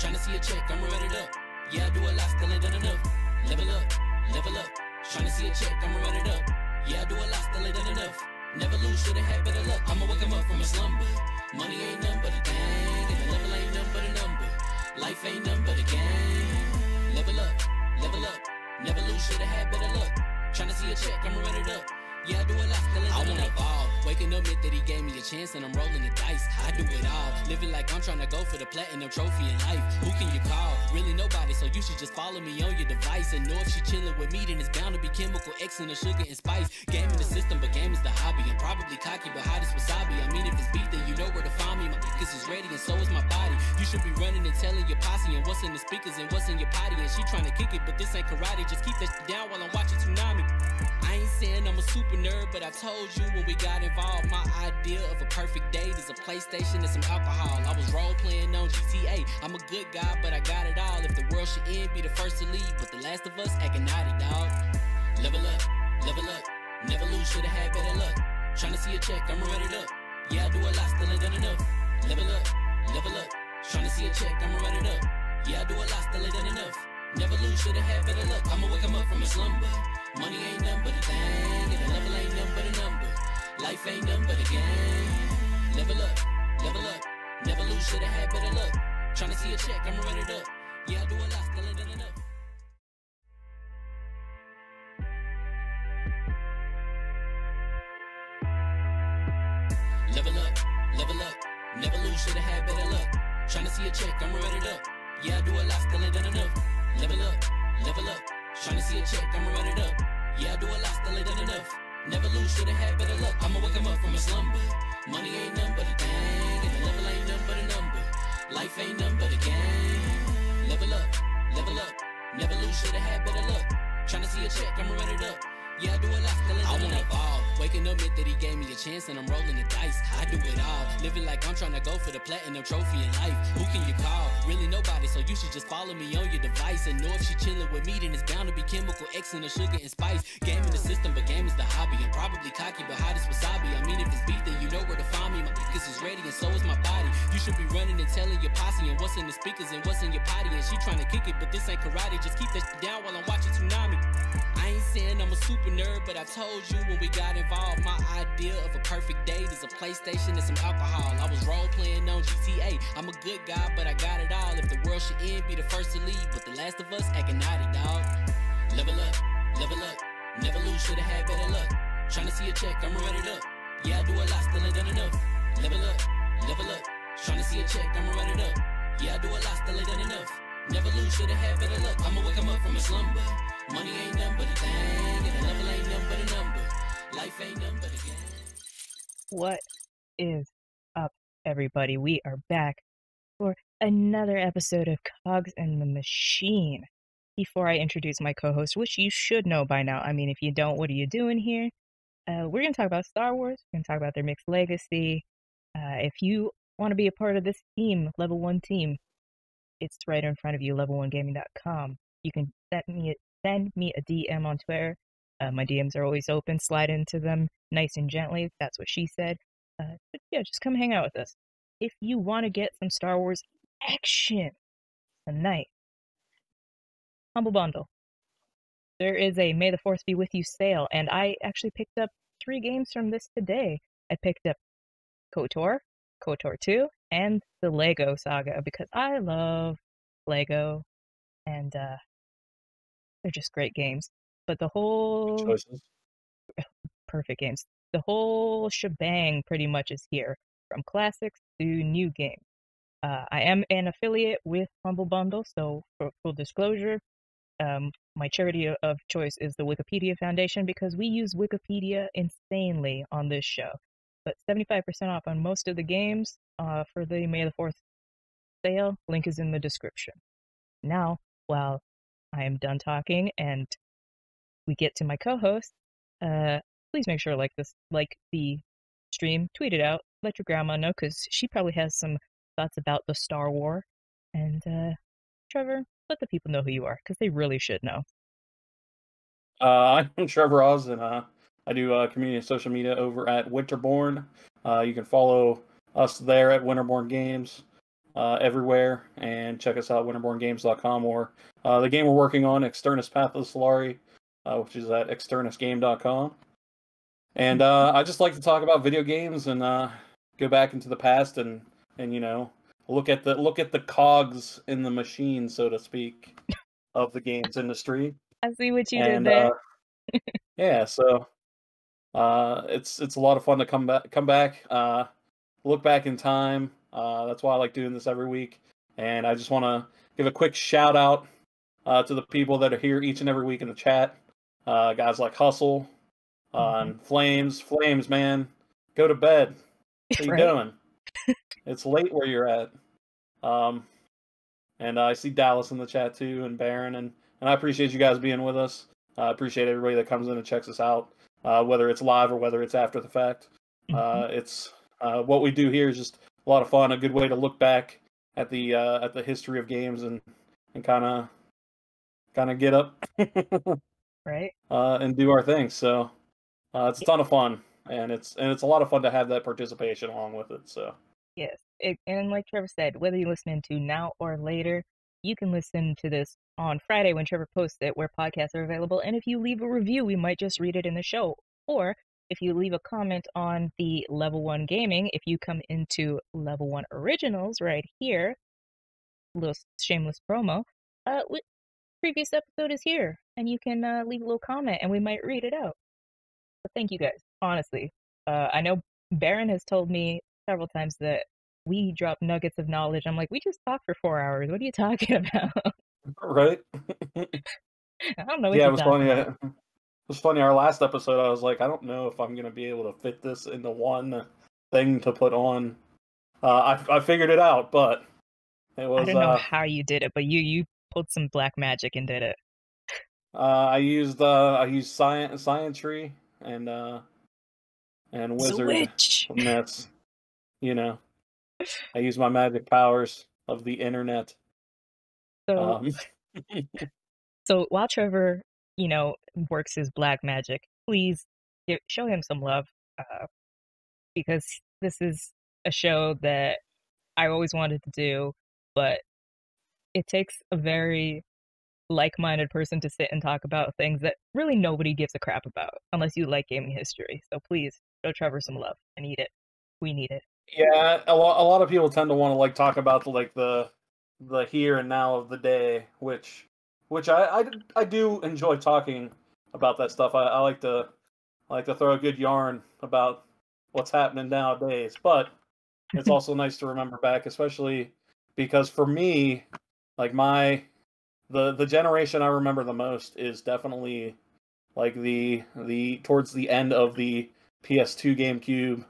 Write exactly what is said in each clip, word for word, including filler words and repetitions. Tryna see a check, I'ma run it up. Yeah, I do a lot, still ain't done enough. Level up, level up. Tryna see a check, I'ma run it up. Yeah, I do a lot, still ain't done enough. Never lose, shoulda had better luck. I'ma wake him up from a slumber. Money ain't nothing but a thing, and the level ain't nothing but a number. Life ain't nothing but a game. Level up, level up. Never lose, shoulda had better luck. Tryna see a check, I'ma run it up. Yeah, I do a lot, still ain't done enough. I wanna ball. Waking up, meant that he gave me a chance, and I'm rolling the dice. I do it all, living like I'm trying to go for the platinum trophy in life. Who can you call? Really nobody, so you should just follow me on your device. And know if she chilling with me, then it's bound to be chemical X and the sugar and spice. Game in the system, but game is the hobby. I'm probably cocky, but hot as wasabi. I mean, if it's beef, then you know where to find me. My focus is ready, and so is my body. You should be running and telling your posse, and what's in the speakers and what's in your potty. And she trying to kick it, but this ain't karate. Just keep that shit down while I'm watching Tsunami. I ain't saying I'm a super nerd, but I told you when we got involved, my idea of a perfect date is a PlayStation and some alcohol. I was role-playing on G T A. I'm a good guy, but I got it all. If the world should end, be the first to leave, but the last of us acting naughty, dog. Level up, level up. Never lose, shoulda had better luck. Tryna see a check, I'ma run it up. Yeah, I do a lot, still ain't done enough. Level up, level up. Tryna see a check, I'ma run it up. Yeah, I do a lot, still ain't done enough. Never lose, shoulda had better luck. I'ma wake him up from a slumber. Money ain't nothing but a thing, and the level ain't nothing but a number. Life ain't nothing but a game. Level up, level up. Never lose, shoulda had better luck. Tryna see a check, I'ma run it up. Yeah, I do a lot, still ain't done enough. Level up, level up. Never lose, shoulda had better luck. Tryna see a check, I'ma run it up. Yeah, I do a lot, still ain't done enough. Level up, level up. Tryna see a check, I'ma run it up. Yeah, I do a lot, still ain't done enough. Never lose, shoulda had better luck. I'ma wake him up from a slumber. Money ain't nothing but a thing, and the level ain't nothing but a number. Life ain't nothing but a game. Level up, level up. Never lose, shoulda had better luck. Tryna see a check, I'ma run it up. Yeah, I do a lot, still ain't done enough. I wanna ball. Waking up, meant that he gave me a chance, and I'm rolling the dice. I do it all, living like I'm trying to go for the platinum trophy in life. Who can you call? Really nobody, so you should just follow me on your device. And know if she chilling with me, then it's bound to be chemical X and the sugar and spice. Game in the system, but game is the hobby. I'm probably cocky, but hot as wasabi. I mean, if it's beef, then you know where to find me. My focus is ready, and so is my body. You should be running and telling your posse, and what's in the speakers and what's in your potty. And she trying to kick it, but this ain't karate. Just keep that shit down while I'm watching Tsunami. I ain't saying I'm a super nerd, but I told you when we got involved, my idea of a perfect date is a PlayStation and some alcohol. I was role-playing on G T A. I'm a good guy, but I got it all. If the world should end, be the first to leave, but the last of us acting naughty, dog. Level up, level up. Never lose, shoulda had better luck. Tryna see a check, I'ma run it up. Yeah, I do a lot, still ain't done enough. Level up, level up. Tryna see a check, I'ma run it up. Yeah, I do a lot, still ain't done enough. Never lose, shoulda had better luck. I'ma wake him up from a slumber. Money ain't nothing but a thing, and the level ain't nothing but a number. Life ain't nothing but a game. What is up, everybody? We are back for another episode of Cogs and the Machine. Before I introduce my co-host, which you should know by now. I mean, if you don't, what are you doing here? Uh, we're going to talk about Star Wars. We're going to talk about their mixed legacy. Uh, if you want to be a part of this team, Level one team, it's right in front of you, level one gaming dot com. You can send me a, send me a D M on Twitter. Uh, my D Ms are always open. Slide into them nice and gently. That's what she said. Uh, but yeah, just come hang out with us. If you want to get some Star Wars action tonight, Humble Bundle. There is a May the Force Be With You sale, and I actually picked up three games from this today. I picked up KOTOR, KOTOR two, and the Lego Saga, because I love Lego, and uh, they're just great games. But the whole choices. Perfect games. The whole shebang pretty much is here, from classics to new games. Uh, I am an affiliate with Humble Bundle, so for full disclosure, um, my charity of choice is the Wikipedia Foundation, because we use Wikipedia insanely on this show. But seventy-five percent off on most of the games uh, for the May the fourth sale. Link is in the description. Now, while I am done talking and we get to my co-host, uh, please make sure to like this, like the stream, tweet it out, let your grandma know, because she probably has some thoughts about the Star Wars. And uh, Trevor, let the people know who you are, because they really should know. Uh, I'm Trevor Oz, and uh, I do uh, community and social media over at Winterborne. Uh, you can follow us there at Winterborne Games. Uh, uh, everywhere, and check us out at winterborne games dot com, or uh, the game we're working on, Externus Path of the Solari, uh, which is at externus game dot com. And uh, I just like to talk about video games and uh, go back into the past and, and you know, look at the look at the cogs in the machine, so to speak, of the games industry. I see what you and, did there. Uh, yeah, so uh, it's it's a lot of fun to come back come back, uh, look back in time. Uh, that's why I like doing this every week. And I just want to give a quick shout out uh, to the people that are here each and every week in the chat. Uh, guys like Hustle. On uh, mm-hmm. Flames, Flames, man, go to bed. What are right. you doing? It's late where you're at. Um, and uh, I see Dallas in the chat too, and Baron, and and I appreciate you guys being with us. I uh, appreciate everybody that comes in and checks us out, uh, whether it's live or whether it's after the fact. Mm-hmm. Uh, it's uh, what we do here is just a lot of fun, a good way to look back at the uh, at the history of games and and kind of kind of get up, right? Uh, and do our thing. So. Uh, it's a ton of fun, and it's and it's a lot of fun to have that participation along with it. So yes, it, and like Trevor said, whether you're listening to now or later, you can listen to this on Friday when Trevor posts it, where podcasts are available. And if you leave a review, we might just read it in the show. Or if you leave a comment on the Level One Gaming, if you come into Level One Originals right here, little shameless promo. Uh, we, previous episode is here, and you can uh, leave a little comment, and we might read it out. But thank you guys, honestly. Uh, I know Baron has told me several times that we drop nuggets of knowledge. I'm like, we just talked for four hours. What are you talking about? Right? I don't know. What yeah, it was funny. I, it was funny. Our last episode, I was like, I don't know if I'm going to be able to fit this into one thing to put on. Uh, I I figured it out, but it was. I don't know uh, how you did it, but you you pulled some black magic and did it. Uh, I used uh, I used science scientry. And uh, and wizard, and that's you know, I use my magic powers of the internet. So, um. So while Trevor, you know, works his black magic, please give, show him some love, uh, because this is a show that I always wanted to do, but it takes a very like-minded person to sit and talk about things that really nobody gives a crap about unless you like gaming history. So please show Trevor some love. I need it. We need it. Yeah, a lot. A lot of people tend to want to like talk about the, like the the here and now of the day, which which I I, I do enjoy talking about that stuff. I, I like to I like to throw a good yarn about what's happening nowadays. But it's also nice to remember back, especially because for me, like my The the generation I remember the most is definitely like the the towards the end of the P S two, GameCube,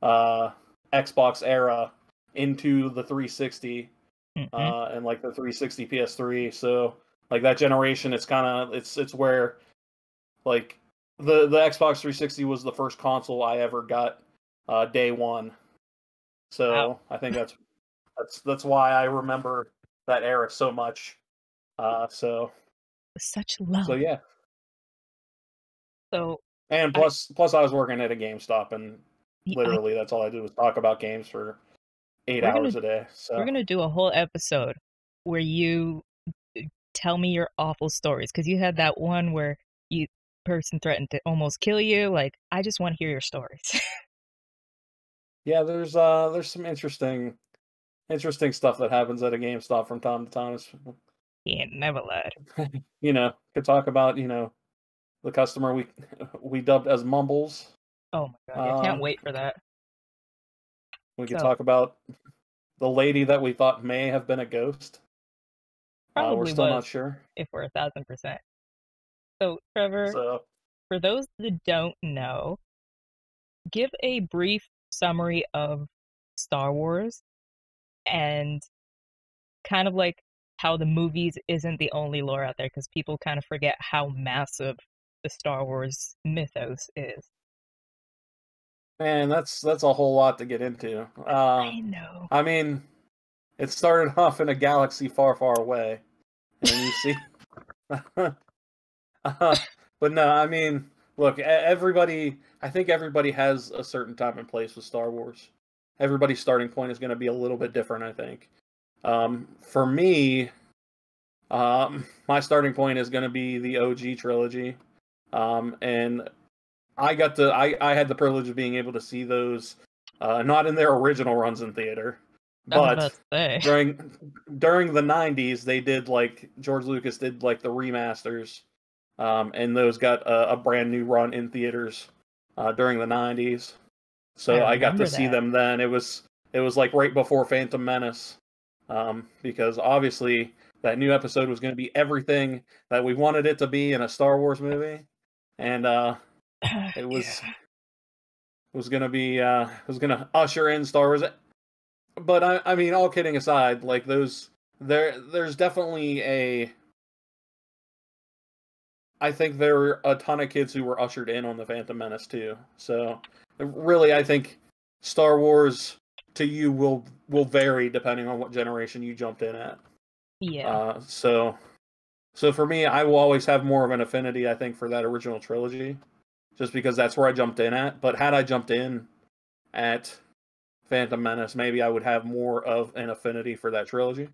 uh, Xbox era into the three sixty, mm-hmm. uh, and like the three sixty, P S three. So like that generation, it's kind of it's it's where like the the Xbox three sixty was the first console I ever got uh, day one. So wow. I think that's that's that's why I remember that era so much. Uh, so such love. So yeah. So and plus, I, plus I was working at a GameStop, and literally I, that's all I did was talk about games for eight hours gonna, a day. So we're gonna do a whole episode where you tell me your awful stories, because you had that one where you person threatened to almost kill you. Like, I just want to hear your stories. Yeah, there's uh, there's some interesting, interesting stuff that happens at a GameStop from time to time. It's, He ain't never lied. You know, could talk about, you know, the customer we we dubbed as Mumbles. Oh my god, um, I can't wait for that. We could so. talk about the lady that we thought may have been a ghost. Probably uh, we're still was, not sure. If we're a thousand percent. So, Trevor, so. for those that don't know, give a brief summary of Star Wars and kind of like how the movies isn't the only lore out there, because people kind of forget how massive the Star Wars mythos is. Man, that's that's a whole lot to get into. Uh, I know. I mean, it started off in a galaxy far, far away, and you see. uh, but no, I mean, look, everybody. I think everybody has a certain time and place with Star Wars. everybody's starting point is going to be a little bit different, I think. Um, for me, um, my starting point is going to be the O G trilogy. Um, and I got to, I, I had the privilege of being able to see those, uh, not in their original runs in theater, but during, during the nineties, they did like, George Lucas did like the remasters. Um, and those got a, a brand new run in theaters, uh, during the nineties. So I, I got to that. see them then. It was, it was like right before Phantom Menace. Um, because obviously that new episode was going to be everything that we wanted it to be in a Star Wars movie. And, uh, it was, yeah. was going to be, uh, it was going to usher in Star Wars. But I, I mean, all kidding aside, like those, there, there's definitely a, I think there were a ton of kids who were ushered in on the Phantom Menace too. So really, I think Star Wars to you will, will vary depending on what generation you jumped in at. Yeah. Uh, so, so for me, I will always have more of an affinity, I think, for that original trilogy, just because that's where I jumped in at. But had I jumped in at Phantom Menace, maybe I would have more of an affinity for that trilogy.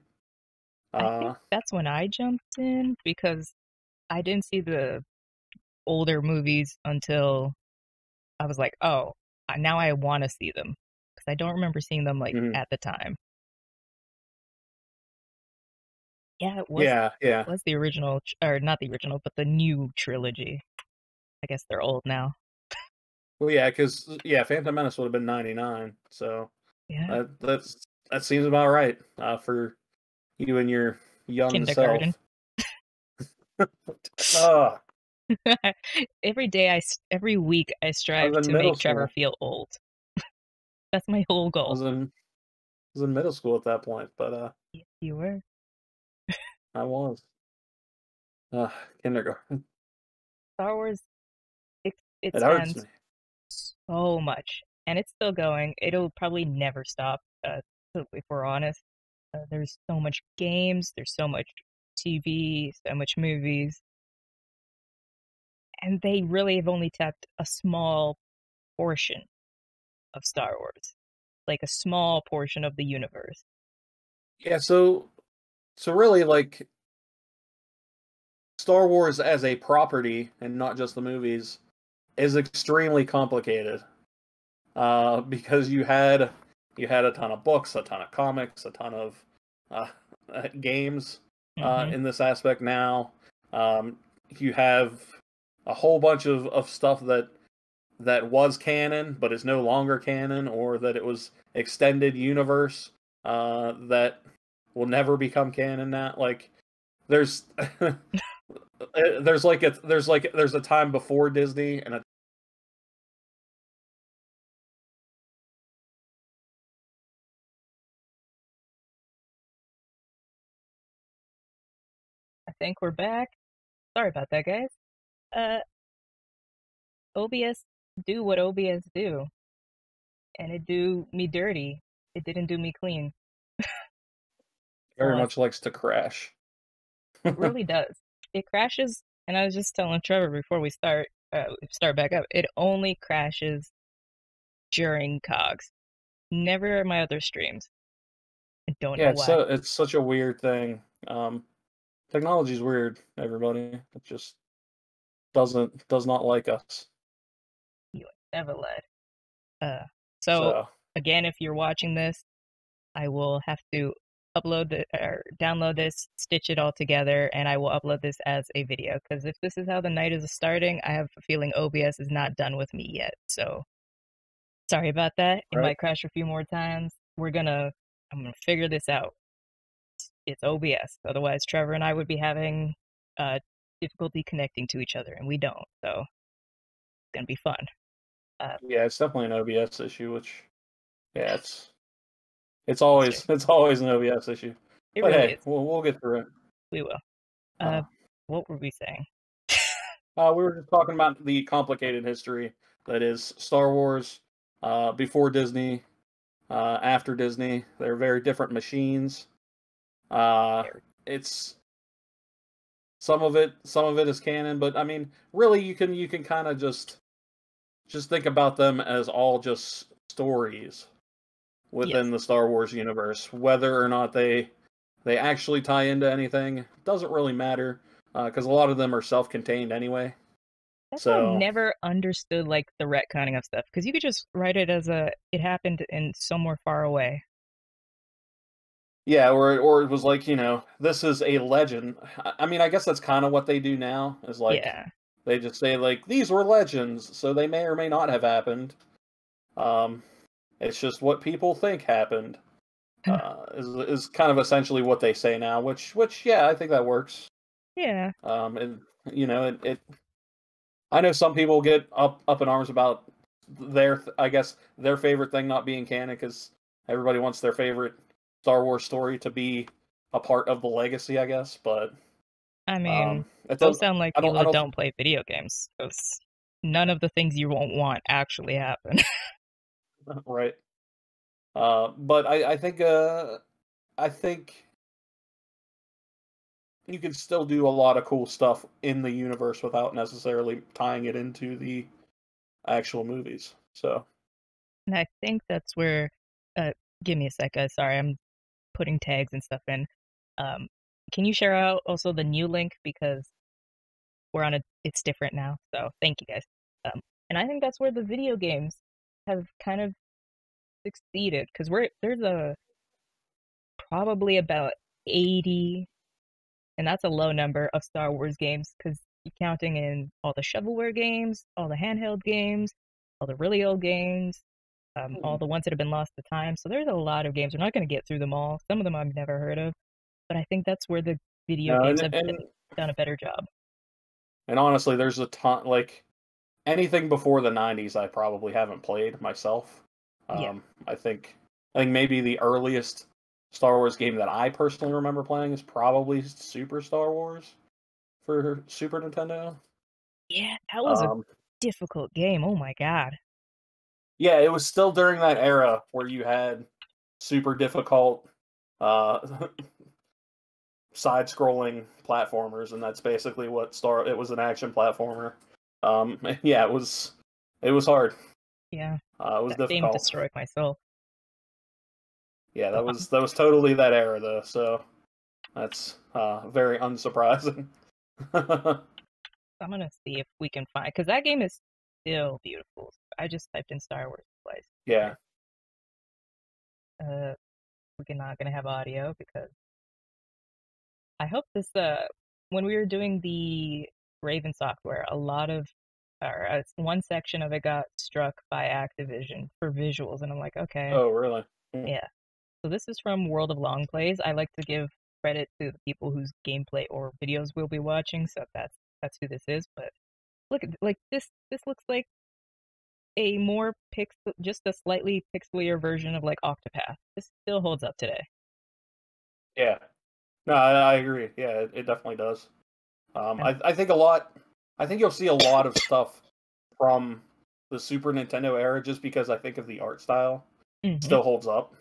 Uh, I think that's when I jumped in, because I didn't see the older movies until I was like, oh, now I want to see them, because I don't remember seeing them like mm-hmm. at the time. Yeah, it was, yeah, yeah. It was the original, or not the original, but the new trilogy. I guess they're old now. Well, yeah, because yeah, Phantom Menace would have been ninety-nine, so yeah, that, that's that seems about right uh, for you and your young self. Oh. every day I every week I strive I to make Trevor school. feel old. That's my whole goal. I was, in, I was in middle school at that point, but uh yes, you were. I was uh kindergarten. Star Wars it, it, it hurts me so much, and it's still going. It'll probably never stop, uh if we're honest. Uh, there's so much games, there's so much T V, so much movies, and they really have only tapped a small portion of Star Wars, like a small portion of the universe. Yeah, so so really, like, Star Wars as a property, and not just the movies, is extremely complicated, uh, because you had you had a ton of books, a ton of comics, a ton of uh, games. Uh, mm-hmm. In this aspect now, um, you have a whole bunch of, of stuff that that was canon, but is no longer canon, or that it was extended universe uh, that will never become canon. Now, like there's there's like a there's like there's a time before Disney and a I think we're back. Sorry about that, guys. Uh, O B S do what O B S do, and it do me dirty. It didn't do me clean. Very much likes to crash. It really does. It crashes, and I was just telling Trevor before we start uh, start back up. It only crashes during cogs. Never in my other streams. I don't yeah, know why. Yeah, it's, it's such a weird thing. Um. Technology's weird, everybody. It just doesn't does not like us. You never led. Uh, so, so again, if you're watching this, I will have to upload the, or download this, stitch it all together, and I will upload this as a video. Because if this is how the night is starting, I have a feeling O B S is not done with me yet. So sorry about that. It right. might crash a few more times. We're gonna I'm gonna figure this out. It's O B S. Otherwise, Trevor and I would be having uh, difficulty connecting to each other, and we don't. So it's going to be fun. Uh, yeah, it's definitely an O B S issue, which, yeah, it's it's always it's always an O B S issue. It but really hey, is. We'll, we'll get through it. We will. Uh, uh, what were we saying? uh, we were just talking about the complicated history that is Star Wars uh, before Disney, uh, after Disney. They're very different machines. Uh, it's some of it, some of it is canon, but I mean, really you can, you can kind of just, just think about them as all just stories. within yes. the Star Wars universe. Whether or not they they actually tie into anything doesn't really matter, because uh, a lot of them are self-contained anyway. That's so why I never understood like the retconning of stuff, because you could just write it as a it happened in somewhere far away. Yeah, or or it was like, you know, this is a legend. I mean, I guess that's kind of what they do now. Is like yeah. they just say like these were legends, so they may or may not have happened. Um, it's just what people think happened. Uh, is is kind of essentially what they say now, which which yeah, I think that works. Yeah. Um, and you know, it. it I know some people get up up in arms about their I guess their favorite thing not being canon, because everybody wants their favorite Star Wars story to be a part of the legacy, I guess, but I mean, um, it doesn't sound like people that don't, don't play video games, because none of the things you won't want actually happen. Right. Uh, but I, I think uh, I think you can still do a lot of cool stuff in the universe without necessarily tying it into the actual movies. So, and I think that's where. Uh, give me a sec, guys. Sorry, I'm putting tags and stuff in. Um, can you share out also the new link, because we're on a it's different now. So thank you guys. Um, and I think that's where the video games have kind of succeeded, because we're there's a probably about eighty, and that's a low number of Star Wars games, because you're counting in all the shovelware games, all the handheld games, all the really old games. Um, all the ones that have been lost to time. So there's a lot of games. We're not going to get through them all. Some of them I've never heard of. But I think that's where the video no, games and, have and, done a better job. And honestly, there's a ton. Like, anything before the nineties I probably haven't played myself. Um, yeah. I think I think maybe the earliest Star Wars game that I personally remember playing is probably Super Star Wars for Super Nintendo. Yeah, that was um, a difficult game. Oh my god. Yeah, it was still during that era where you had super difficult uh, side-scrolling platformers, and that's basically what Star. It was an action platformer. Um, yeah, it was. It was hard. Yeah, uh, it was that difficult. Game destroyed my soul. Yeah, that was that was totally that era though. So that's uh, very unsurprising. I'm gonna see if we can find, because that game is still beautiful. I just typed in Star Wars twice. Yeah. Uh, we're not going to have audio because I hope this, uh, when we were doing the Raven software, a lot of, or uh, one section of it got struck by Activision for visuals. And I'm like, okay. Oh, really? Mm. Yeah. So this is from World of Long Plays. I like to give credit to the people whose gameplay or videos we'll be watching. So that's, that's who this is. But look at, like, this, this looks like a more pixel, just a slightly pixelier version of like Octopath. This still holds up today. Yeah, no, I, I agree. Yeah, it, it definitely does. Um, okay. I, I think a lot. I think you'll see a lot of stuff from the Super Nintendo era, just because I think of the art style mm-hmm. still holds up.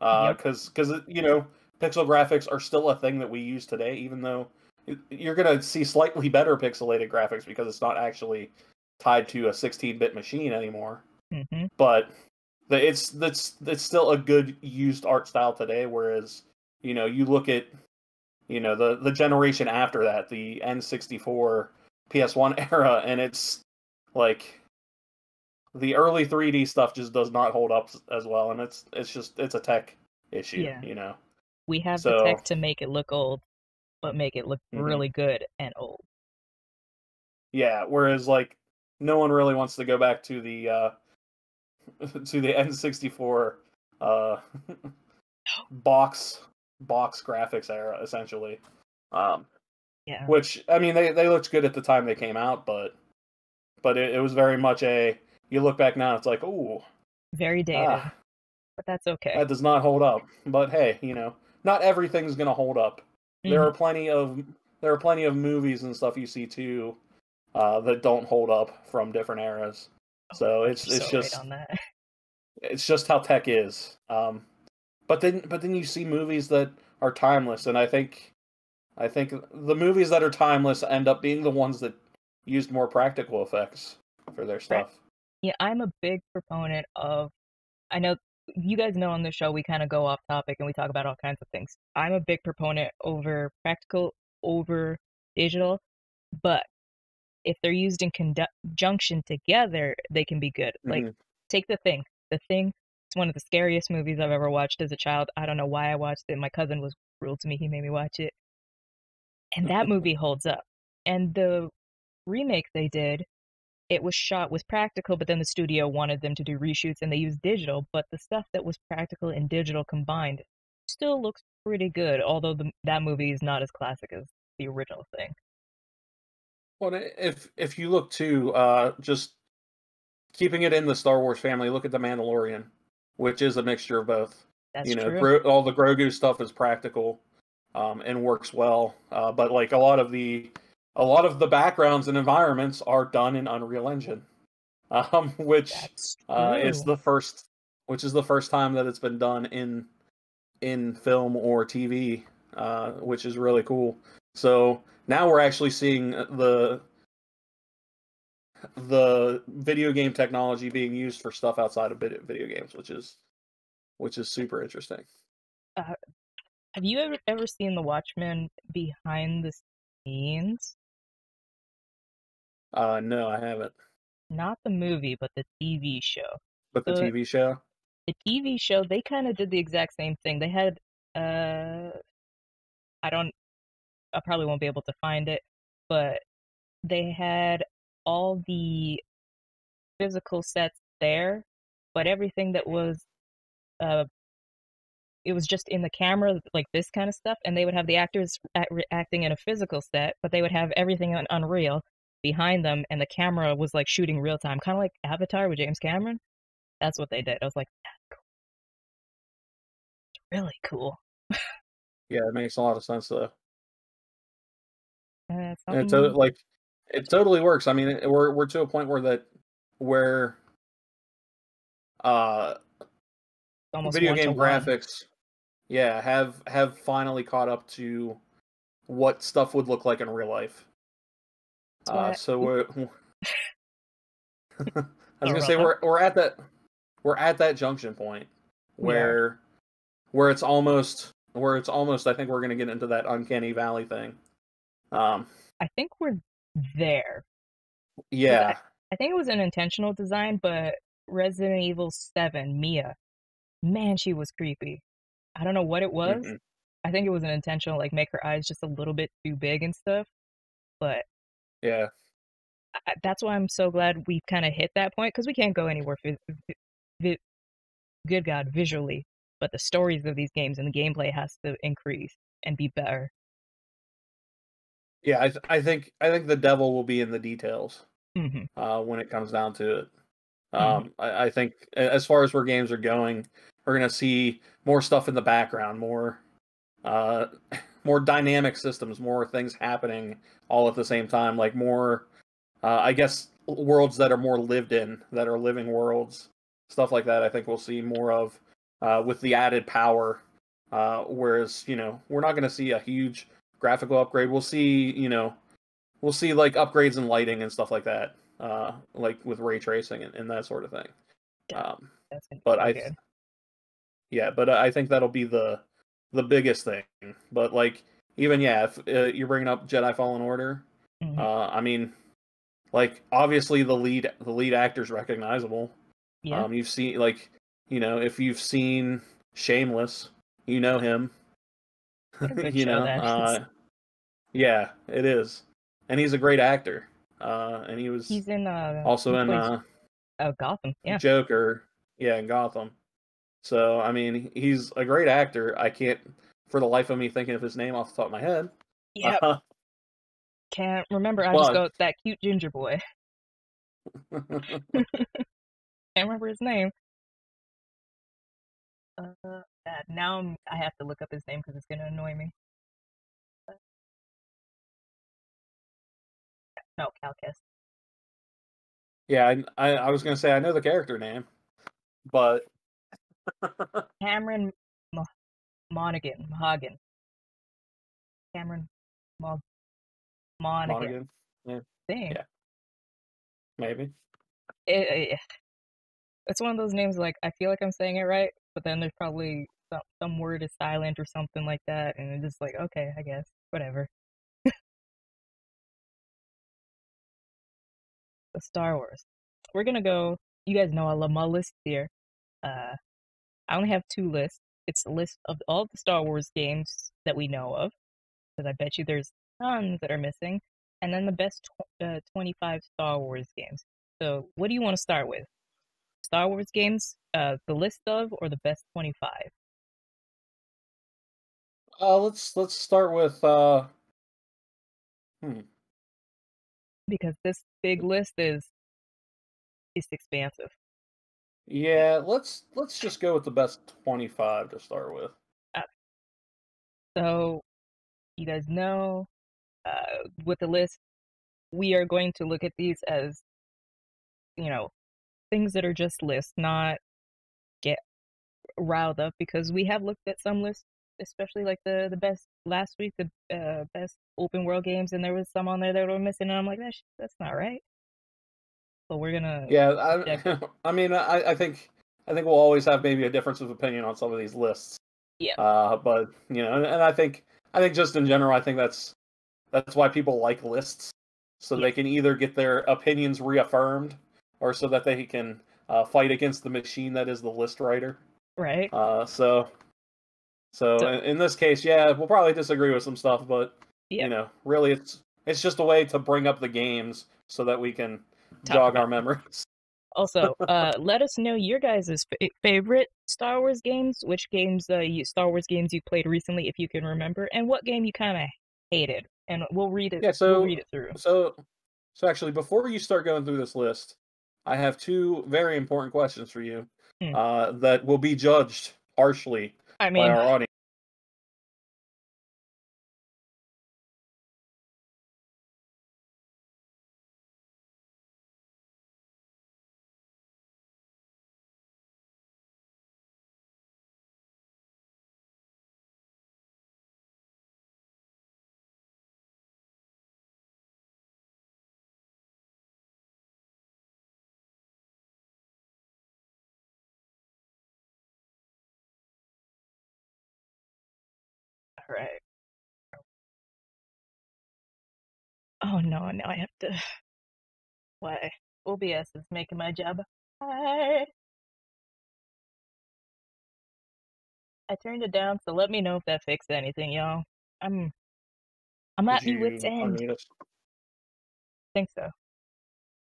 Uh, because because you know, pixel graphics are still a thing that we use today, even though you're gonna see slightly better pixelated graphics because it's not actually tied to a sixteen-bit machine anymore, mm-hmm. but the, it's that's it's still a good used art style today. Whereas, you know, you look at, you know, the the generation after that, the N sixty-four, P S one era, and it's like the early three D stuff just does not hold up as well, and it's it's just it's a tech issue. Yeah. You know, we have so, the tech to make it look old, but make it look mm-hmm. really good and old. Yeah. Whereas, like, no one really wants to go back to the uh, to the N sixty-four uh, box box graphics era, essentially. Um, yeah. Which, I mean, they, they looked good at the time they came out, but but it, it was very much a, you look back now, it's like, ooh, very dated. Ah, but that's okay. That does not hold up. But hey, you know, not everything's gonna hold up. Mm-hmm. There are plenty of there are plenty of movies and stuff you see too. Uh, that don't hold up from different eras, so it's it's so just right on that. It's just how tech is. Um, but then but then you see movies that are timeless, and I think I think the movies that are timeless end up being the ones that used more practical effects for their stuff. Right. Yeah, I'm a big proponent of. I know You guys know on the show, we kind of go off topic and we talk about all kinds of things. I'm a big proponent over practical, over digital, but if they're used in conjunction together, they can be good. Mm-hmm. Like, take The Thing. The Thing, it's one of the scariest movies I've ever watched as a child. I don't know why I watched it. My cousin was cruel to me. He made me watch it. And that movie holds up. And the remake they did, it was shot with practical, but then the studio wanted them to do reshoots and they used digital, but the stuff that was practical and digital combined still looks pretty good, although the, that movie is not as classic as the original Thing. Well, if if you look to uh, just keeping it in the Star Wars family, look at The Mandalorian, which is a mixture of both. That's you know, true. All the Grogu stuff is practical um, and works well, uh, but like a lot of the a lot of the backgrounds and environments are done in Unreal Engine, um, which uh, is the first, which is the first time that it's been done in in film or T V, uh, which is really cool. So now we're actually seeing the the video game technology being used for stuff outside of video games, which is which is super interesting. Uh, have you ever ever seen The Watchmen behind the scenes? Uh, no, I haven't. Not the movie, but the T V show. But the so T V show? The T V show, they kind of did the exact same thing. They had, uh, I don't, I probably won't be able to find it, but they had all the physical sets there, but everything that was, uh, it was just in the camera, like this kind of stuff, and they would have the actors act- acting in a physical set, but they would have everything on Unreal behind them, and the camera was like shooting real time, kind of like Avatar with James Cameron. That's what they did. I was like, that's cool. Really cool. Yeah, it makes a lot of sense though. Uh, it to- like it totally works. I mean, it, we're we're to a point where that where uh almost video game graphics, yeah, have have finally caught up to what stuff would look like in real life. Uh, so we're, I was gonna say we're we're at that we're at that junction point where yeah. where it's almost where it's almost I think we're gonna get into that uncanny valley thing. Um, I think we're there. Yeah, I, I think it was an intentional design, but Resident Evil seven, Mia, man, she was creepy. I don't know what it was. Mm-hmm. I think it was an intentional, like, make her eyes just a little bit too big and stuff. But yeah, I, that's why I'm so glad we kind of hit that point, because we can't go anywhere. Vi- vi- good God, visually, but the stories of these games and the gameplay has to increase and be better. Yeah, I, th- I think I think the devil will be in the details mm-hmm. uh, when it comes down to it. Um, mm-hmm. I, I think as far as where games are going, we're going to see more stuff in the background, more uh, more dynamic systems, more things happening all at the same time, like more, uh, I guess, worlds that are more lived in, that are living worlds, stuff like that. I think we'll see more of uh, with the added power, uh, whereas, you know, we're not going to see a huge graphical upgrade. We'll see, you know, we'll see like upgrades in lighting and stuff like that, uh, like with ray tracing and, and that sort of thing. Um, but I, th- yeah, but I think that'll be the the biggest thing. But like, even yeah, if uh, you're bringing up Jedi Fallen Order, mm-hmm. uh, I mean, like obviously the lead the lead actor's recognizable. Yeah. Um, you've seen like, you know, if you've seen Shameless, you know him. you know, uh, yeah, it is, and he's a great actor. Uh, and he was he's in uh, also in uh, oh Gotham, yeah, Joker, yeah, in Gotham. So I mean, he's a great actor. I can't, for the life of me, thinking of his name off the top of my head. Yeah, uh, can't remember. I but... just go that cute ginger boy. Can't remember his name. Uh. Now I'm, I have to look up his name because it's going to annoy me. No, Calcus. Yeah, I, I was going to say I know the character name, but Cameron Mo- Monaghan, Monaghan, Cameron Mo- Monaghan. Monaghan. Yeah. Thing. Yeah. Maybe. It, it, it's one of those names like I feel like I'm saying it right, but then there's probably some, some word is silent or something like that, and it's just like, okay, I guess, whatever. So Star Wars. We're gonna go, you guys know I love my list here. Uh, I only have two lists. It's a list of all the Star Wars games that we know of, because I bet you there's tons that are missing, and then the best tw uh, twenty-five Star Wars games. So what do you want to start with? Star Wars games, uh, the list of, or the best twenty-five? Uh, let's let's start with. Uh... Hmm. Because this big list is is expansive. Yeah, let's let's just go with the best twenty-five to start with. Okay. So, you guys know, uh, with the list, we are going to look at these as, you know, things that are just lists, not get riled up, because we have looked at some lists, especially like the, the best, last week, the uh, best open world games, and there was some on there that were missing, and I'm like, that's, that's not right. So we're gonna... Yeah, I, I mean, I, I think I think we'll always have maybe a difference of opinion on some of these lists. Yeah. Uh, but, you know, and, and I think I think just in general, I think that's that's why people like lists, so yeah. They can either get their opinions reaffirmed, or so that they can uh, fight against the machine that is the list writer. Right. Uh, so, so, so in, in this case, yeah, we'll probably disagree with some stuff, but yeah. You know, really, it's it's just a way to bring up the games so that we can jog our memories. Also, uh, let us know your guys' f favorite Star Wars games, which games uh, you, Star Wars games you played recently, if you can remember, and what game you kind of hated, and we'll read it. Yeah, so we'll read it through. So, so actually, before you start going through this list, I have two very important questions for you mm. uh, that will be judged harshly I mean, by our audience. Right. Oh no, now I have to. Why? O B S is making my job hard. I turned it down, so let me know if that fixed anything, y'all. I'm I'm at my wit's end. I think so.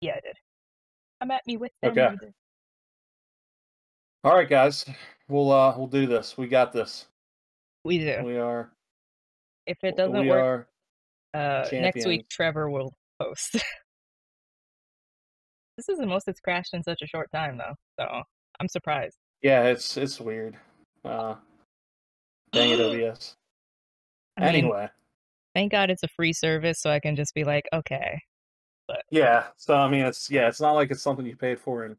Yeah, I did. I'm at my wit's end. Okay. All right, guys. We'll uh we'll do this. We got this. We do. We are. If it doesn't work, uh, next week Trevor will post. This is the most it's crashed in such a short time, though. So I'm surprised. Yeah, it's it's weird. Uh, dang it, O B S. I mean, anyway, thank God it's a free service, so I can just be like, okay. But yeah, so I mean, it's yeah, it's not like it's something you paid for and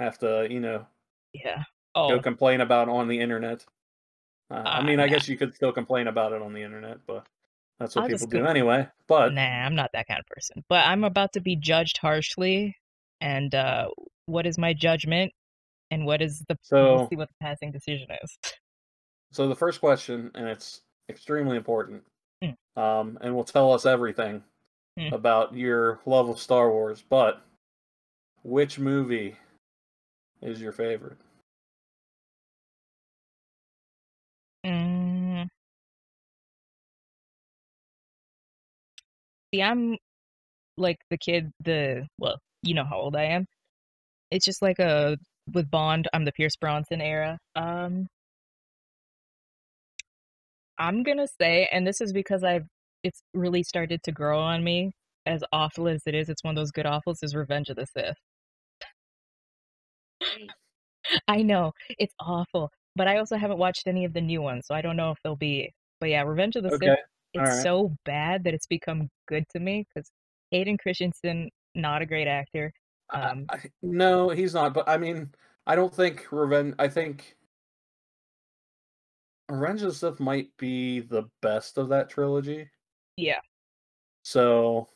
have to, you know, yeah, oh. go complain about on the internet. Uh, uh, I mean, I nah. guess you could still complain about it on the internet, but that's what I'll people do go. anyway. But nah, I'm not that kind of person. But I'm about to be judged harshly, and uh, what is my judgment, and what is the so, we'll see what the passing decision is. So the first question, and it's extremely important, mm. um, and will tell us everything mm. about your love of Star Wars. But which movie is your favorite? Mm. See, I'm like the kid, the, well, you know how old I am. It's just like a, with Bond, I'm the Pierce Bronson era. Um, I'm gonna say, and this is because I've, it's really started to grow on me, as awful as it is, it's one of those good awfuls, is Revenge of the Sith. I know, it's awful. But I also haven't watched any of the new ones, so I don't know if they'll be... But yeah, Revenge of the okay. Sith, it's right. so bad that it's become good to me, because Hayden Christensen, not a great actor. Um, I, I, no, he's not, but I mean, I don't think Revenge... I think Revenge of the Sith might be the best of that trilogy. Yeah. So...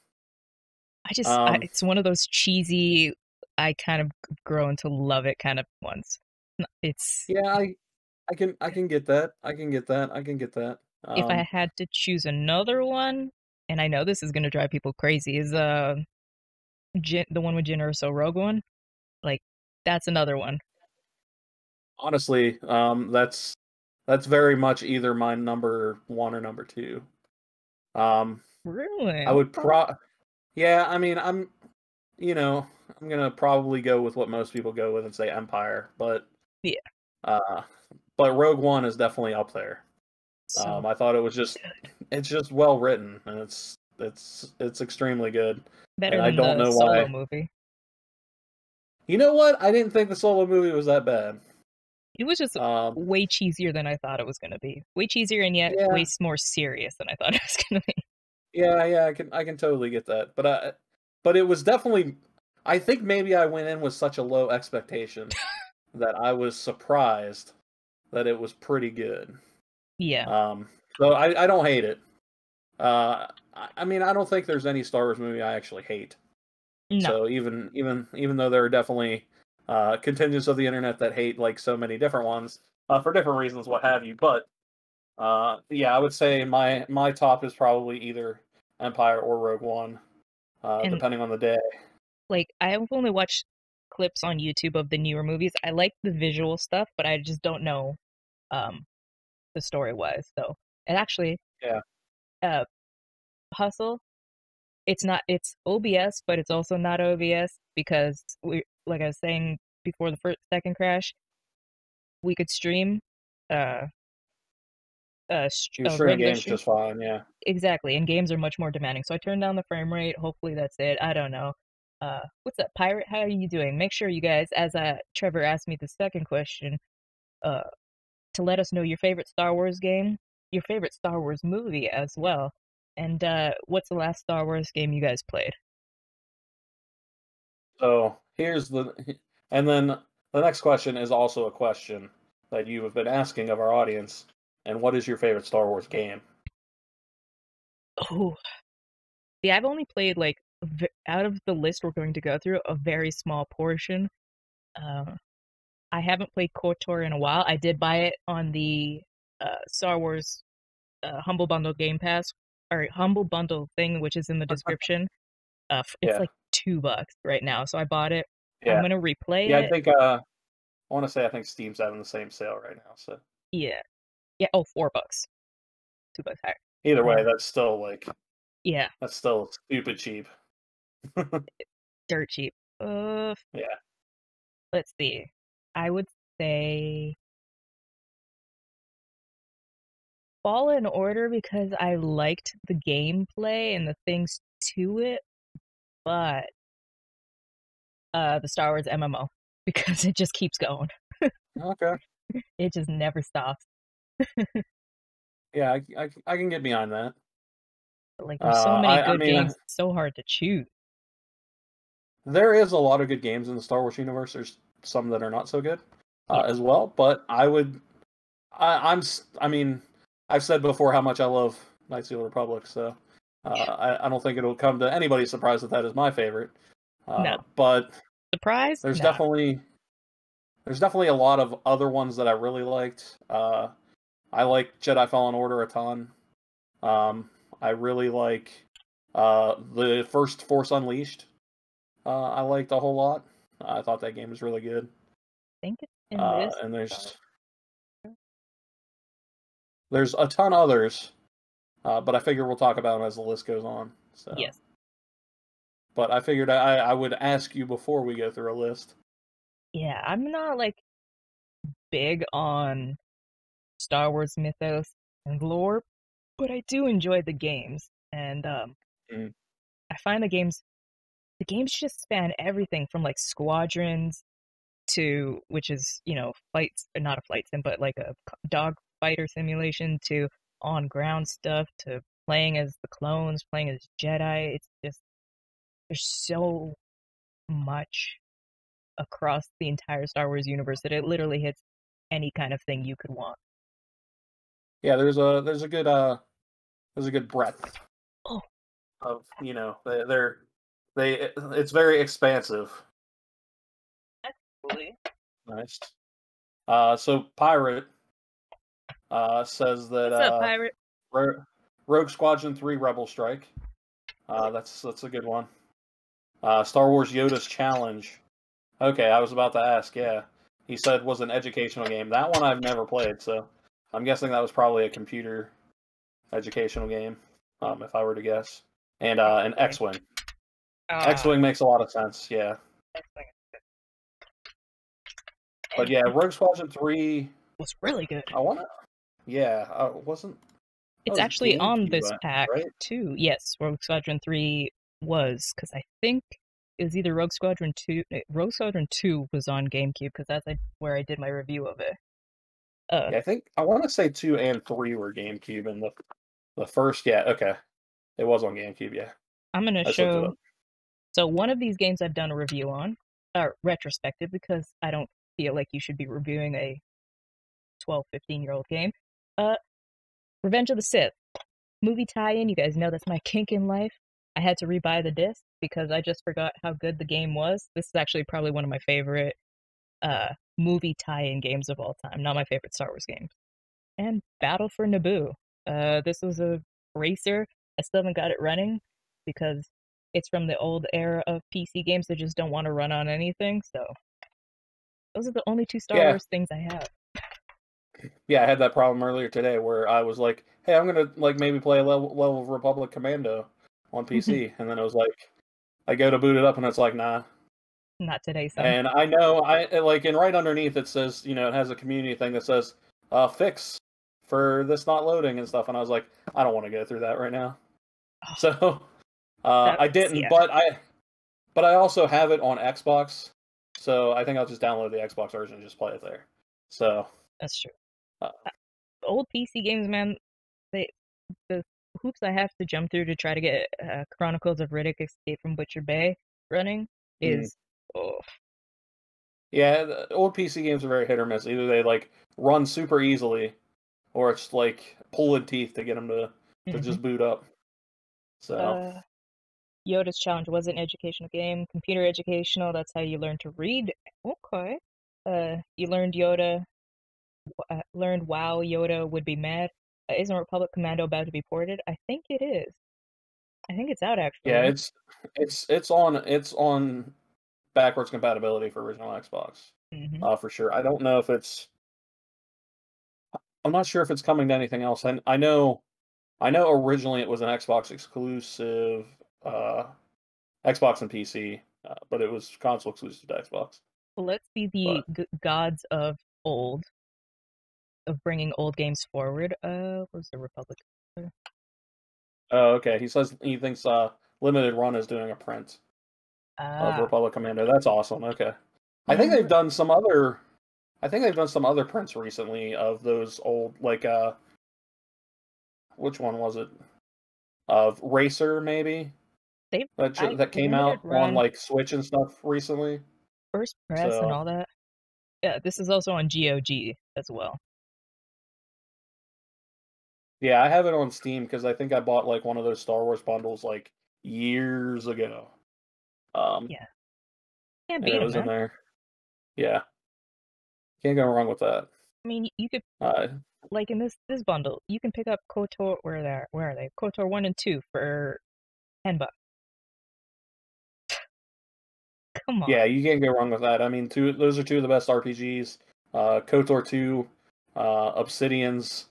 I just... Um, I, it's one of those cheesy, I kind of grown to love it kind of ones. It's Yeah, I, I can I can get that. I can get that. I can get that. If I Um, had to choose another one, and I know this is going to drive people crazy, is uh Jin, the one with Jyn Erso, Rogue One. Like, that's another one. honestly, um, that's that's very much either my number one or number two. Um, I Really? would pro. Yeah, I mean, I'm, you know, I'm gonna probably go with what most people go with and say Empire, but Yeah. uh, but Rogue One is definitely up there. Um, So I thought it was just, good. it's just well written, and it's it's it's extremely good. Better And I than don't the know Solo why. movie. You know what? I didn't think the Solo movie was that bad. It was just Um, way cheesier than I thought it was going to be. Way cheesier and yet way yeah, s- more serious than I thought it was going to be. yeah, yeah. I can I can totally get that, but I, but it was definitely. I think maybe I went in with such a low expectation that I was surprised that it was pretty good. Yeah. Um, so I, I don't hate it. Uh, I, I mean, I don't think there's any Star Wars movie I actually hate. No. So even even even though there are definitely uh, contingents of the internet that hate like so many different ones uh, for different reasons, what have you. But uh, yeah, I would say my my top is probably either Empire or Rogue One, uh, And depending on the day. like I've only watched clips on YouTube of the newer movies. I like the visual stuff, but I just don't know um the story wise though. And actually, Yeah. uh Hustle, it's not it's O B S, but it's also not O B S because we like I was saying before the first second crash, we could stream uh uh sh- Your a streaming regular game's stream. just fine. Yeah. Exactly, and games are much more demanding. So I turned down the frame rate. Hopefully that's it. I don't know. Uh, what's up, pirate? How are you doing? Make sure you guys, as uh, Trevor asked me the second question, uh, to let us know your favorite Star Wars game, your favorite Star Wars movie as well, and uh, what's the last Star Wars game you guys played? So here's the, and then the next question is also a question that you have been asking of our audience. And what is your favorite Star Wars game? Oh, yeah, I've only played like a ve- out of the list we're going to go through a very small portion. Um, I haven't played KOTOR in a while. I did buy it on the uh, Star Wars uh, Humble Bundle Game Pass or Humble Bundle thing, which is in the description. Uh, f- it's Yeah, like two bucks right now, so I bought it. I'm yeah, gonna yeah. replay I it. think uh, I want to say I think Steam's having the same sale right now. So Yeah, yeah. Oh, four bucks, two bucks higher. either way, Um, that's still like yeah, that's still stupid cheap. dirt cheap. Uh, Yeah, let's see. I would say Fallen Order because I liked the gameplay and the things to it, but uh, the Star Wars M M O because it just keeps going. okay. It just never stops. Yeah, I, c- I c- I can get behind that. But, like, Uh, there's so many I I good mean, games, it's so hard to choose. there is a lot of good games in the Star Wars universe. There's some that are not so good Yeah. uh, as well. But I would I, I'm. s- I mean, I've said before how much I love Knights of the Old Republic, so uh, I, I don't think it'll come to anybody's surprise that that is my favorite. No. Uh, but Surprise? there's Nah. definitely there's definitely a lot of other ones that I really liked. Uh, I like Jedi Fallen Order a ton. Um, I really like uh, the first Force Unleashed. Uh, I liked a whole lot. I thought that game was really good. I think it's in Uh, this and there's order. there's a ton others. Uh, but I figure we'll talk about them as the list goes on. So, Yes. but I figured I, I would ask you before we go through a list. Yeah, I'm not like big on Star Wars mythos and lore, but I do enjoy the games. And um Mm. I find the games the games just span everything from like Squadrons to which is, you know, flights uh, not a flight sim, but like a c- dog fighter simulation to on ground stuff to playing as the clones, playing as Jedi. It's just there's so much across the entire Star Wars universe that it literally hits any kind of thing you could want. Yeah, there's a there's a good uh there's a good breadth Oh, of you know they, they're they it- it's very expansive. absolutely. Nice. Uh, so Pirate uh, says that What's up, uh, Pirate? Ro- Rogue Squadron three Rebel Strike. Uh, that's that's a good one. Uh, Star Wars Yoda's Challenge. Okay, I was about to ask. Yeah, he said was an educational game. That one I've never played, so I'm guessing that was probably a computer educational game, um, if I were to guess. And uh, an X-Wing. Uh, X-Wing makes a lot of sense. Yeah. But yeah, Rogue Squadron three was really good. I want to. Yeah, I wasn't. It's oh, actually on this pack, right? too. Yes, Rogue Squadron three was, because I think it was either Rogue Squadron two... Rogue Squadron two was on GameCube, because that's where I did my review of it. Uh, yeah, I think, I want to say two and three were GameCube, and the the first, yeah, okay. It was on GameCube, yeah. I'm going to show... So one of these games I've done a review on, or retrospective, because I don't feel like you should be reviewing a twelve, fifteen-year-old game. Uh... Revenge of the Sith. Movie tie-in, you guys know that's my kink in life. I had to rebuy the disc because I just forgot how good the game was. This is actually probably one of my favorite uh, movie tie-in games of all time. Not my favorite Star Wars game. And Battle for Naboo. Uh, this was a racer. I still haven't got it running because it's from the old era of P C games that just don't want to run on anything. So those are the only two Star yeah. Wars things I have. Yeah, I had that problem earlier today where I was like, hey, I'm going to like maybe play a level, level of Republic Commando on P C. And then I was like, I go to boot it up and it's like, nah. Not today, son. And I know, I like, and right underneath it says, you know, it has a community thing that says, uh, fix for this not loading and stuff. And I was like, I don't want to go through that right now. Oh, so uh, I didn't, yeah. but I but I also have it on Xbox. So I think I'll just download the Xbox version and just play it there. So that's true. Uh, old P C games, man, they, the hoops I have to jump through to try to get uh, Chronicles of Riddick Escape from Butcher Bay running is, mm. oh. Yeah, the old P C games are very hit or miss. Either they, like, run super easily, or it's, like, pulling teeth to get them to, mm-hmm. to just boot up. So uh, Yoda's Challenge was an educational game. Computer educational, that's how you learn to read. Okay. Uh, you learned Yoda... Uh, learned wow Yoda would be mad. Uh, isn't Republic Commando about to be ported? I think it is. I think it's out actually. Yeah, it's it's it's on it's on backwards compatibility for original Xbox, mm-hmm. uh, for sure. I don't know if it's. I'm not sure if it's coming to anything else. I I know, I know originally it was an Xbox exclusive, uh, Xbox and P C, uh, but it was console exclusive to Xbox. Well, let's be the but... g- gods of old. Of bringing old games forward. Uh, where's the Republic? Oh, okay. He says he thinks uh, Limited Run is doing a print ah. of Republic Commando. That's awesome. Okay, I think they've done some other. I think they've done some other prints recently of those old, like uh, which one was it? Of Racer, maybe. They that, I, that came out Run. on like Switch and stuff recently. First press so. and all that. Yeah, this is also on G O G as well. Yeah, I have it on Steam because I think I bought like one of those Star Wars bundles like years ago. Um, yeah, can't beat it. It was in there. Yeah, can't go wrong with that. I mean, you could uh, like in this this bundle, you can pick up KOTOR. Where are they? Where are they? KOTOR one and two for ten bucks. Come on. Yeah, you can't go wrong with that. I mean, two those are two of the best R P Gs. Uh, KOTOR two, uh, Obsidian's.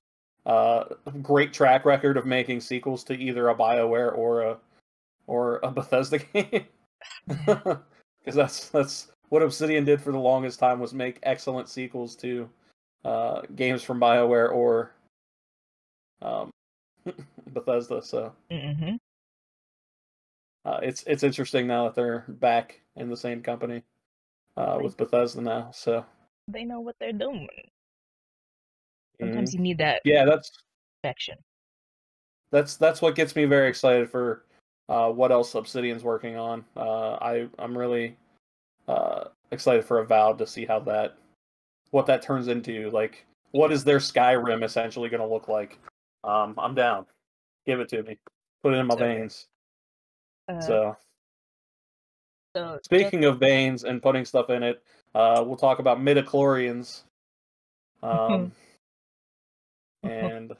Uh, great track record of making sequels to either a BioWare or a or a Bethesda game, because that's that's what Obsidian did for the longest time was make excellent sequels to uh, games from BioWare or um, Bethesda. So mm-hmm. uh, it's it's interesting now that they're back in the same company uh, with Bethesda now. So they know what they're doing. Sometimes you need that. Yeah, that's perfection. That's that's what gets me very excited for uh, what else Obsidian's working on. Uh, I I'm really uh, excited for Avowed to see how that what that turns into. Like, what is their Skyrim essentially going to look like? Um, I'm down. Give it to me. Put it in my so, veins. Uh, so, so speaking just... of veins and putting stuff in it, uh, we'll talk about midichlorians. Um, and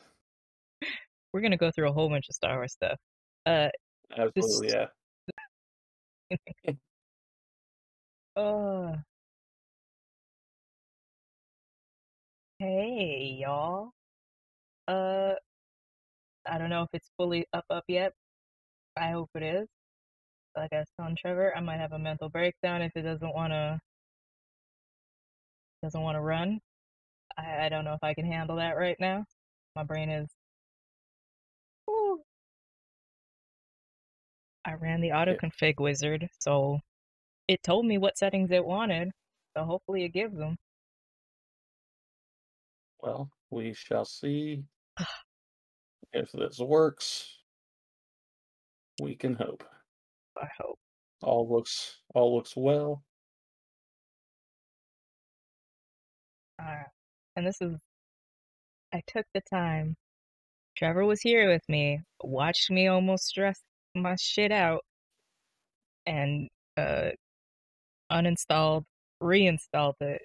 we're gonna go through a whole bunch of Star Wars stuff. Uh, absolutely, this... yeah. uh. Hey, y'all. Uh, I don't know if it's fully up up yet. I hope it is. Like I was telling Trevor, I might have a mental breakdown if it doesn't want to doesn't want to run. I, I don't know if I can handle that right now. My brain is. Ooh. I ran the auto config wizard, so it told me what settings it wanted. So hopefully it gives them. Well, we shall see if this works. We can hope. I hope all looks all looks well. Uh, and this is, I took the time. Trevor was here with me, watched me almost stress my shit out, and uh, uninstalled, reinstalled it,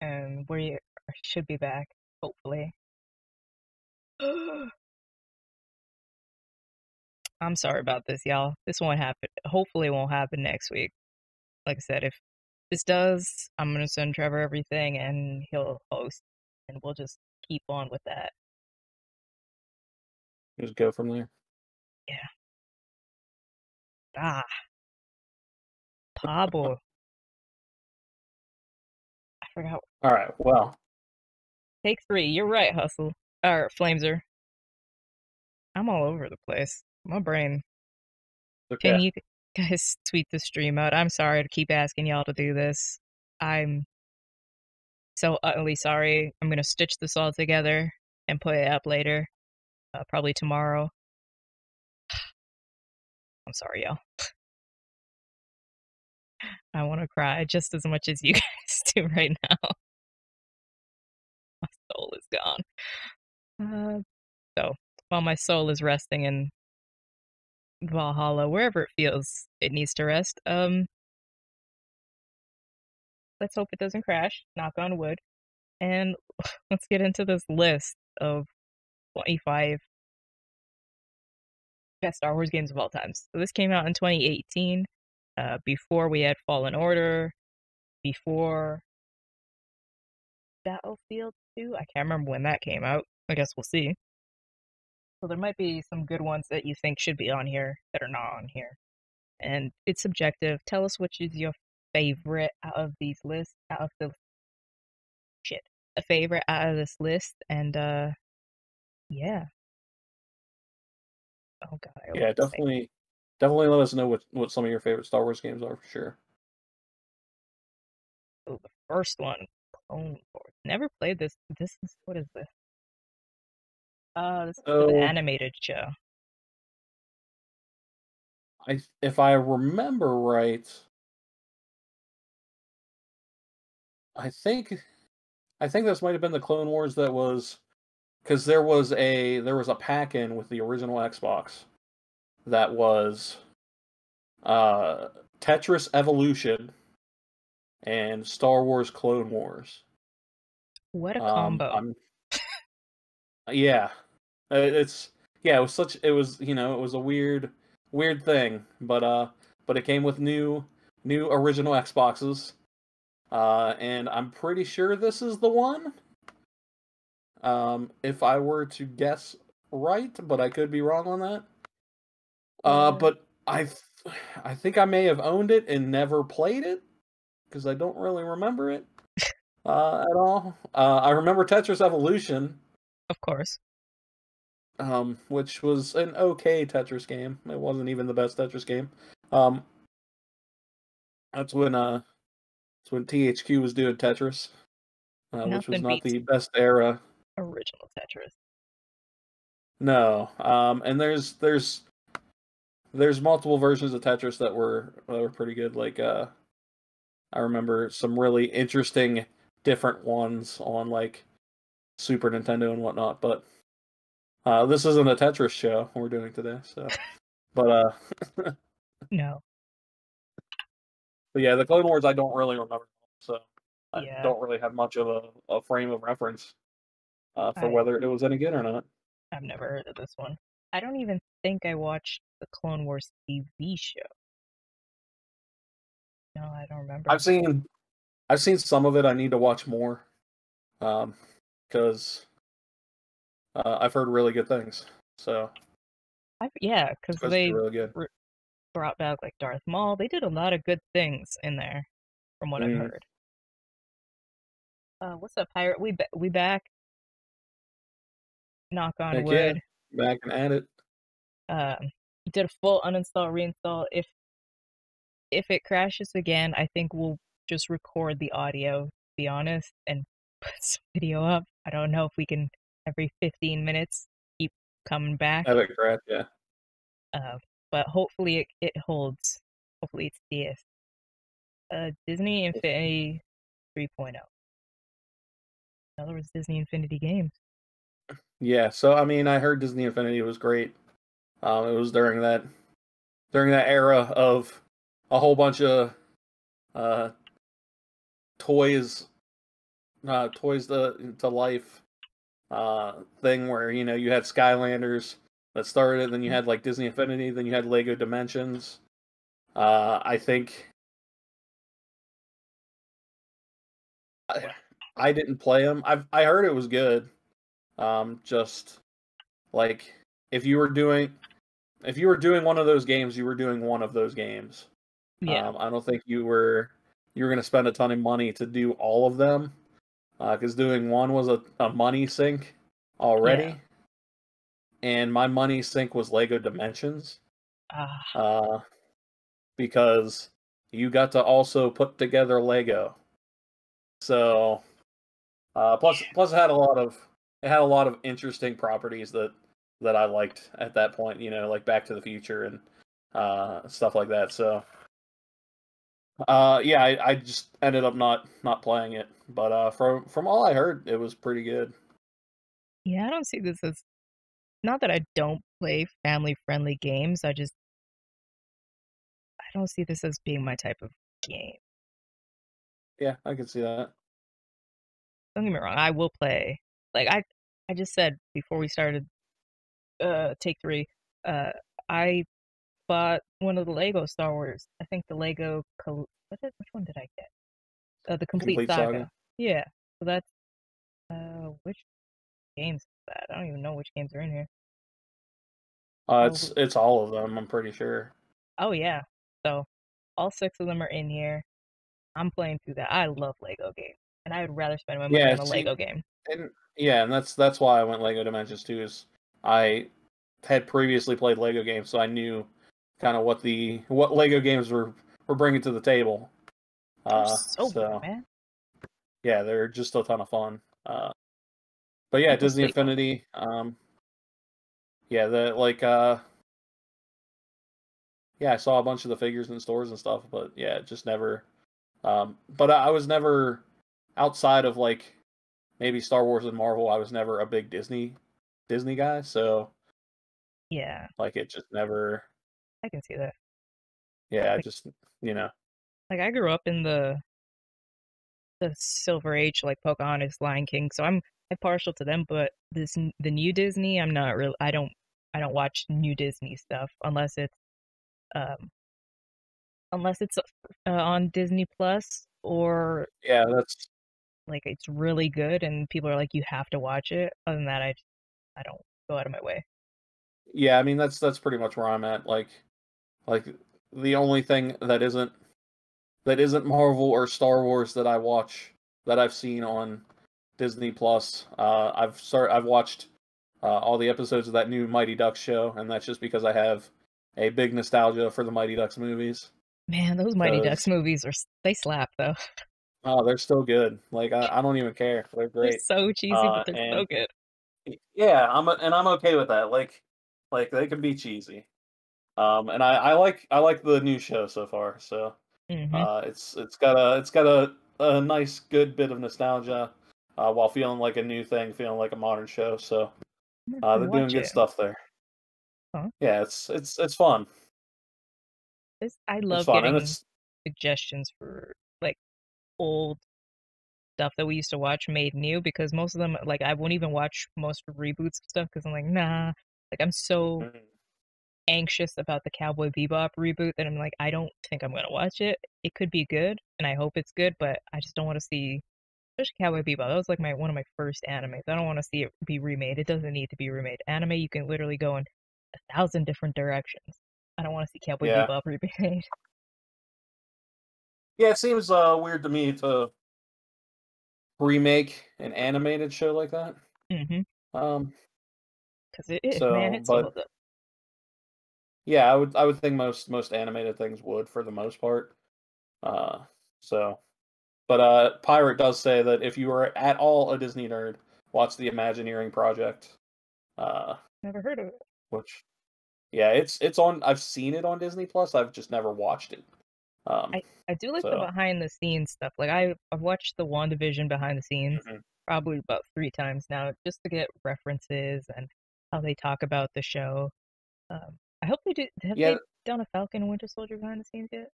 and we should be back hopefully. I'm sorry about this, y'all. This won't happen. Hopefully it won't happen next week. Like I said, if this does, I'm going to send Trevor everything and he'll host. And we'll just keep on with that. Just go from there. Yeah. Ah. Pablo. I forgot. All right, well. Take three. You're right, Hustle. Or Flameser. I'm all over the place. My brain. Okay. Can you guys tweet the stream out? I'm sorry to keep asking y'all to do this. I'm so utterly sorry. I'm going to stitch this all together and put it up later. Uh, probably tomorrow. I'm sorry, y'all. I want to cry just as much as you guys do right now. My soul is gone. Uh, so while my soul is resting in Valhalla, wherever it feels it needs to rest. Um, let's hope it doesn't crash, knock on wood. And let's get into this list of twenty-five best Star Wars games of all time. So this came out in twenty eighteen, uh, before we had Fallen Order, before Battlefield two. I can't remember when that came out. I guess we'll see. So there might be some good ones that you think should be on here that are not on here. And it's subjective. Tell us which is your favorite out of these lists, out of the shit. A favorite out of this list, and uh yeah. Oh god. I yeah, definitely definitely let us know what, what some of your favorite Star Wars games are for sure. Oh, the first one, Clone Wars. Never played this. This is what is this? Oh, this is so, an animated show. I, if I remember right, I think, I think this might have been the Clone Wars that was, because there was a there was a pack-in with the original Xbox that was uh, Tetris Evolution and Star Wars Clone Wars. What a combo! Um, I'm, Yeah, it's yeah. It was such. It was you know. It was a weird, weird thing. But uh, but it came with new, new original Xboxes. Uh, and I'm pretty sure this is the one. Um, if I were to guess right, but I could be wrong on that. Uh, but I, I think I may have owned it and never played it, because I don't really remember it, uh, at all. Uh, I remember Tetris Evolution. Of course. Um, which was an okay Tetris game. It wasn't even the best Tetris game. Um, that's when uh, that's when T H Q was doing Tetris, uh, which was not the best era. Original Tetris. No. Um, and there's there's there's multiple versions of Tetris that were that were pretty good. Like uh, I remember some really interesting different ones on like Super Nintendo and whatnot, but uh, this isn't a Tetris show we're doing today, so. But uh, no. But yeah, the Clone Wars I don't really remember, so I yeah. don't really have much of a, a frame of reference uh, for I, whether it was any good or not. I've never heard of this one. I don't even think I watched the Clone Wars T V show. No, I don't remember. I've seen, I've seen some of it. I need to watch more, um, because uh, I've heard really good things. So, I've, yeah, because they really good. Re- brought back like Darth Maul. They did a lot of good things in there, from what mm. I've heard. Uh, what's up, pirate? We ba- we back. Knock on Heck wood. Yeah. Back and at it. Um, did a full uninstall, reinstall. If if it crashes again, I think we'll just record the audio, to be honest, and put some video up. I don't know if we can every fifteen minutes keep coming back. Have it crash, yeah. Uh, but hopefully it it holds. Hopefully it's D S. Uh, Disney Infinity three point oh. In other words, Disney Infinity Games. Yeah, so I mean, I heard Disney Infinity was great. Um, it was during that during that era of a whole bunch of uh, toys, uh, toys to, to life uh, thing where, you know, you had Skylanders that started, then you had like Disney Infinity, then you had Lego Dimensions. Uh, I think I, I didn't play them. I've I heard it was good. Um, just like if you were doing, if you were doing one of those games, you were doing one of those games. Yeah. Um, I don't think you were, you were going to spend a ton of money to do all of them. Uh, cause doing one was a, a money sink already. Yeah. And my money sink was Lego Dimensions. Uh. uh, because you got to also put together Lego. So, uh, plus, plus it had a lot of, It had a lot of interesting properties that, that I liked at that point, you know, like Back to the Future and uh, stuff like that. So, uh, yeah, I, I just ended up not, not playing it. But uh, from from all I heard, it was pretty good. Yeah, I don't see this as... Not that I don't play family-friendly games. I just... I don't see this as being my type of game. Yeah, I can see that. Don't get me wrong, I will play... Like I, I just said before we started, uh, take three. Uh, I bought one of the Lego Star Wars. I think the Lego. Col- what did, which one did I get? Uh, the complete, complete saga. saga. Yeah. So that's. Uh, which games is that? I don't even know which games are in here. Uh, it's it's all of them. I'm pretty sure. Oh yeah. So all six of them are in here. I'm playing through that. I love Lego games, and I would rather spend my money yeah, on a Lego game. And yeah, and that's that's why I went Lego Dimensions too. Is I had previously played Lego games, so I knew kind of what the what Lego games were, were bringing to the table. Uh, so, so good, man. Yeah, they're just a ton of fun. Uh, but yeah, Disney Infinity. Um, yeah, the like. Uh, yeah, I saw a bunch of the figures in stores and stuff, but yeah, just never. Um, but I, I was never outside of like. Maybe Star Wars and Marvel. I was never a big Disney, Disney guy. So, yeah, like it just never. I can see that. Yeah, like, I just you know, like I grew up in the, the Silver Age, like Pocahontas, Lion King. So I'm I'm partial to them, but this the new Disney. I'm not really. I don't. I don't watch new Disney stuff unless it's, um, unless it's uh, on Disney Plus or. Yeah, that's. Like it's really good, and people are like, "You have to watch it." Other than that, I, I don't go out of my way. Yeah, I mean that's that's pretty much where I'm at. Like, like the only thing that isn't that isn't Marvel or Star Wars that I watch that I've seen on Disney Plus. Uh, I've started. I've watched uh, all the episodes of that new Mighty Ducks show, and that's just because I have a big nostalgia for the Mighty Ducks movies. Man, those Mighty Cause... Ducks movies are they slap though. Oh, they're still good. Like I, I don't even care. They're great. They're so cheesy, uh, but they're and, so good. Yeah, I'm a, and I'm okay with that. Like, like they can be cheesy. Um, and I, I like I like the new show so far. So, mm-hmm. uh, it's it's got a it's got a, a nice good bit of nostalgia, uh, while feeling like a new thing, feeling like a modern show. So, uh, they're doing good it. stuff there. Huh? Yeah, it's it's it's fun. It's, I love it's fun, getting suggestions for. Old stuff that we used to watch made new, because most of them, like, I won't even watch most reboots of stuff because I'm like, nah. Like, I'm so mm-hmm. anxious about the Cowboy Bebop reboot that I'm like, I don't think I'm going to watch it. It could be good, and I hope it's good, but I just don't want to see, especially Cowboy Bebop. That was, like, my one of my first animes. I don't want to see it be remade. It doesn't need to be remade. Anime, you can literally go in a thousand different directions. I don't want to see Cowboy yeah. Bebop remade. Yeah, it seems uh, weird to me to remake an animated show like that. Mm-hmm. Um... Because it is, so, man, it's but, all of them. Yeah, I would, I would think most most animated things would, for the most part. Uh, so, but uh, Pirate does say that if you are at all a Disney nerd, watch the Imagineering Project. Uh, never heard of it. Which, yeah, it's it's on. I've seen it on Disney Plus. I've just never watched it. Um, I I do like so. the behind the scenes stuff. Like I I've watched the WandaVision behind the scenes mm-hmm. probably about three times now, just to get references and how they talk about the show. Um, I hope they do. Have yeah. they done a Falcon and Winter Soldier behind the scenes yet?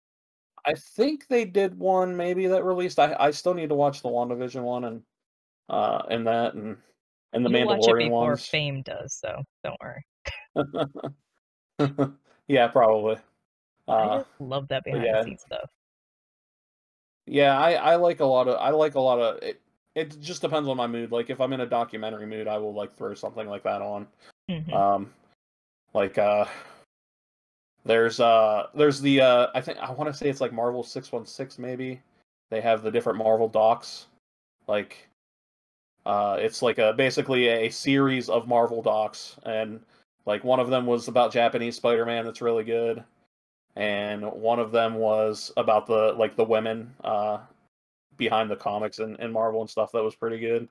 I think they did one, maybe, that released. I, I still need to watch the WandaVision one and uh and that and and the You'll Mandalorian watch it before ones. Fame does, so don't worry. Yeah, probably. Uh, I just love that behind yeah. the scenes stuff. Yeah, I, I like a lot of. I like a lot of. It, It just depends on my mood. Like, if I'm in a documentary mood, I will, like, throw something like that on. Mm-hmm. Um, like, uh, there's, uh, there's the, uh, I think, I want to say it's, like, Marvel six one six, maybe. They have the different Marvel docs. Like, uh, it's, like, a, basically a series of Marvel docs. And, like, one of them was about Japanese Spider-Man, that's really good. And one of them was about the, like, the women, uh, behind the comics and, and Marvel and stuff that was pretty good.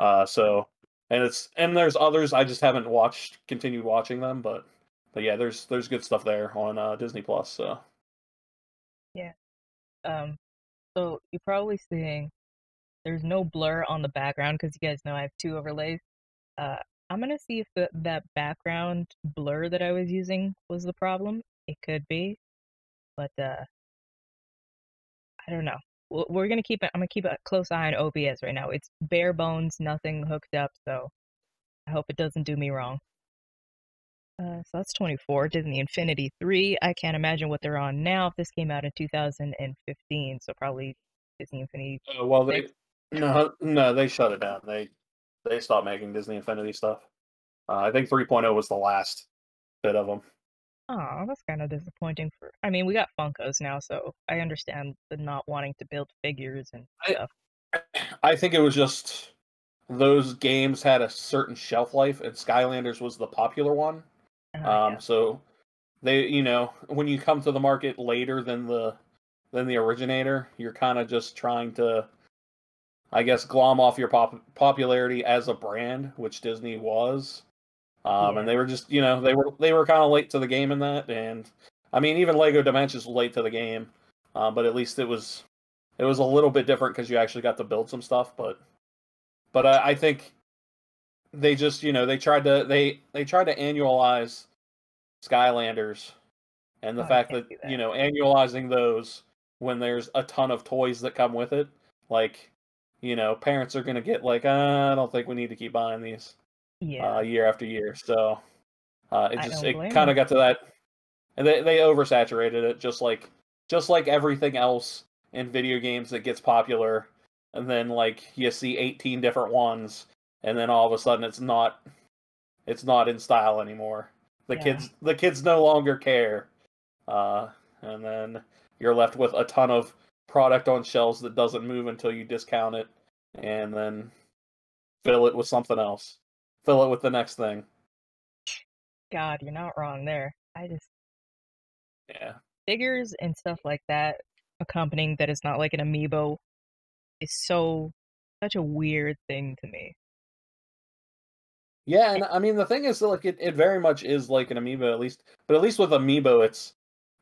Uh, so, and it's, and there's others, I just haven't watched, continued watching them, but, but yeah, there's, there's good stuff there on uh, Disney Plus. So. Yeah. Um, so you're probably seeing there's no blur on the background, 'cause you guys know I have two overlays. Uh, I'm going to see if the, that background blur that I was using was the problem. It could be, but, uh, I don't know. We're gonna keep it. I'm gonna keep a close eye on O B S right now. It's bare bones, nothing hooked up. So I hope it doesn't do me wrong. Uh, so that's twenty-four. Disney Infinity three. I can't imagine what they're on now. If this came out in two thousand fifteen, so probably Disney Infinity. Uh, well, they no, no, they shut it down. They they stopped making Disney Infinity stuff. Uh, I think three point oh was the last bit of them. Oh, that's kind of disappointing. For I mean, we got Funkos now, so I understand the not wanting to build figures and stuff. I, I think it was just those games had a certain shelf life, and Skylanders was the popular one. Oh, um, yeah. So they, you know, when you come to the market later than the than the originator, you're kind of just trying to, I guess, glom off your pop popularity as a brand, which Disney was. Um, yeah. And they were just, you know, they were they were kind of late to the game in that, and I mean, even Lego Dimensions was late to the game, uh, but at least it was it was a little bit different because you actually got to build some stuff. But but I, I think they just, you know, they tried to they they tried to annualize Skylanders, and the oh, fact that, that you know, annualizing those when there's a ton of toys that come with it, like, you know, parents are gonna get like, uh, I don't think we need to keep buying these. Yeah. Uh, year after year, so uh, it just it kind of got to that, and they they oversaturated it, just like just like everything else in video games that gets popular, and then like you see eighteen different ones, and then all of a sudden it's not it's not in style anymore. The yeah. kids the kids no longer care, uh, and then you're left with a ton of product on shelves that doesn't move until you discount it, and then fill it with something else. Fill it with the next thing. God, you're not wrong there. I just... Yeah. Figures and stuff like that, accompanying that is not like an amiibo, is so... such a weird thing to me. Yeah, and I mean, the thing is, like, it, it very much is like an amiibo, at least. But at least with amiibo, it's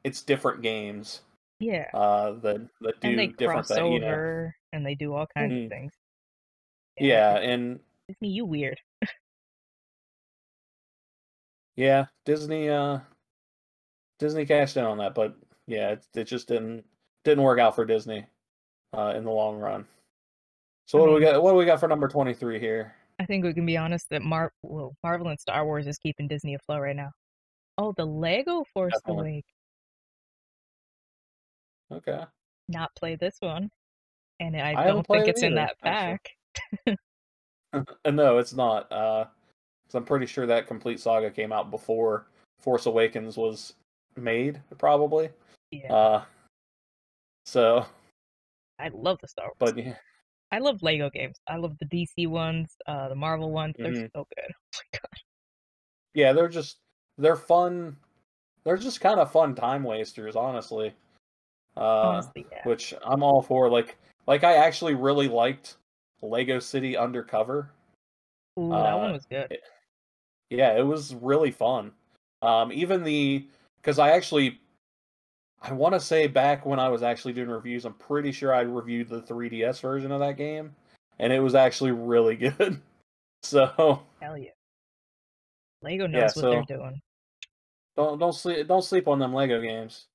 it's different games. Yeah. Uh, that, that do different things. And they cross over, you know? And they do all kinds mm-hmm. of things. Yeah, yeah, and... Disney, you weird. Yeah, Disney. Uh, Disney cashed in on that, but yeah, it, it just didn't didn't work out for Disney uh, in the long run. So what do we got? What do we got for number twenty-three here? I think we can be honest that Mar- well, Marvel and Star Wars is keeping Disney afloat right now. Oh, the Lego Force Awakens. Okay. Not play this one, and I, I don't think it's it either, in that pack. No, it's not. Uh, cause I'm pretty sure that complete saga came out before Force Awakens was made, probably. Yeah. Uh, so. I love the Star Wars. But yeah. I love Lego games. I love the D C ones, uh, the Marvel ones. They're mm-hmm. so good. Oh my god. Yeah, they're just they're fun. They're just kind of fun time wasters, honestly. Uh, honestly, yeah. Which I'm all for. Like, like I actually really liked Lego City Undercover. Ooh, that uh, one was good. It, yeah, it was really fun. Um, even the because I actually. I want to say back when I was actually doing reviews, I'm pretty sure I reviewed the three D S version of that game, and it was actually really good. So hell yeah, Lego knows yeah, what so, they're doing. Don't don't sleep don't sleep on them Lego games.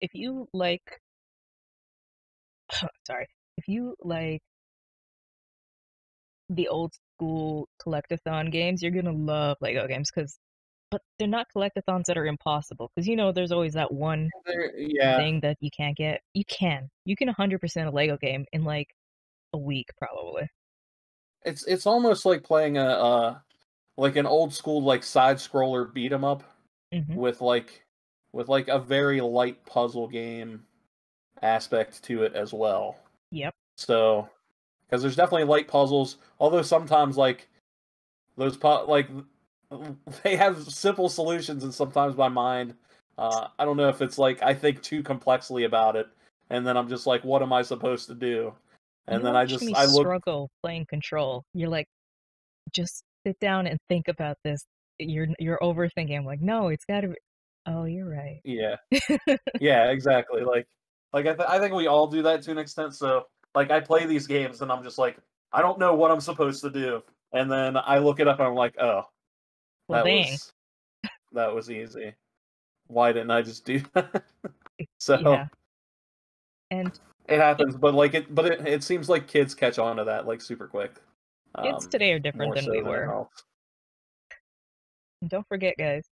If you like, sorry, if you like the old school collectathon games, you're gonna love Lego games because. But they're not collectathons that are impossible. Because, you know, there's always that one yeah. thing that you can't get. You can. You can one hundred percent a Lego game in, like, a week, probably. It's it's almost like playing a, uh, like, an old-school, like, side-scroller beat-em-up mm-hmm. with, like, with, like, a very light puzzle game aspect to it as well. Yep. So, because there's definitely light puzzles. Although sometimes, like, those, pu- like... they have simple solutions, and sometimes my mind, uh, I don't know if it's like I think too complexly about it, and then I'm just like, what am I supposed to do? And you then I just I look struggle playing Control. You're like, just sit down and think about this. You're you're overthinking. I'm like, no, it's got to. Be... Oh, you're right. Yeah, yeah, exactly. Like, like I th- I think we all do that to an extent. So, like, I play these games, and I'm just like, I don't know what I'm supposed to do, and then I look it up, and I'm like, oh. Well, that dang. was that was easy. Why didn't I just do that? So yeah. And it happens, but like it, but it, it seems like kids catch on to that like super quick. Um, kids today are different than so we were. Than Don't forget, guys,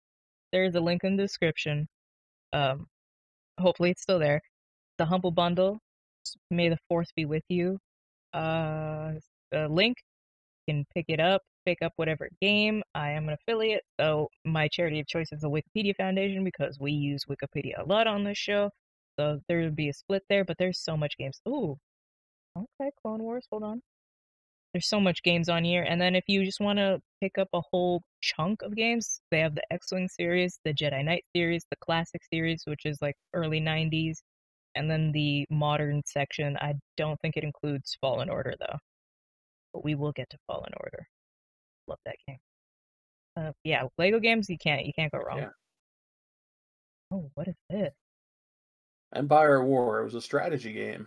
there is a link in the description. Um, hopefully it's still there. The Humble Bundle. May the Force be with you. Uh, the link. You can pick it up. Pick up whatever game. I am an affiliate, so my charity of choice is the Wikipedia Foundation because we use Wikipedia a lot on this show. So there would be a split there, but there's so much games. Ooh, okay, Clone Wars. Hold on, there's so much games on here. And then if you just want to pick up a whole chunk of games, they have the X-Wing series, the Jedi Knight series, the Classic series, which is like early nineties, and then the Modern section. I don't think it includes Fallen Order though, but we will get to Fallen Order. Love that game. Uh, yeah, Lego games you can't you can't go wrong. Yeah. Oh, what is this? Empire War. It was a strategy game.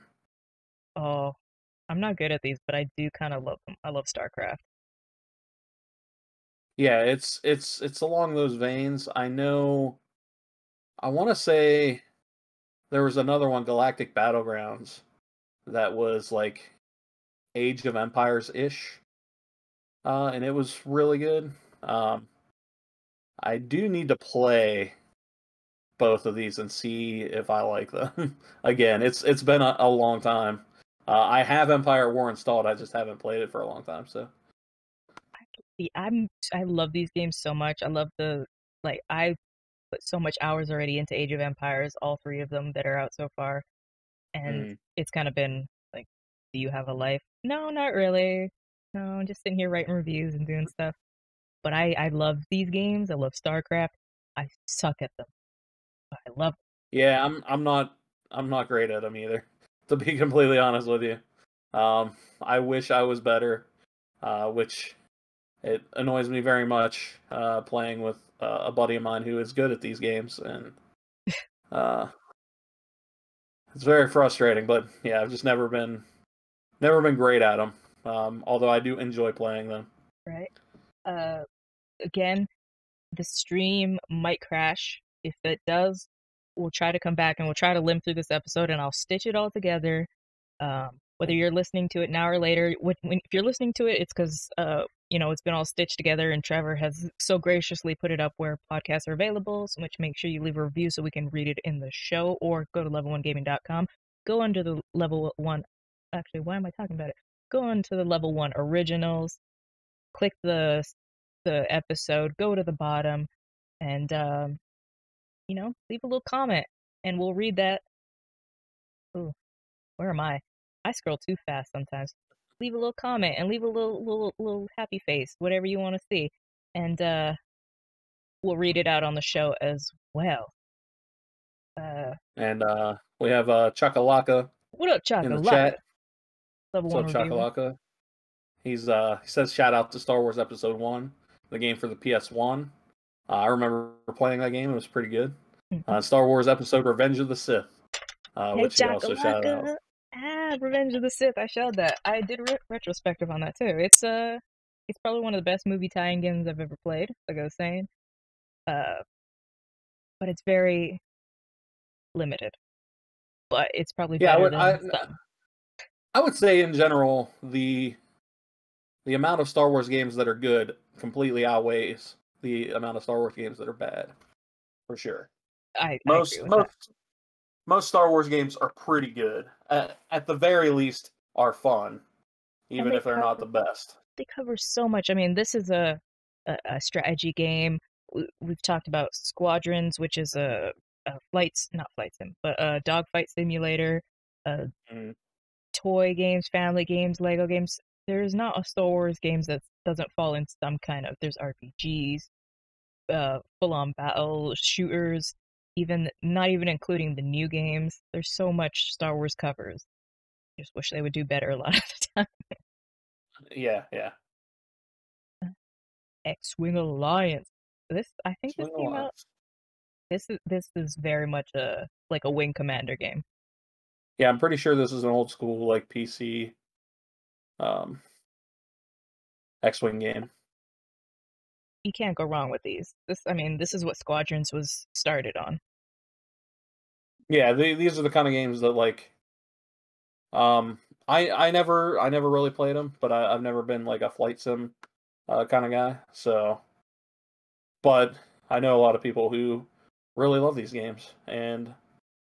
Oh, I'm not good at these, but I do kind of love them. I love StarCraft. Yeah, it's it's it's along those veins. I know. I want to say there was another one, Galactic Battlegrounds, that was like Age of Empires ish. Uh, and it was really good. Um, I do need to play both of these and see if I like them. Again, it's it's been a, a long time. Uh, I have Empire War installed. I just haven't played it for a long time. So, I'm I love these games so much. I love the like I put so much hours already into Age of Empires, all three of them that are out so far, and mm. it's kind of been like, do you have a life? No, not really. No, I'm just sitting here writing reviews and doing stuff. But I, I love these games. I love StarCraft. I suck at them. But I love them. Yeah, I'm I'm not I'm not great at them either. To be completely honest with you, um, I wish I was better. Uh, which it annoys me very much. Uh, playing with uh, a buddy of mine who is good at these games, and uh, it's very frustrating. But yeah, I've just never been never been great at them. Um, although I do enjoy playing them. Right. Uh, again, the stream might crash. If it does, we'll try to come back and we'll try to limp through this episode and I'll stitch it all together. Um, whether you're listening to it now or later. When, when, if you're listening to it, it's because, uh, you know, it's been all stitched together and Trevor has so graciously put it up where podcasts are available, so much make sure you leave a review so we can read it in the show, or go to level one gaming dot com. Go under the level one. Actually, why am I talking about it? Go on to the level one originals, click the the episode, go to the bottom, and, um, you know, leave a little comment, and we'll read that. Ooh, where am I? I scroll too fast sometimes. Leave a little comment and leave a little little, little happy face, whatever you want to see, and uh, we'll read it out on the show as well. Uh, and uh, we have uh, Chakalaka. What up, Chakalaka? In the chat. Level so Chakalaka, he's uh, he says shout out to Star Wars Episode One, the game for the P S one. Uh, I remember playing that game; it was pretty good. Mm-hmm. Uh, Star Wars Episode Revenge of the Sith, uh, hey, which Chakalaka. He also shout out. Ah, Revenge of the Sith! I showed that. I did re- retrospective on that too. It's uh, it's probably one of the best movie tie-in games I've ever played, like I was saying. Uh, but it's very limited. But it's probably yeah. I would, I, I would say in general the the amount of Star Wars games that are good completely outweighs the amount of Star Wars games that are bad, for sure. I, I most agree with most that. Most Star Wars games are pretty good. Uh, at the very least, are fun, even they if they're cover, not the best. They cover so much. I mean, this is a a, a strategy game. We, we've talked about Squadrons, which is a Uh, flights, not flight sim, but uh, dogfight simulator, uh, mm. toy games, family games, Lego games. There's not a Star Wars games that doesn't fall in some kind of. There's R P Gs, uh, full-on battle shooters, even not even including the new games. There's so much Star Wars covers. I just wish they would do better a lot of the time. yeah, yeah. X-Wing Alliance. This, I think, X-Wing this came Alliance. out. This is this is very much a like a Wing Commander game. Yeah, I'm pretty sure this is an old school like P C, um, X-Wing game. You can't go wrong with these. This, I mean, this is what Squadrons was started on. Yeah, they, these are the kind of games that like, um, I I never I never really played them, but I, I've never been like a flight sim uh, kind of guy. So, but I know a lot of people who really love these games, and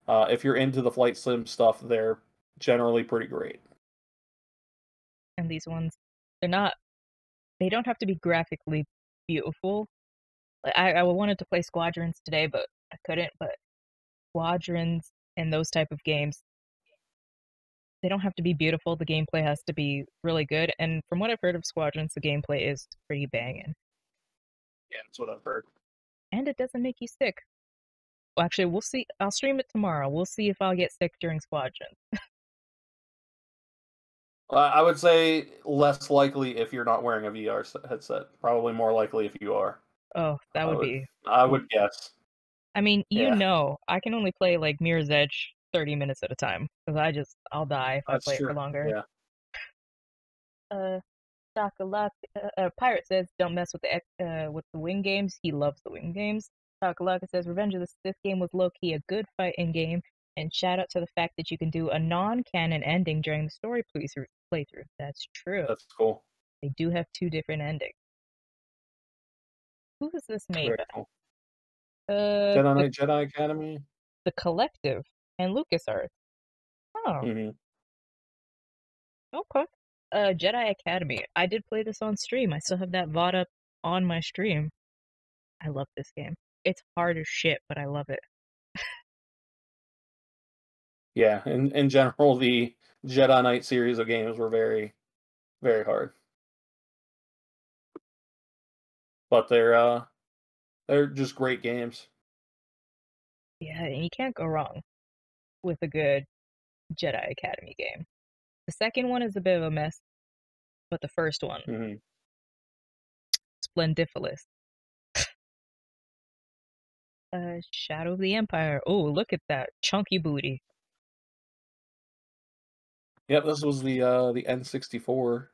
uh, if you're into the flight sim stuff, they're generally pretty great. And these ones, they're not, they don't have to be graphically beautiful. Like, I, I wanted to play Squadrons today, but I couldn't, but Squadrons and those type of games, they don't have to be beautiful. The gameplay has to be really good, and from what I've heard of Squadrons, the gameplay is pretty banging. Yeah, that's what I've heard. And it doesn't make you sick. Well, actually, we'll see. I'll stream it tomorrow. We'll see if I'll get sick during Squadrons. uh, I would say less likely if you're not wearing a V R headset. Probably more likely if you are. Oh, that would, would be. I would guess. I mean, you yeah. know, I can only play like Mirror's Edge thirty minutes at a time because I just I'll die if That's I play true. it for longer. Yeah. Uh, Chakalaka uh, uh, Pirate says, "Don't mess with the uh, with the wing games." He loves the wing games. Chakalaka says, "Revenge of the Sith game was low key a good fighting game, and shout out to the fact that you can do a non canon ending during the story playthrough." That's true. That's cool. They do have two different endings. Who is this made by? Cool. Uh, Jedi Knight, the, Jedi Academy, the Collective, and LucasArts. Oh. Mm-hmm. Okay. Uh, Jedi Academy. I did play this on stream. I still have that V O D up on my stream. I love this game. It's hard as shit, but I love it. yeah, in, in general, the Jedi Knight series of games were very, very hard. But they're, uh, they're just great games. Yeah, and you can't go wrong with a good Jedi Academy game. The second one is a bit of a mess, but the first one, mm-hmm. Splendiferous. uh, Shadow of the Empire. Oh, look at that chunky booty. Yep, this was the uh, the N sixty-four.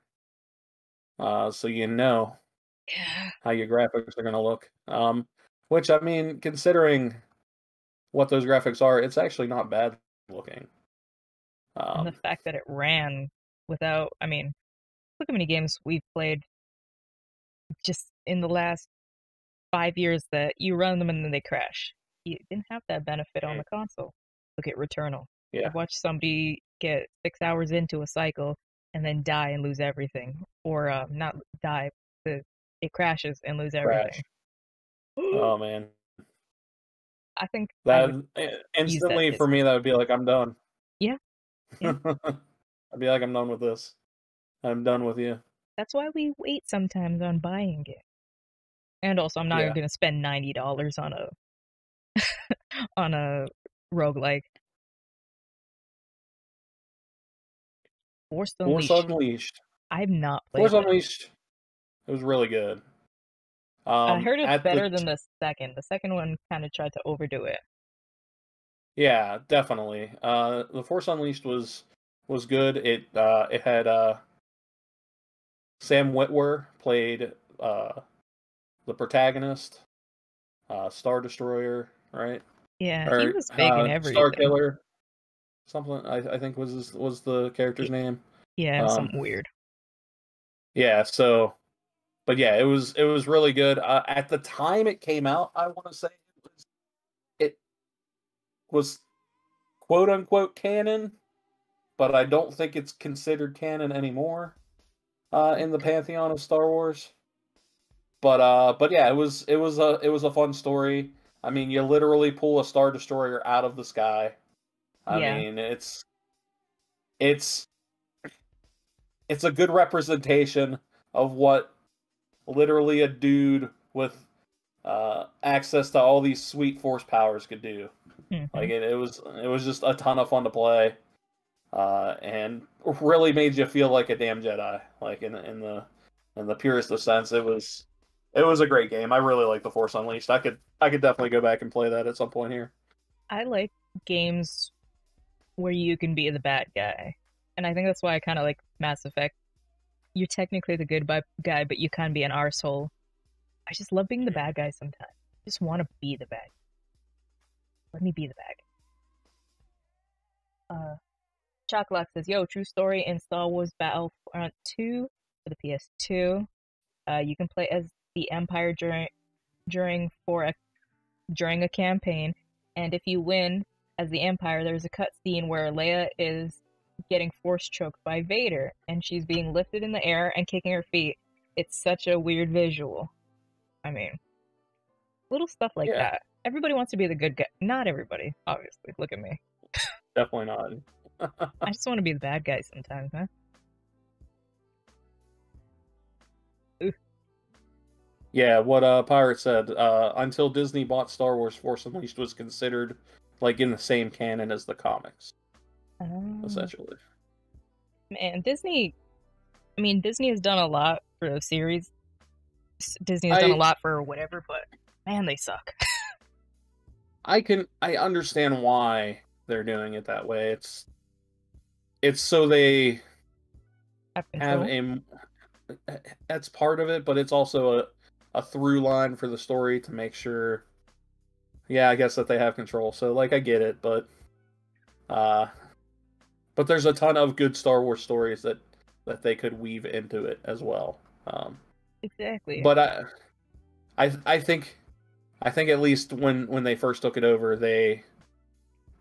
Uh, so you know yeah. how your graphics are gonna look. Um, which I mean, considering what those graphics are, it's actually not bad looking. Um, and the fact that it ran without, I mean, look how many games we've played just in the last five years that you run them and then they crash. You didn't have that benefit on the console. Look at Returnal. Yeah. I've watched somebody get six hours into a cycle and then die and lose everything. Or uh, not die, the, it crashes and lose everything. Crash. Oh, man. I think that I instantly that for me, that would be like, I'm done. Yeah. yeah. I'd be like, I'm done with this. I'm done with you. That's why we wait sometimes on buying it. And also, I'm not yeah. going to spend ninety dollars on a on a roguelike. Force Unleashed. Force Unleashed. I've not played Force that. Unleashed. It was really good. Um, I heard it's better the... than the second. The second one kind of tried to overdo it. Yeah, definitely. Uh, the Force Unleashed was was good. It uh, it had uh, Sam Witwer played uh, the protagonist, uh, Star Destroyer, right? Yeah, or, he was big uh, in everything. Star Killer, something I, I think was his, was the character's name. Yeah, um, something weird. Yeah, so. But yeah, it was it was really good. Uh, at the time it came out, I want to say it was, it was quote unquote canon, but I don't think it's considered canon anymore uh, in the pantheon of Star Wars. But uh, but yeah, it was it was a it was a fun story. I mean, you literally pull a Star Destroyer out of the sky. I yeah. mean, it's it's it's a good representation of what. Literally a dude with uh, access to all these sweet force powers could do. Mm-hmm. Like it, it was, it was just a ton of fun to play, uh, and really made you feel like a damn Jedi. Like in in the in the purest of sense, it was it was a great game. I really like The Force Unleashed. I could I could definitely go back and play that at some point here. I like games where you can be the bad guy, and I think that's why I kind of like Mass Effect. You're technically the good guy, but you can be an arsehole. I just love being the bad guy sometimes. I just want to be the bad guy. Let me be the bad guy. Uh, Chocolock says, yo, true story in Star Wars Battlefront two for the P S two. Uh, you can play as the Empire during during for a, during a campaign, and if you win as the Empire, there's a cutscene where Leia is getting force choked by Vader, and she's being lifted in the air and kicking her feet. It's such a weird visual. I mean, little stuff like yeah. that. Everybody wants to be the good guy. Not everybody, obviously. Look at me. Definitely not. I just want to be the bad guy sometimes, huh? Ooh. Yeah, what uh, Pirate said, uh, until Disney bought Star Wars, Force Unleashed was considered like in the same canon as the comics. Um, essentially. Man, Disney, I mean, Disney has done a lot for the series. Disney has I, done a lot for whatever, but man, they suck. I can, I understand why they're doing it that way. It's, it's so they have a, that's part of it, but it's also a, a through line for the story to make sure, yeah, I guess that they have control. So, like, I get it, but, uh, But there's a ton of good Star Wars stories that, that they could weave into it as well. Um, exactly. But I, I, I think, I think at least when, when they first took it over, they,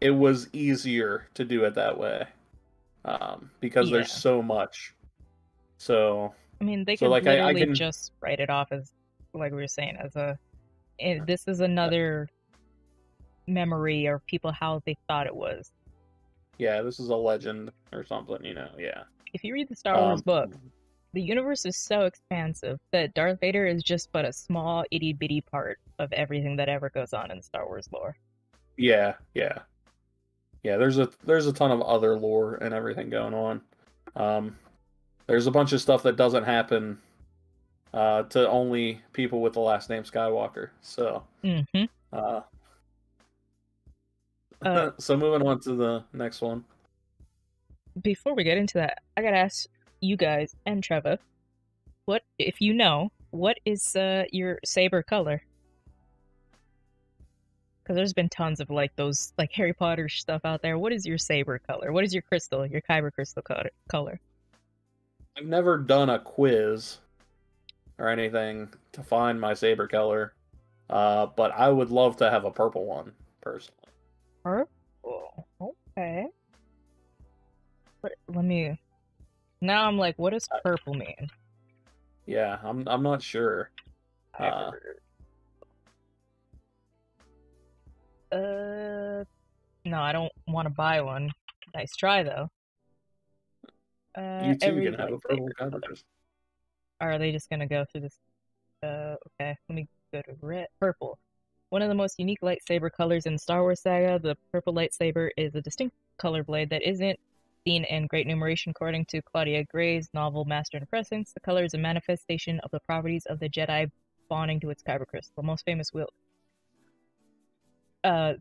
it was easier to do it that way, um, because yeah. there's so much. So I mean, they so could like literally I, I can... just write it off as, like we were saying, as a this is another memory or people how they thought it was. Yeah, this is a legend or something, you know, yeah. If you read the Star Wars um, book, the universe is so expansive that Darth Vader is just but a small, itty-bitty part of everything that ever goes on in Star Wars lore. Yeah, yeah. Yeah, there's a there's a ton of other lore and everything going on. Um, there's a bunch of stuff that doesn't happen uh, to only people with the last name Skywalker, so... Mm-hmm. Uh, Uh, so moving on to the next one. Before we get into that, I gotta ask you guys and Trevor, what, if you know, what is uh, your saber color? Because there's been tons of like those like Harry Potter stuff out there. What is your saber color? What is your crystal? Your kyber crystal color? I've never done a quiz or anything to find my saber color, uh, but I would love to have a purple one personally. Purple, okay. But let me. Now I'm like, what does purple mean? Yeah, I'm. I'm not sure. Uh, Uh, no, I don't want to buy one. Nice try, though. Uh, you too can have a purple color. Are they just gonna go through this? Uh, okay, let me go to red, purple. One of the most unique lightsaber colors in Star Wars saga, the purple lightsaber is a distinct color blade that isn't seen in great numeration. According to Claudia Gray's novel Master and Prescience, the color is a manifestation of the properties of the Jedi bonding to its kyber crystal. The most famous wield. Uh,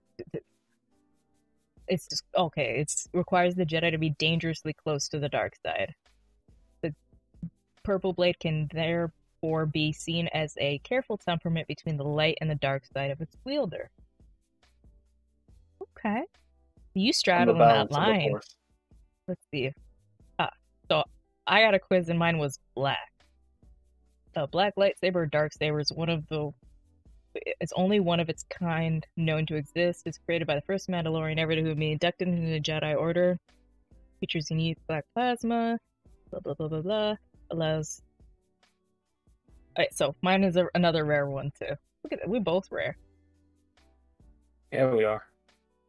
it's just, okay. It's requires the Jedi to be dangerously close to the dark side. The purple blade can therefore be seen as a careful temperament between the light and the dark side of its wielder. Okay, you straddle that line. Let's see. Ah, so I got a quiz, and mine was black. The black lightsaber or dark saber is one of the. It's only one of its kind known to exist. It's created by the first Mandalorian ever to be inducted into the Jedi Order. Features unique black plasma. Blah, blah, blah, blah, blah. Allows... Alright, so mine is a, another rare one, too. Look at that. We're both rare. Yeah, we are.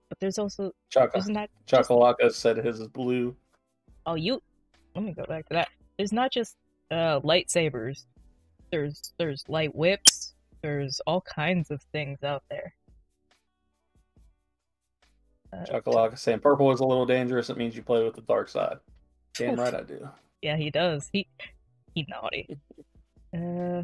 But there's also... Chocolate. Chocolate just... said his is blue. Oh, you... Let me go back to that. There's not just uh, lightsabers. There's, there's light whips. There's all kinds of things out there. Uh, Chocolate saying purple is a little dangerous. It means you play with the dark side. Damn right I do. Yeah, he does. He he naughty. Uh,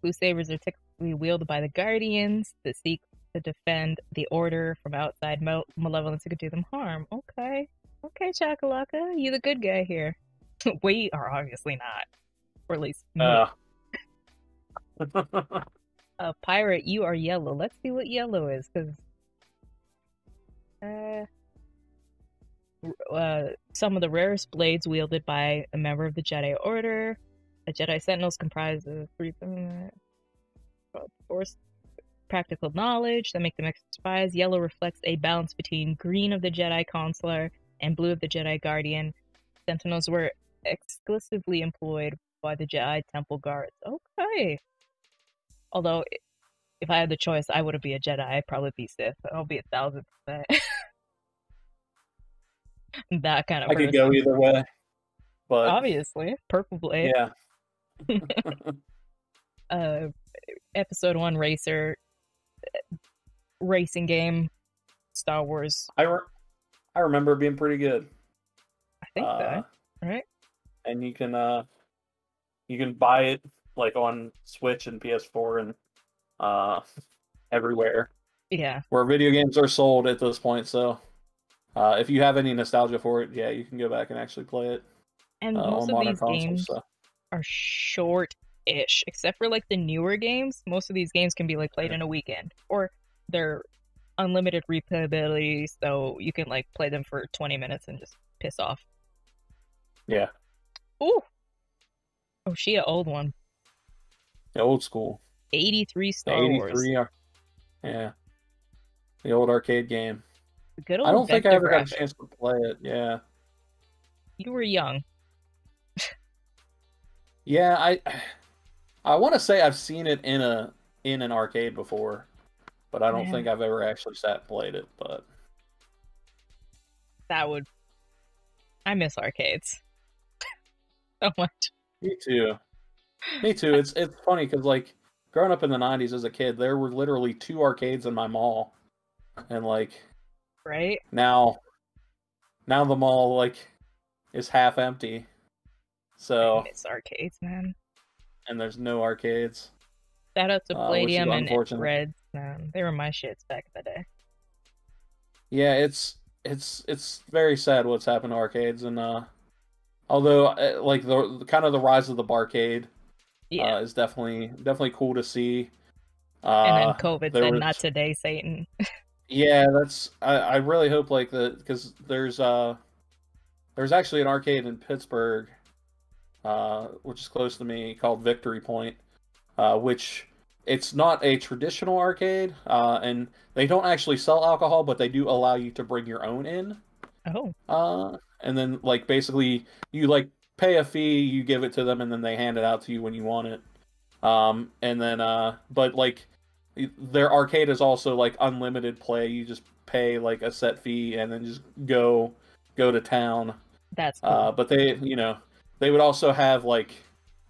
blue sabers are typically wielded by the Guardians that seek to defend the Order from outside mal malevolence that could do them harm. Okay, okay, Chocolate, you the good guy here. We are obviously not, or at least. Uh. A pirate, you are yellow. Let's see what yellow is, because uh, uh, some of the rarest blades wielded by a member of the Jedi Order. The Jedi Sentinels comprise of three uh, force practical knowledge that make them spies. Yellow reflects a balance between green of the Jedi Consular and blue of the Jedi Guardian. Sentinels were exclusively employed by the Jedi Temple Guards. Okay. Although, if I had the choice, I wouldn't be a Jedi. I'd probably be Sith. I'll be a thousand percent. That kind of I person. Could go either way. But... Obviously. Purple blade. Yeah. uh, episode one racer. Racing game. Star Wars. I, re I remember being pretty good. I think uh, so. Right? And you can, uh, you can buy it. Like on Switch and P S four and uh, everywhere. Yeah. Where video games are sold at this point. So uh, if you have any nostalgia for it, yeah, you can go back and actually play it. And uh, most of these consoles, games so. Are short-ish. Except for like the newer games, most of these games can be like played yeah. in a weekend. Or they're unlimited replayability, so you can like play them for twenty minutes and just piss off. Yeah. Ooh! Oh, she an old one. The old school. eighty-three Star Wars. Yeah. The old arcade game. Good old I don't think I ever graphics. Got a chance to play it. Yeah. You were young. Yeah, I I want to say I've seen it in a in an arcade before, but I don't Man. think I've ever actually sat and played it, but that would I miss arcades. So much. Me too. Me too. It's it's funny because like growing up in the nineties as a kid, there were literally two arcades in my mall, and like, right now, now the mall like is half empty. So it's arcades, man. And there's no arcades. Shout out to Palladium uh, and Reds, man. They were my shits back in the day. Yeah, it's it's it's very sad what's happened to arcades, and uh, although like the kind of the rise of the barcade. Yeah, uh, it's definitely definitely cool to see. Uh, and then COVID said, was... not today, Satan. Yeah, that's. I, I really hope like the because there's uh there's actually an arcade in Pittsburgh, uh, which is close to me, called Victory Point, uh, which it's not a traditional arcade, uh, and they don't actually sell alcohol, but they do allow you to bring your own in. Oh. Uh, and then like basically you like pay a fee, you give it to them, and then they hand it out to you when you want it. Um, and then uh, but like. Their arcade is also like unlimited play. You just pay like a set fee and then just go go to town. That's cool. Uh, but they, you know, they would also have like,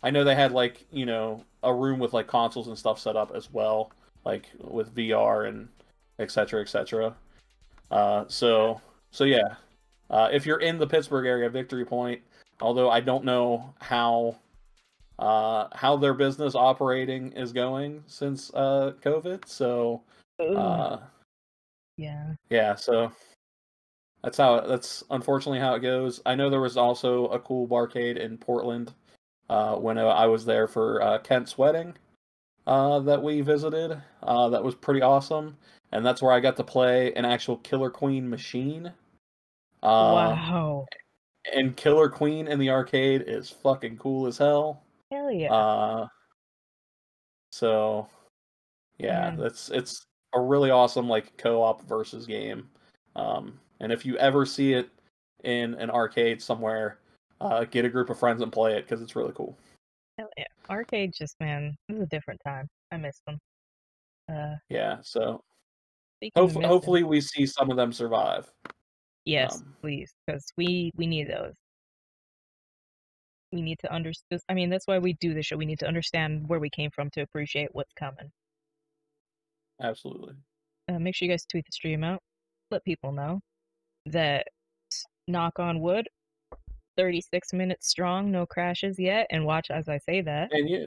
I know they had like, you know, a room with like consoles and stuff set up as well, like with V R and et cetera, et cetera. Uh, so so yeah, uh, if you're in the Pittsburgh area, Victory Point. Although I don't know how. Uh, how their business operating is going since uh, COVID. So, uh, yeah, yeah. So that's how. That's unfortunately how it goes. I know there was also a cool barcade in Portland uh, when I was there for uh, Kent's wedding uh, that we visited. Uh, that was pretty awesome, and that's where I got to play an actual Killer Queen machine. Uh, wow! And Killer Queen in the arcade is fucking cool as hell. Hell yeah. Uh, so, yeah, yeah, that's it's a really awesome like co-op versus game. Um, and if you ever see it in an arcade somewhere, uh, get a group of friends and play it because it's really cool. Hell yeah, arcade just man, it was a different time. I miss them. Uh, yeah, so hof- hopefully them. we see some of them survive. Yes, um, please, because we we need those. We need to understand. I mean, that's why we do this show. We need to understand where we came from to appreciate what's coming. Absolutely. Uh, make sure you guys tweet the stream out. Let people know that, knock on wood, thirty-six minutes strong, no crashes yet. And watch as I say that. And you,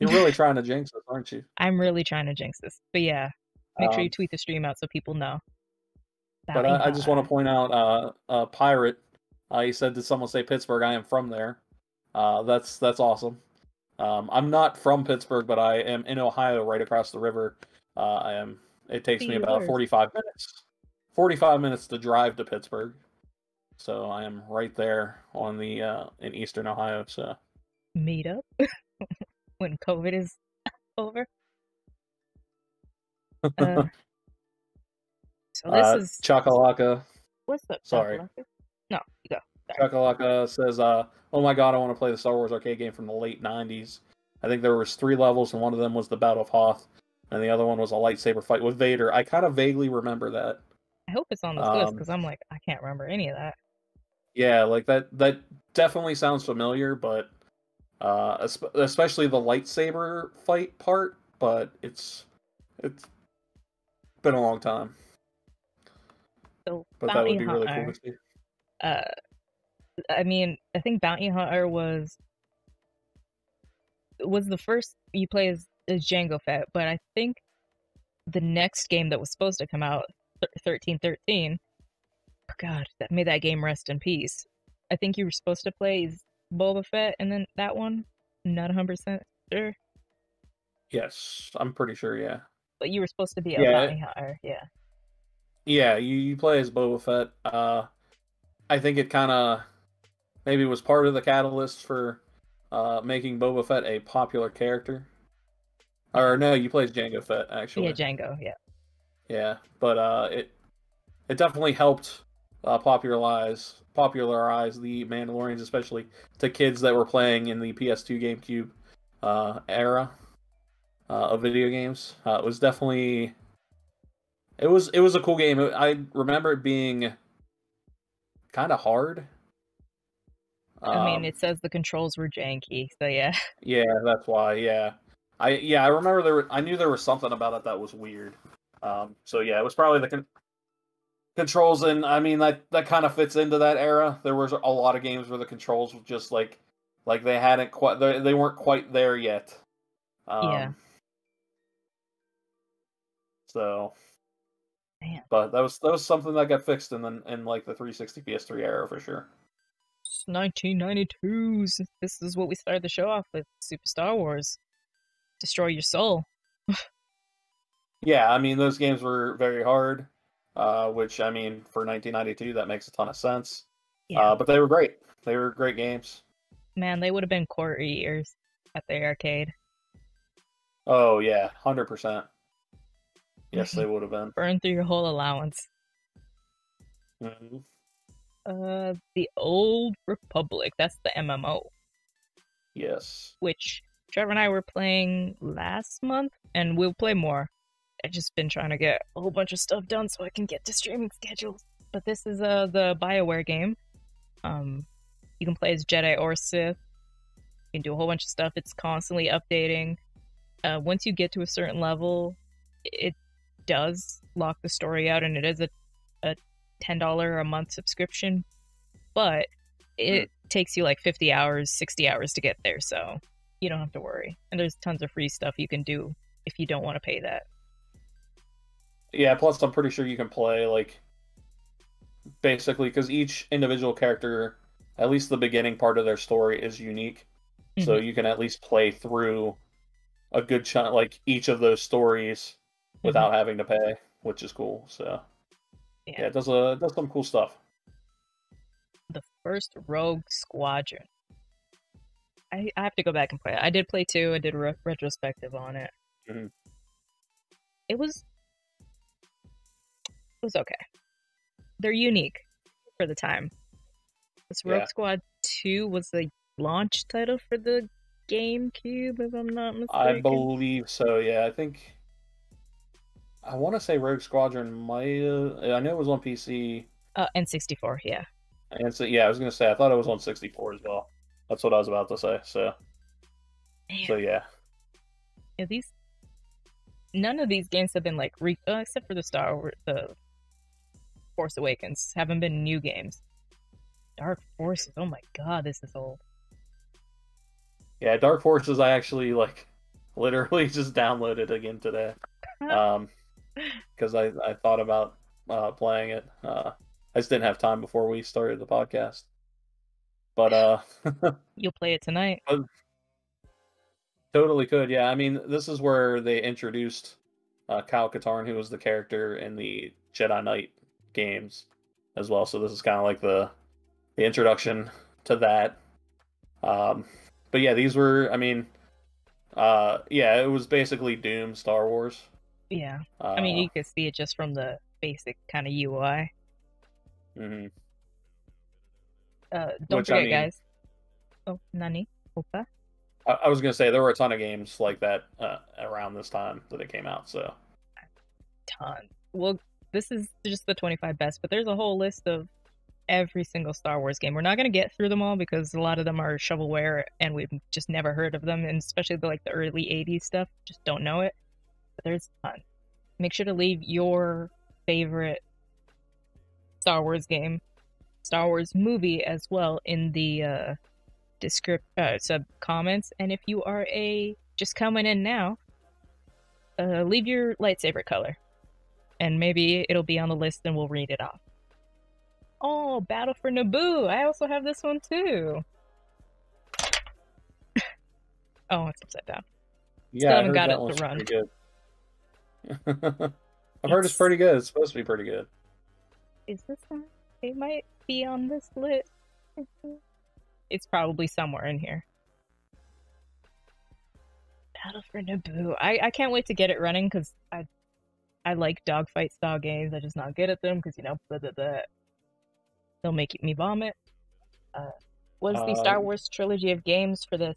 you're really trying to jinx this, aren't you? I'm really trying to jinx this. But yeah, make um, sure you tweet the stream out so people know. That but I, I just want to point out, uh, uh, Pirate, uh, he said, did someone say Pittsburgh? I am from there. Uh, that's that's awesome. Um, I'm not from Pittsburgh, but I am in Ohio, right across the river. Uh, I am. It takes me about forty-five minutes. forty-five minutes to drive to Pittsburgh. So I am right there on the uh, in eastern Ohio. So meet up when COVID is over. Uh, so this uh, is Chakalaka. What's up? Sorry. Chakalaka? No, you go. Chakalaka says, uh, oh my god, I want to play the Star Wars arcade game from the late nineties. I think there was three levels, and one of them was the Battle of Hoth, and the other one was a lightsaber fight with Vader. I kind of vaguely remember that. I hope it's on this um, list, because I'm like, I can't remember any of that. Yeah, like, that that definitely sounds familiar, but uh, especially the lightsaber fight part, but it's it's been a long time. So, but that would be really cool to see. Uh, I mean, I think Bounty Hunter was was the first you play as, as Jango Fett, but I think the next game that was supposed to come out, thirteen thirteen, oh god, that made that game rest in peace. I think you were supposed to play as Boba Fett, and then that one, not one hundred percent sure. Yes, I'm pretty sure, yeah. But you were supposed to be a yeah, Bounty Hunter, yeah. Yeah, you, you play as Boba Fett. Uh, I think it kind of maybe was part of the catalyst for uh, making Boba Fett a popular character. Or no, you play as Jango Fett, actually. Yeah, Jango, yeah. Yeah, but uh, it it definitely helped uh, popularize popularize the Mandalorians, especially to kids that were playing in the P S two GameCube uh, era uh, of video games. Uh, it was definitely it was it was a cool game. I remember it being kind of hard. Um, I mean, it says the controls were janky, so yeah. Yeah, that's why. Yeah, I yeah I remember there. Were, I knew there was something about it that was weird. Um, so yeah, it was probably the con- controls, and I mean that that kind of fits into that era. There was a lot of games where the controls were just like like they hadn't quite they they weren't quite there yet. Um, yeah. So. Man. But that was that was something that got fixed in the in like the three sixty P S three era for sure. nineteen ninety-twos. This is what we started the show off with. Super Star Wars. Destroy your soul. Yeah, I mean, those games were very hard, uh, which, I mean, for nineteen ninety-two, that makes a ton of sense. Yeah. Uh, but they were great. They were great games. Man, they would have been core eaters at the arcade. Oh, yeah, one hundred percent. Yes, they would have been. Burn through your whole allowance. Mm-hmm. Uh, the Old Republic, that's the M M O. Yes. Which Trevor and I were playing last month, and we'll play more. I've just been trying to get a whole bunch of stuff done so I can get to streaming schedules. But this is uh, the BioWare game. Um, you can play as Jedi or Sith. You can do a whole bunch of stuff. It's constantly updating. Uh, once you get to a certain level, it does lock the story out, and it is a, a ten dollars a month subscription. But it mm. takes you like fifty hours, sixty hours to get there, so you don't have to worry. And there's tons of free stuff you can do if you don't want to pay that. Yeah, plus I'm pretty sure you can play, like, basically, because each individual character, at least the beginning part of their story, is unique. Mm-hmm. So you can at least play through a good chunk, like, each of those stories without mm-hmm. having to pay, which is cool. So, yeah, yeah it does, a, it does some cool stuff. The first Rogue Squadron. I, I have to go back and play it. I did play two. I did re retrospective on it. Mm-hmm. It was... was okay. They're unique for the time. This Rogue yeah. Squad two was the launch title for the GameCube, if I'm not mistaken. I believe so, yeah. I think... I want to say Rogue Squadron might... I know it was on P C. Uh, N sixty-four, yeah. And so, yeah, I was going to say, I thought it was on sixty-four as well. That's what I was about to say, so... Damn. So, yeah. Yeah, these... None of these games have been, like... Re uh, except for the Star Wars... The... Force Awakens haven't been new games. Dark Forces, oh my god, this is old. Yeah, Dark Forces I actually like literally just downloaded again today. Um because I, I thought about uh playing it. Uh I just didn't have time before we started the podcast. But uh you'll play it tonight. I totally could, yeah. I mean, this is where they introduced uh Kyle Katarn, who was the character in the Jedi Knight games as well, so this is kind of like the the introduction to that. Um but yeah, these were, I mean, uh yeah, it was basically Doom Star Wars. Yeah, uh, I mean, you could see it just from the basic kind of U I. Mm-hmm. uh don't Which, forget I mean, guys oh nani Opa. I, I was gonna say there were a ton of games like that uh around this time that it came out, so ton. Well, this is just the twenty-five best, but there's a whole list of every single Star Wars game. We're not going to get through them all because a lot of them are shovelware and we've just never heard of them, and especially the, like the early eighties stuff, just don't know it. But there's a ton. Make sure to leave your favorite Star Wars game, Star Wars movie as well in the uh, descript uh, sub comments. And if you are a just coming in now, uh, leave your lightsaber color. And maybe it'll be on the list and we'll read it off. Oh, Battle for Naboo. I also have this one too. Oh, it's upside down. Yeah, Still I haven't got it to run. Good. I've heard it's pretty good. It's supposed to be pretty good. Is this one? It might be on this list. It's probably somewhere in here. Battle for Naboo. I, I can't wait to get it running because I... I like dogfight style games. I'm just not good at them because, you know, blah, blah, blah. They'll make me vomit. Uh, was the um, Star Wars trilogy of games for the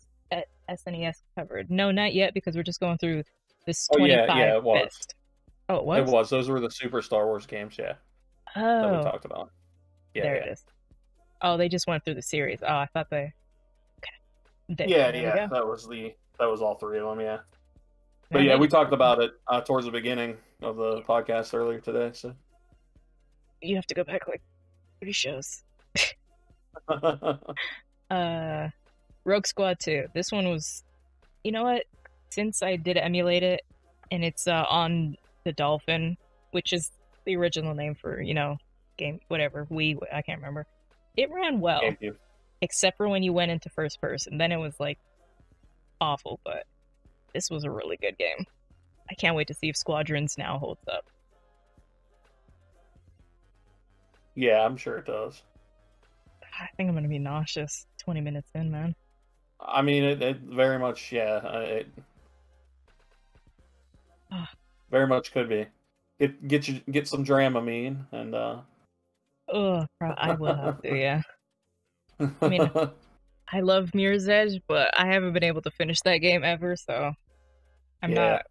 S N E S covered? No, not yet, because we're just going through this twenty-five. Oh, yeah, yeah, it was. Best. Oh, it was? It was. Those were the Super Star Wars games, yeah. Oh. That we talked about. Yeah, there yeah. it is. Oh, they just went through the series. Oh, I thought they... Okay. There, yeah, there yeah, that was, the, that was all three of them, yeah. But yeah, we talked about it uh, towards the beginning of the podcast earlier today. So you have to go back like three shows. uh, Rogue Squad two. This one was, you know what? Since I did emulate it, and it's uh, on the Dolphin, which is the original name for, you know, game whatever. Wii, I can't remember. It ran well, except for when you went into first person. Then it was like awful, but. This was a really good game. I can't wait to see if Squadrons now holds up. Yeah, I'm sure it does. I think I'm going to be nauseous twenty minutes in, man. I mean, it, it very much, yeah. It very much could be. Get get you get some Dramamine and. Uh... Oh, I will have to, yeah. I mean, I love Mirror's Edge, but I haven't been able to finish that game ever, so I'm yeah. not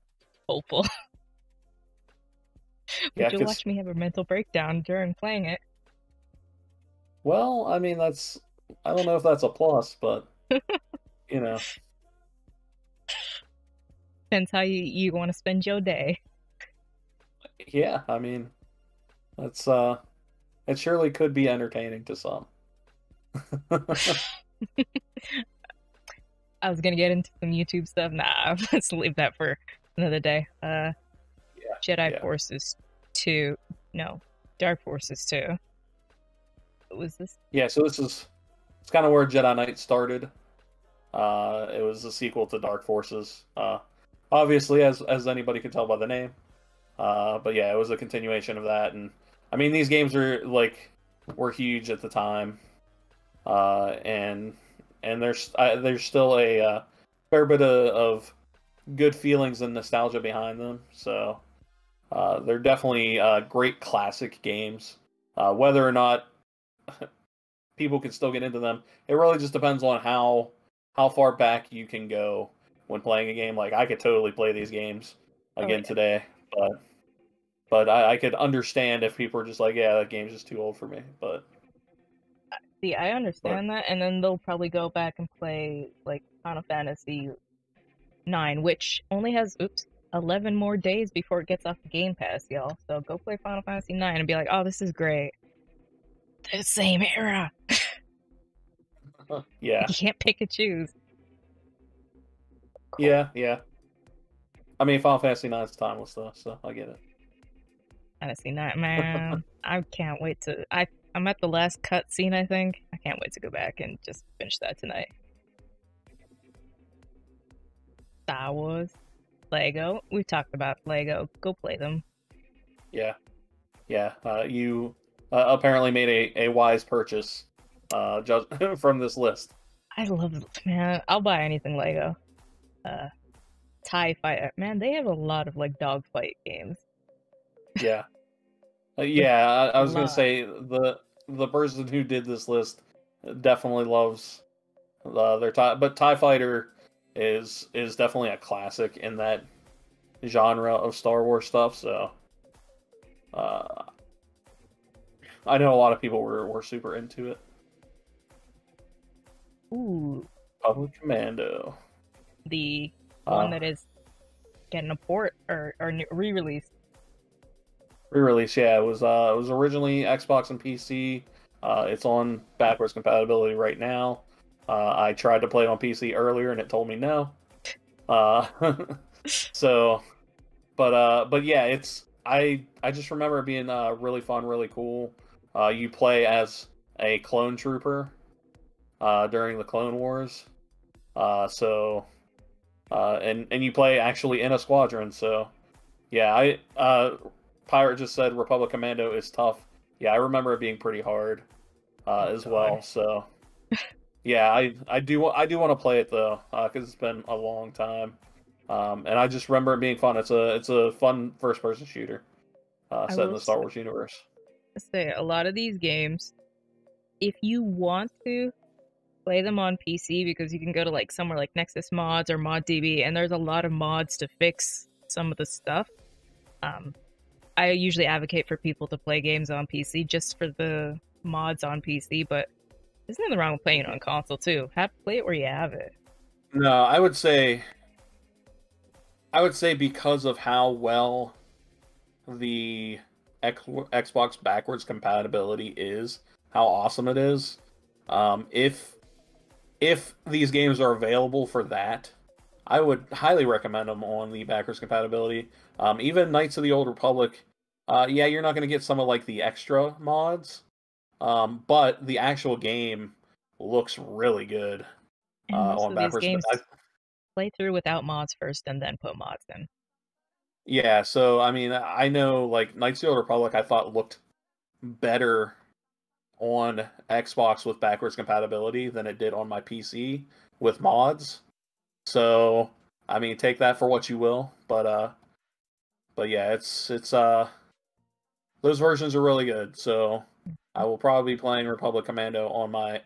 hopeful. Would yeah, you watch me have a mental breakdown during playing it? Well, I mean, that's... I don't know if that's a plus, but, you know. Depends how you, you want to spend your day. Yeah, I mean, that's, uh... it surely could be entertaining to some. I was gonna get into some YouTube stuff. Nah, let's leave that for another day. Uh, yeah, Jedi yeah. Forces two. No, Dark Forces two. What was this? Yeah, so this is it's kind of where Jedi Knight started. Uh, it was a sequel to Dark Forces. Uh, obviously, as as anybody could tell by the name. Uh, but yeah, it was a continuation of that, and I mean, these games are like were huge at the time. Uh, and and there's uh, there's still a uh, fair bit of, of good feelings and nostalgia behind them. So uh, they're definitely uh, great classic games. Uh, whether or not people can still get into them, it really just depends on how how far back you can go when playing a game. Like, I could totally play these games again oh, yeah. today, but but I, I could understand if people are just like, yeah, that game's just too old for me, but. See, I understand that, and then they'll probably go back and play like Final Fantasy nine, which only has oops eleven more days before it gets off the Game Pass, y'all. So go play Final Fantasy nine and be like, "Oh, this is great." The same era. Yeah. You can't pick and choose. Cool. Yeah, yeah. I mean, Final Fantasy nine is timeless though, so I get it. Fantasy nine, man. I can't wait to. I. I'm at the last cutscene, I think. I can't wait to go back and just finish that tonight. Star Wars, Lego. We've talked about Lego. Go play them. Yeah, yeah. Uh, you uh, apparently made a, a wise purchase uh, just from this list. I love it, man. I'll buy anything Lego. Uh, TIE Fighter. Man, they have a lot of like dogfight games. Yeah. Uh, yeah, I, I was going to say, the the person who did this list definitely loves uh, their TIE, but TIE Fighter is is definitely a classic in that genre of Star Wars stuff, so uh, I know a lot of people were, were super into it. Ooh. Republic Commando. The one uh, that is getting a port, or, or re-release. Re-release, yeah. It was uh, it was originally Xbox and P C. Uh, it's on backwards compatibility right now. Uh, I tried to play it on P C earlier, and it told me no. Uh, so, but uh, but yeah, it's I I just remember it being uh, really fun, really cool. Uh, you play as a clone trooper uh, during the Clone Wars. Uh, so, uh, and and you play actually in a squadron. So, yeah, I. Uh, Pirate just said Republic Commando is tough. Yeah, I remember it being pretty hard uh, oh, as God. well. So, yeah, I I do I do want to play it though because uh, it's been a long time, um, and I just remember it being fun. It's a it's a fun first person shooter uh, set in the Star say, Wars universe. I say a lot of these games, if you want to play them on P C, because you can go to like somewhere like Nexus Mods or ModDB, and there's a lot of mods to fix some of the stuff. Um, I usually advocate for people to play games on P C just for the mods on P C, but there's nothing wrong with playing it on console too. Have play it where you have it. No, I would say, I would say because of how well the X Xbox backwards compatibility is, how awesome it is. Um, if if these games are available for that, I would highly recommend them on the backwards compatibility. Um, even Knights of the Old Republic, uh, yeah, you're not going to get some of like the extra mods, um, but the actual game looks really good uh, on backwards compatibility. Play through without mods first, and then put mods in. Yeah, so, I mean, I know, like, Knights of the Old Republic, I thought, looked better on Xbox with backwards compatibility than it did on my P C with mods. So, I mean, take that for what you will, but, uh, but yeah, it's, it's, uh, those versions are really good, so I will probably be playing Republic Commando on my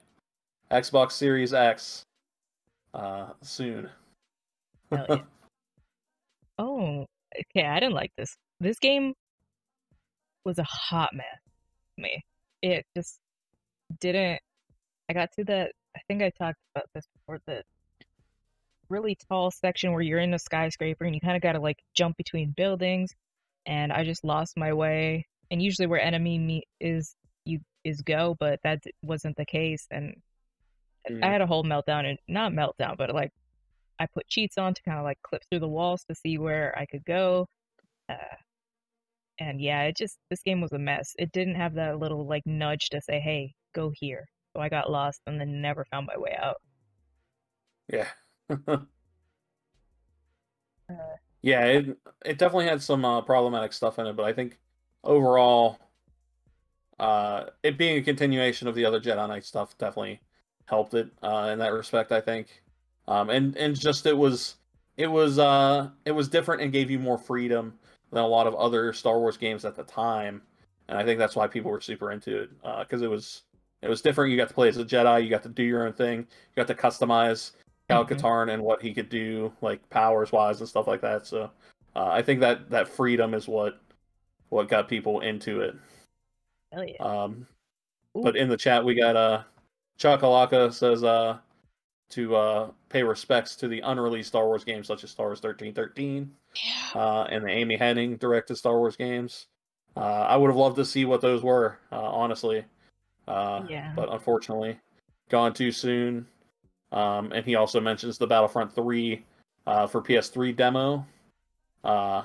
Xbox Series X, uh, soon. Hell yeah. Oh, okay, I didn't like this. This game was a hot mess to me. It just didn't... I got to that... I think I talked about this before, the really tall section where you're in a skyscraper and you kind of got to, like, jump between buildings, and I just lost my way. And usually where enemy meet is, you, is go, but that wasn't the case, and mm. I had a whole meltdown, and not meltdown, but, like, I put cheats on to kind of like clip through the walls to see where I could go. Uh, and yeah, it just, this game was a mess. It didn't have that little like nudge to say, hey, go here. So I got lost and then never found my way out. Yeah. uh, yeah, it, it definitely had some uh, problematic stuff in it, but I think overall, uh, it being a continuation of the other Jedi Knight stuff definitely helped it uh, in that respect, I think. Um, and, and just, it was, it was, uh, it was different and gave you more freedom than a lot of other Star Wars games at the time. And I think that's why people were super into it. Uh, cause it was, it was different. You got to play as a Jedi, you got to do your own thing. You got to customize Cal mm-hmm. Katarn and what he could do, like powers wise and stuff like that. So, uh, I think that, that freedom is what, what got people into it. Hell yeah. Um, Ooh. But in the chat, we got, uh, Chakalaka says, uh, to uh, pay respects to the unreleased Star Wars games such as Star Wars thirteen thirteen yeah. uh, and the Amy Hennig directed Star Wars games. Uh, I would have loved to see what those were, uh, honestly. Uh, yeah. But unfortunately, gone too soon. Um, and he also mentions the Battlefront three uh, for P S three demo. Uh,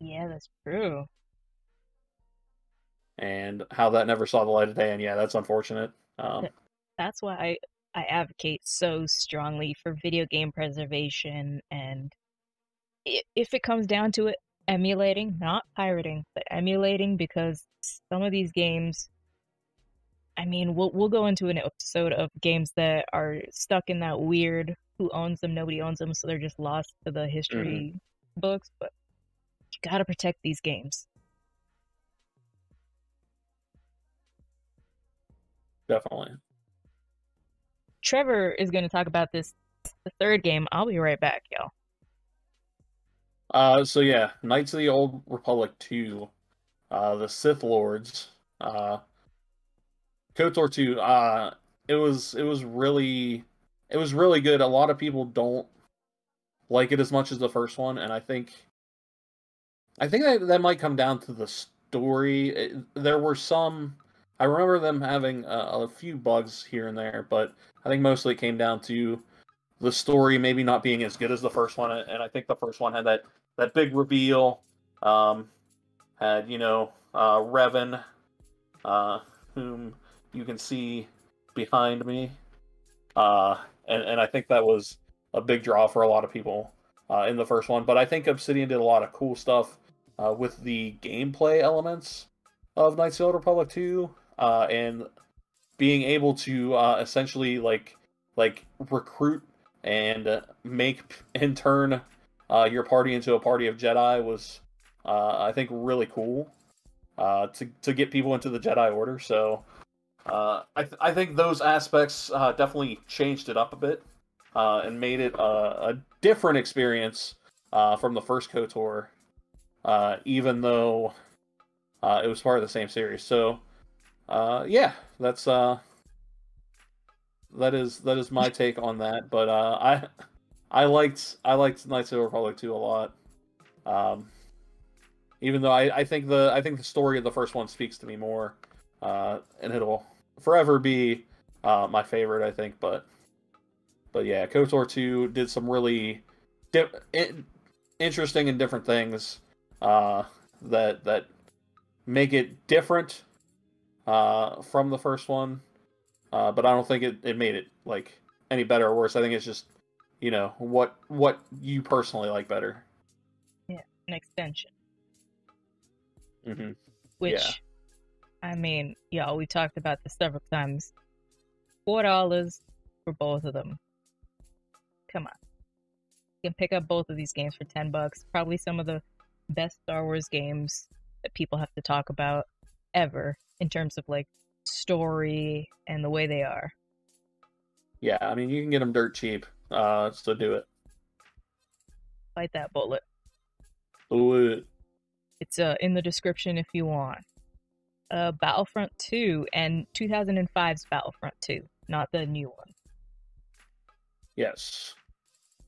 yeah, that's true. And how that never saw the light of day, and yeah, that's unfortunate. Um, that's why I... I advocate so strongly for video game preservation, and if it comes down to it, emulating, not pirating, but emulating, because some of these games, I mean, we'll, we'll go into an episode of games that are stuck in that weird, who owns them, nobody owns them, so they're just lost to the history mm-hmm. books, but you gotta protect these games. Definitely. Trevor is going to talk about this, the third game. I'll be right back, y'all. Uh, so yeah, Knights of the Old Republic two, uh, the Sith Lords, uh, KOTOR two. Uh, it was it was really it was really good. A lot of people don't like it as much as the first one, and I think I think that that might come down to the story. It, there were some. I remember them having uh, a few bugs here and there, but I think mostly it came down to the story maybe not being as good as the first one, and I think the first one had that, that big reveal, um, had, you know, uh, Revan, uh, whom you can see behind me, uh, and, and I think that was a big draw for a lot of people uh, in the first one, but I think Obsidian did a lot of cool stuff uh, with the gameplay elements of Knights of the Old Republic two, Uh, and being able to uh, essentially like like recruit and uh, make and turn uh, your party into a party of Jedi was uh, I think really cool uh, to to get people into the Jedi Order. So uh, I th I think those aspects uh, definitely changed it up a bit uh, and made it a, a different experience uh, from the first KOTOR, uh, even though uh, it was part of the same series. So. Uh, yeah, that's, uh, that is, that is my take on that, but, uh, I, I liked, I liked Knights of the Republic two a lot, um, even though I, I think the, I think the story of the first one speaks to me more, uh, and it'll forever be, uh, my favorite, I think, but, but yeah, KOTOR two did some really di interesting and different things, uh, that, that make it different, Uh, from the first one, uh, but I don't think it, it made it like any better or worse. I think it's just, you know, what what you personally like better. Yeah, an extension. Mm-hmm. Which, yeah. I mean, y'all, we talked about this several times. four dollars for both of them. Come on. You can pick up both of these games for ten bucks. Probably some of the best Star Wars games that people have to talk about ever in terms of like story and the way they are. Yeah, I mean, you can get them dirt cheap. Uh, so do it. Bite that bullet. Bullet. It's uh, in the description if you want. Uh, Battlefront two and two thousand five's Battlefront two, not the new one. Yes.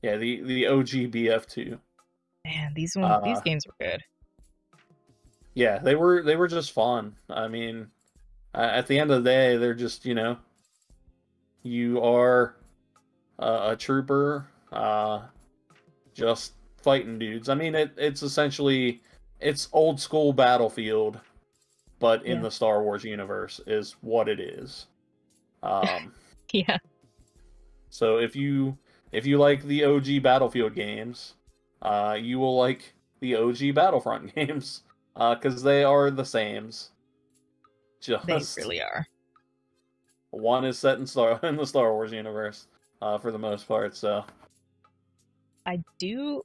Yeah, the, the O G B F two. Man, these ones, uh, these games were good. Yeah, they were they were just fun. I mean, at the end of the day, they're just, you know, you are uh, a trooper, uh, just fighting dudes. I mean, it, it's essentially, it's old school Battlefield, but in yeah. the Star Wars universe is what it is. Um, yeah. So if you if you like the O G Battlefield games, uh, you will like the O G Battlefront games, because uh, they are the sames. Just they really are. One is set in Star in the Star Wars universe, uh, for the most part. So I do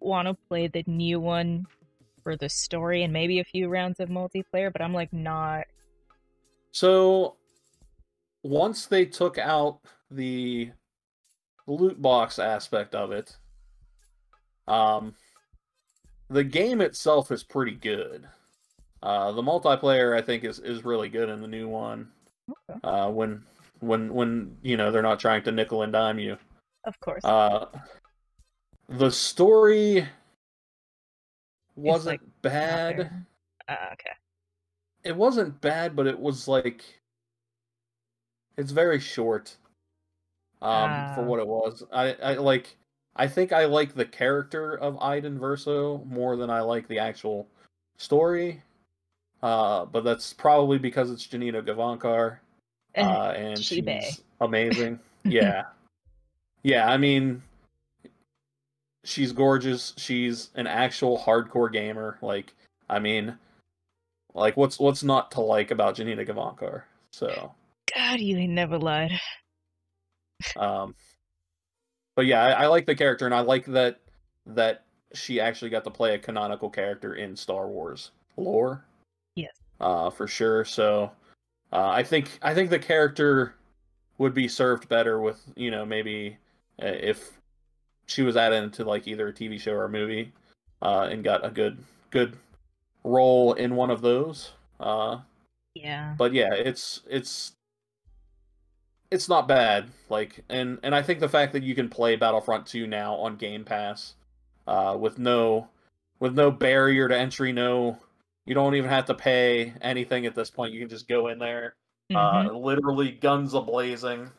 want to play the new one for the story and maybe a few rounds of multiplayer, but I'm like not. So once they took out the loot box aspect of it, um, the game itself is pretty good. Uh, the multiplayer, I think, is is really good in the new one. Okay. Uh, when when when you know they're not trying to nickel and dime you. Of course. Uh, the story wasn't like bad. Uh, okay. It wasn't bad, but it was like it's very short. Um, uh... for what it was, I I like. I think I like the character of Iden Verso more than I like the actual story. Uh, but that's probably because it's Janina Gavankar, uh, and Chibé. She's amazing. Yeah. Yeah, I mean, she's gorgeous. She's an actual hardcore gamer. Like, I mean, like, what's what's not to like about Janina Gavankar? So. God, you ain't never lied. um, But yeah, I, I like the character, and I like that that she actually got to play a canonical character in Star Wars lore. Yes. Uh, for sure. So, uh, I think I think the character would be served better with, you know, maybe if she was added into like either a T V show or a movie, uh, and got a good good role in one of those. Uh, yeah. But yeah, it's it's it's not bad. Like, and and I think the fact that you can play Battlefront two now on Game Pass, uh, with no with no barrier to entry, no. You don't even have to pay anything at this point. You can just go in there, mm-hmm. uh, literally guns a-blazing,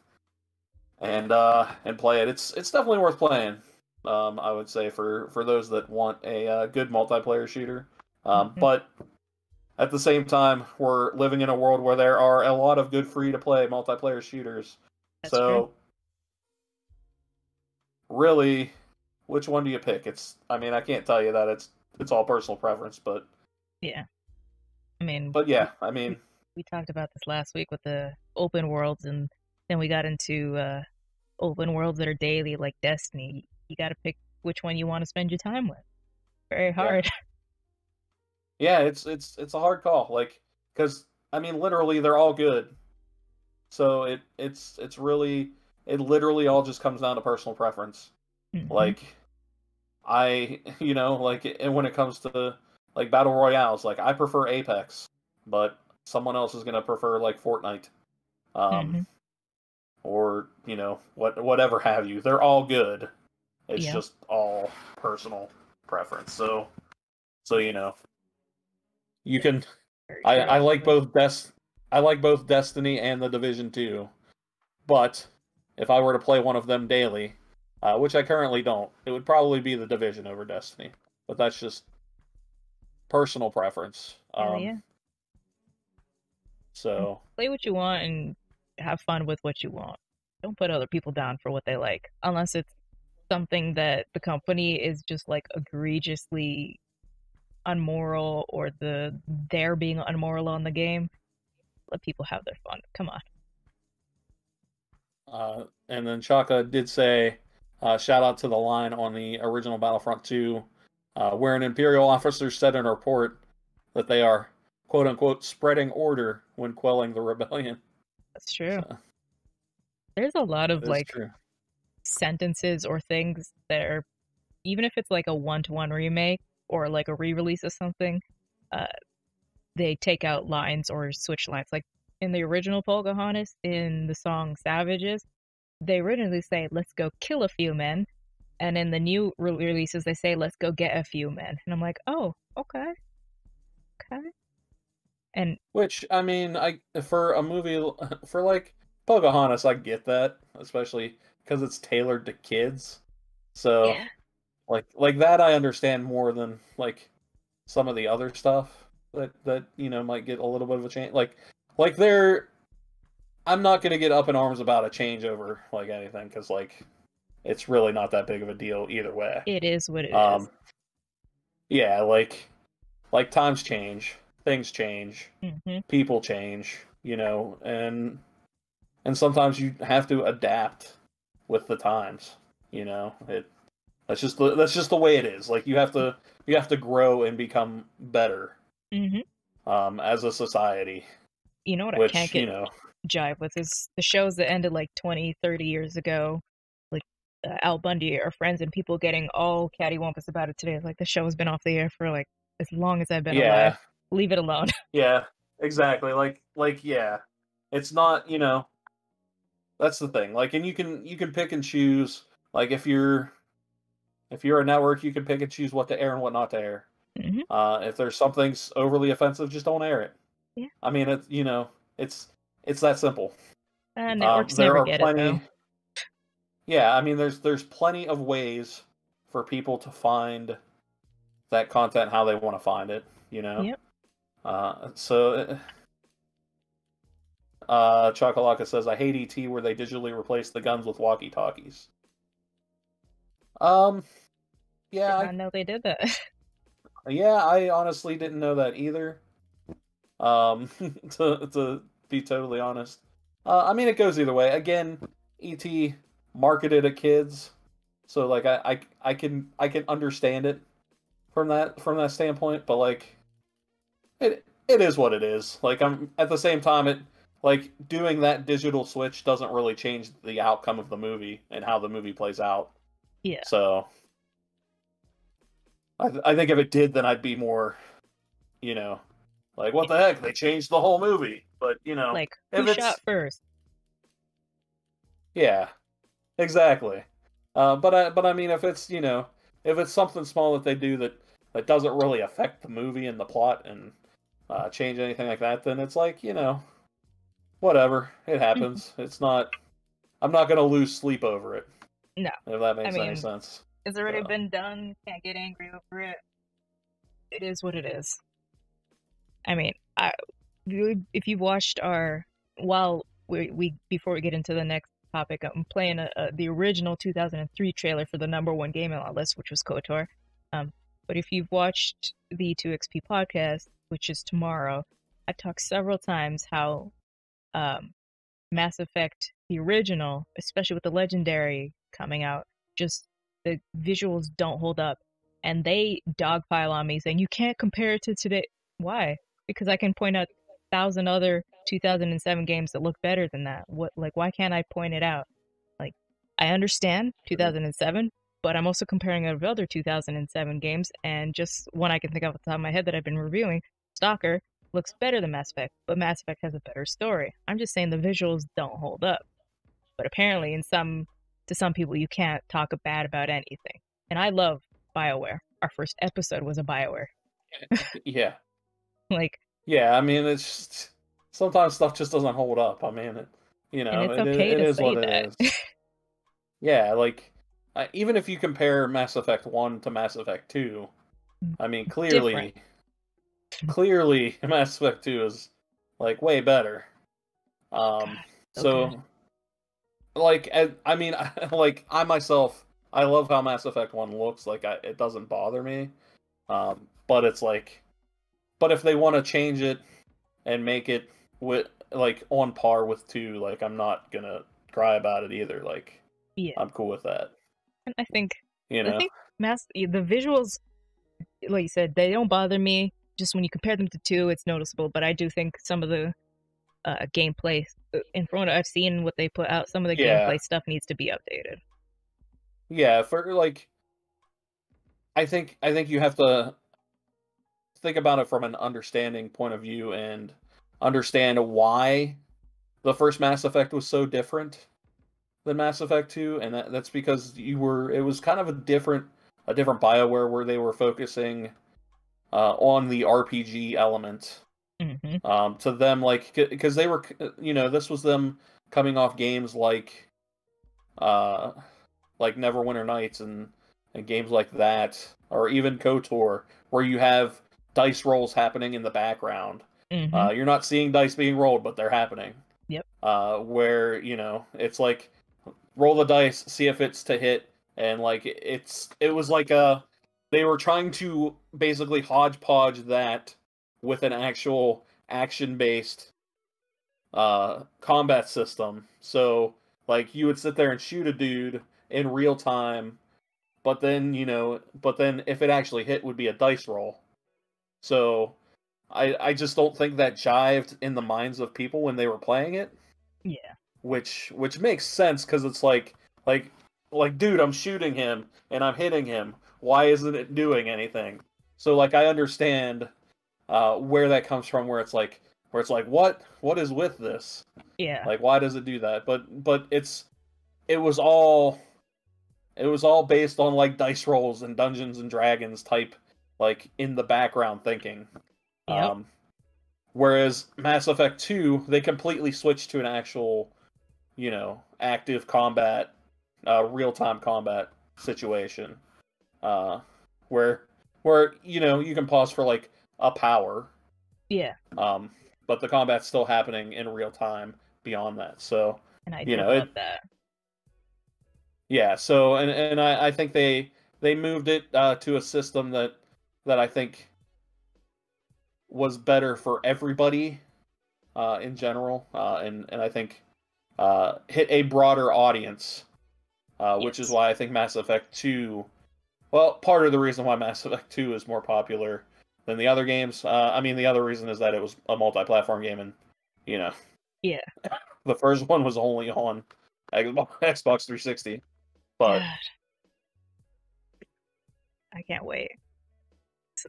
and uh, and play it. It's it's definitely worth playing. Um, I would say for for those that want a uh, good multiplayer shooter. Um, mm-hmm. But at the same time, we're living in a world where there are a lot of good free-to-play multiplayer shooters. That's so true. Really, which one do you pick? It's I mean I can't tell you that it's it's all personal preference, but. Yeah, I mean, but yeah, I mean, we, we talked about this last week with the open worlds, and then we got into uh, open worlds that are daily, like Destiny. You got to pick which one you want to spend your time with. Very hard. Yeah, yeah it's it's it's a hard call, like, because I mean, literally, they're all good. So it it's it's really it literally all just comes down to personal preference. Mm-hmm. Like, I you know like and when it comes to like battle royales, like I prefer Apex, but someone else is gonna prefer like Fortnite, um, mm-hmm. or you know what, whatever have you. They're all good. It's yeah. just all personal preference. So, so you know, you can. I, I like both Des. I like both Destiny and the Division two, but if I were to play one of them daily, uh, which I currently don't, it would probably be the Division over Destiny. But that's just personal preference. Um, oh, yeah. So play what you want and have fun with what you want. Don't put other people down for what they like, unless it's something that the company is just like egregiously unmoral or the they're being unmoral on the game. Let people have their fun. Come on. Uh, and then Shaka did say, uh, shout out to the line on the original Battlefront two, uh, where an Imperial officer said in a report that they are, quote unquote, spreading order when quelling the rebellion. That's true. So, there's a lot of like true. sentences or things that are, even if it's like a one-to-one remake or like a re-release of something, uh, they take out lines or switch lines. Like in the original Pocahontas, in the song Savages, they originally say, let's go kill a few men. And in the new re releases, they say, let's go get a few men. And I'm like, oh, okay. Okay. And which, I mean, I for a movie, for like Pocahontas, I get that, especially because it's tailored to kids. So yeah. like, like that I understand more than like some of the other stuff that, that, you know, might get a little bit of a change. Like, Like, they're... I'm not going to get up in arms about a changeover, like, anything, because, like, it's really not that big of a deal either way. It is what it um, is. Yeah, like, like, times change. Things change. Mm-hmm. People change, you know, and and sometimes you have to adapt with the times, you know? It that's just the, that's just the way it is. Like, you have to, you have to grow and become better mm-hmm. um, as a society. You know what Which, I can't get you know, jive with is the shows that ended like twenty, thirty years ago, like uh, Al Bundy or Friends, and people getting all cattywampus about it today. Like, the show has been off the air for like as long as I've been yeah. alive. Leave it alone. Yeah, exactly. Like, like, yeah, it's not, you know, that's the thing. Like, and you can, you can pick and choose. Like, if you're, if you're a network, you can pick and choose what to air and what not to air. Mm-hmm. Uh, if there's something overly offensive, just don't air it. Yeah. I mean, it's, you know, it's, it's that simple. Uh, networks um, there never are get plenty, it, though. Yeah, I mean, there's, there's plenty of ways for people to find that content how they want to find it, you know? Yep. Uh, so, uh, Chocolaka says, I hate E T where they digitally replace the guns with walkie-talkies. Um, yeah. I didn't know they did that. Yeah, I honestly didn't know that either. Um, to, to be totally honest. Uh, I mean, it goes either way. Again, E T marketed at kids. So, like, I, I, I can, I can understand it from that, from that standpoint, but, like, it, it is what it is. Like, I'm, at the same time, it, like, doing that digital switch doesn't really change the outcome of the movie and how the movie plays out. Yeah. So, I, th I think if it did, then I'd be more, you know... Like, what the heck? They changed the whole movie. But, you know... Like, who if shot first? Yeah. Exactly. Uh, but, I, but, I mean, if it's, you know... If it's something small that they do that, that doesn't really affect the movie and the plot and uh, change anything like that, then it's like, you know... Whatever. It happens. It's not... I'm not going to lose sleep over it. No. If that makes I mean, any sense. It's already so. been done. Can't get angry over it. It is what it is. I mean, I, if you've watched our, while we, we, before we get into the next topic, I'm playing a, a, the original two thousand three trailer for the number one game on our list, which was KOTOR. Um, but if you've watched the two X P podcast, which is tomorrow, I've talked several times how um, Mass Effect, the original, especially with the Legendary coming out, just the visuals don't hold up. And they dogpile on me saying, you can't compare it to today. Why? Because I can point out a thousand other two thousand seven games that look better than that. What, like, why can't I point it out? Like, I understand two thousand seven, but I'm also comparing it with other two thousand seven games, and just one I can think of off the top of my head that I've been reviewing, Stalker, looks better than Mass Effect, but Mass Effect has a better story. I'm just saying the visuals don't hold up. But apparently, in some, to some people, you can't talk bad about anything. And I love BioWare. Our first episode was a BioWare. Yeah. Like, yeah, I mean, it's just, sometimes stuff just doesn't hold up. I mean, it, you know, it's okay it, it, it is what that. it is. Yeah, like, uh, even if you compare Mass Effect one to Mass Effect two, I mean, clearly, Different. clearly, Mass Effect two is, like, way better. Um, God, so, okay. like, I, I mean, like, I myself, I love how Mass Effect one looks. Like, I, it doesn't bother me. Um, but it's like, but if they want to change it and make it with like on par with two, like I'm not gonna cry about it either. Like, yeah, I'm cool with that. And I think you know, I think mass the visuals, like you said, they don't bother me. Just when you compare them to two, it's noticeable. But I do think some of the uh, gameplay, and from what I've seen, what they put out, some of the yeah. gameplay stuff needs to be updated. Yeah, for like, I think I think you have to think about it from an understanding point of view and understand why the first Mass Effect was so different than Mass Effect two, and that, that's because you were it was kind of a different a different BioWare where they were focusing uh, on the R P G element. Mm-hmm. Um, to them, like, because they were, you know, this was them coming off games like, uh, like Neverwinter Nights and and games like that, or even KOTOR, where you have dice rolls happening in the background. Mm-hmm. Uh, you're not seeing dice being rolled, but they're happening. Yep. Uh, where you know it's like roll the dice, see if it's to hit, and like it's it was like a they were trying to basically hodgepodge that with an actual action-based uh, combat system. So, like, you would sit there and shoot a dude in real time, but then, you know, but then if it actually hit, would be a dice roll. So, I, I just don't think that jived in the minds of people when they were playing it. Yeah. Which, which makes sense, because it's like, like, like, dude, I'm shooting him, and I'm hitting him. Why isn't it doing anything? So, like, I understand... Uh, where that comes from, where it's like, where it's like, what, what is with this? Yeah. Like, why does it do that? But, but it's, it was all, it was all based on like dice rolls and Dungeons and Dragons type, like in the background thinking. Yep. Um, whereas Mass Effect two, they completely switched to an actual, you know, active combat, uh, real time combat situation, uh, where, where, you know, you can pause for like a power. Yeah. Um, but the combat's still happening in real time beyond that. So, and I do you know, love it, that. Yeah, so and, and I, I think they they moved it uh to a system that that I think was better for everybody uh in general. Uh and, and I think uh hit a broader audience. Uh yes. Which is why I think Mass Effect two, well, part of the reason why Mass Effect two is more popular than the other games. Uh, I mean, the other reason is that it was a multi-platform game, and you know, yeah, the first one was only on Xbox three sixty. But God. I can't wait.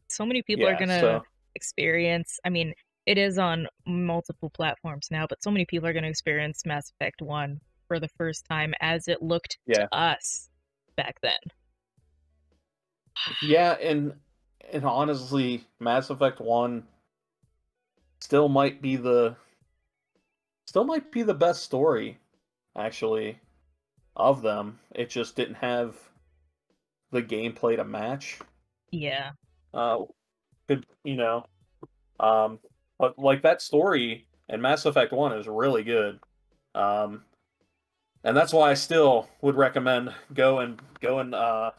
So many people yeah, are gonna so... experience. I mean, it is on multiple platforms now, but so many people are gonna experience Mass Effect one for the first time as it looked yeah. to us back then. yeah, and. And honestly, Mass Effect one still might be the still might be the best story, actually, of them. It just didn't have the gameplay to match. Yeah. Uh, could you know? Um, but like that story in Mass Effect one is really good. Um, and that's why I still would recommend go and go and uh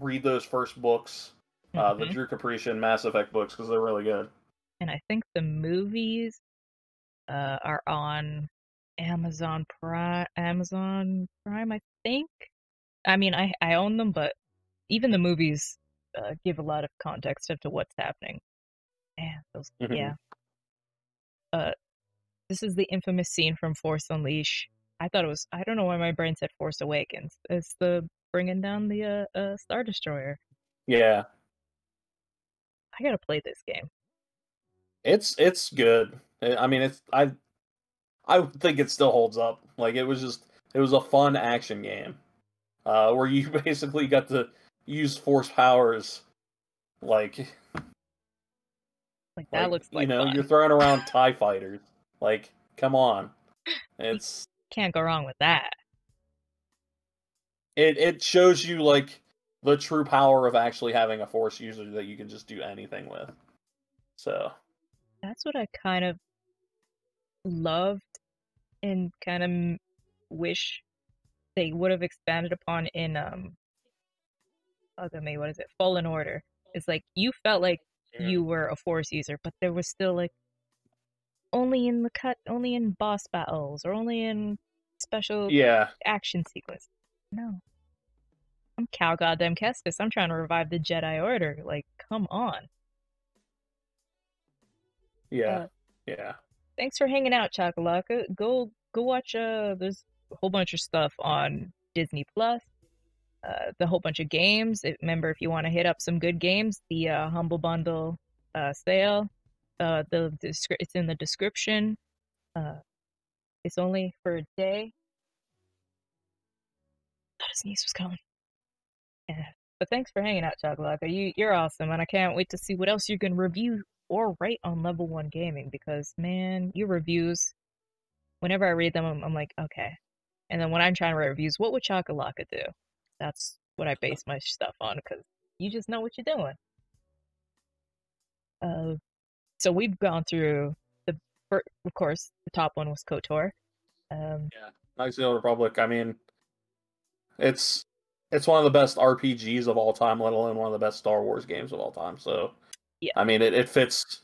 read those first books. Uh, mm-hmm. The Drew Caprician Mass Effect books, because they're really good. And I think the movies uh, are on Amazon Prime. Amazon Prime, I think. I mean, I I own them, but even the movies uh, give a lot of context as to what's happening. Man, those, mm-hmm. Yeah. Uh, this is the infamous scene from Force Unleashed. I thought it was. I don't know why my brain said Force Awakens. It's the bringing down the uh, uh, Star Destroyer. Yeah. I gotta play this game. It's it's good. I mean, it's I I think it still holds up. Like it was just it was a fun action game, uh, where you basically got to use force powers. Like, like that like, looks like you know fun. You're throwing around TIE fighters. Like, come on, it's you can't go wrong with that. It it shows you like. The true power of actually having a force user that you can just do anything with. So that's what I kind of loved and kind of wish they would have expanded upon in um oh, I mean, what is it? Fallen Order. It's like you felt like yeah. you were a Force user, but there was still like only in the cut, only in boss battles, or only in special yeah. action sequence. No, I'm Cal Goddamn Kestis. I'm trying to revive the Jedi Order. Like, come on. Yeah, uh, yeah. Thanks for hanging out, Chakalaka. Go, go watch. Uh, there's a whole bunch of stuff on Disney Plus. Uh, the whole bunch of games. It, remember, if you want to hit up some good games, the uh, Humble Bundle uh, sale. Uh, the, the it's in the description. Uh, it's only for a day. I thought his niece was coming. Yeah. But thanks for hanging out, Chakalaka. You you're awesome, and I can't wait to see what else you can review or write on Level One Gaming, because man, your reviews. Whenever I read them, I'm, I'm like, okay. And then when I'm trying to write reviews, what would Chakalaka do? That's what I base my stuff on, because you just know what you're doing. Uh, so we've gone through the, of course, the top one was KOTOR. Um, yeah, Knights of the Old Republic. I mean, it's it's one of the best R P Gs of all time, let alone one of the best Star Wars games of all time. So, yeah, I mean, it it fits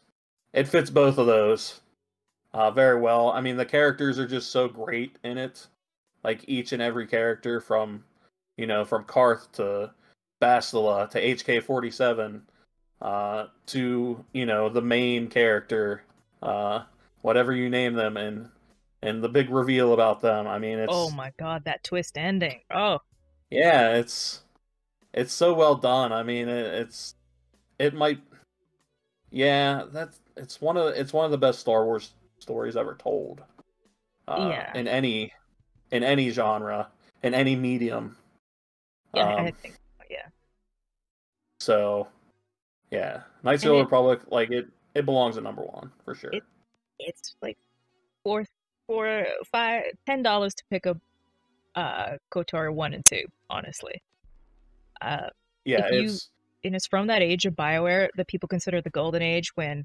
it fits both of those uh, very well. I mean, the characters are just so great in it. Like each and every character from. You know, from Karth to Bastila to H K forty-seven uh, to, you know, the main character, uh, whatever you name them, and and the big reveal about them. I mean, it's... Oh my god, that twist ending. Oh. Yeah, it's it's so well done. I mean, it, it's... It might... Yeah, that's... It's one of, it's one of the best Star Wars stories ever told. Uh, yeah. In any... In any genre. In any medium. Yeah, um, I think so, yeah. So, yeah. Knights of the Old Republic, like, it, it belongs at number one, for sure. It, it's, like, four, four, five, ten dollars to pick up uh, KOTOR one and two, honestly. Uh, yeah, it's... You, and it's from that age of BioWare that people consider the golden age, when,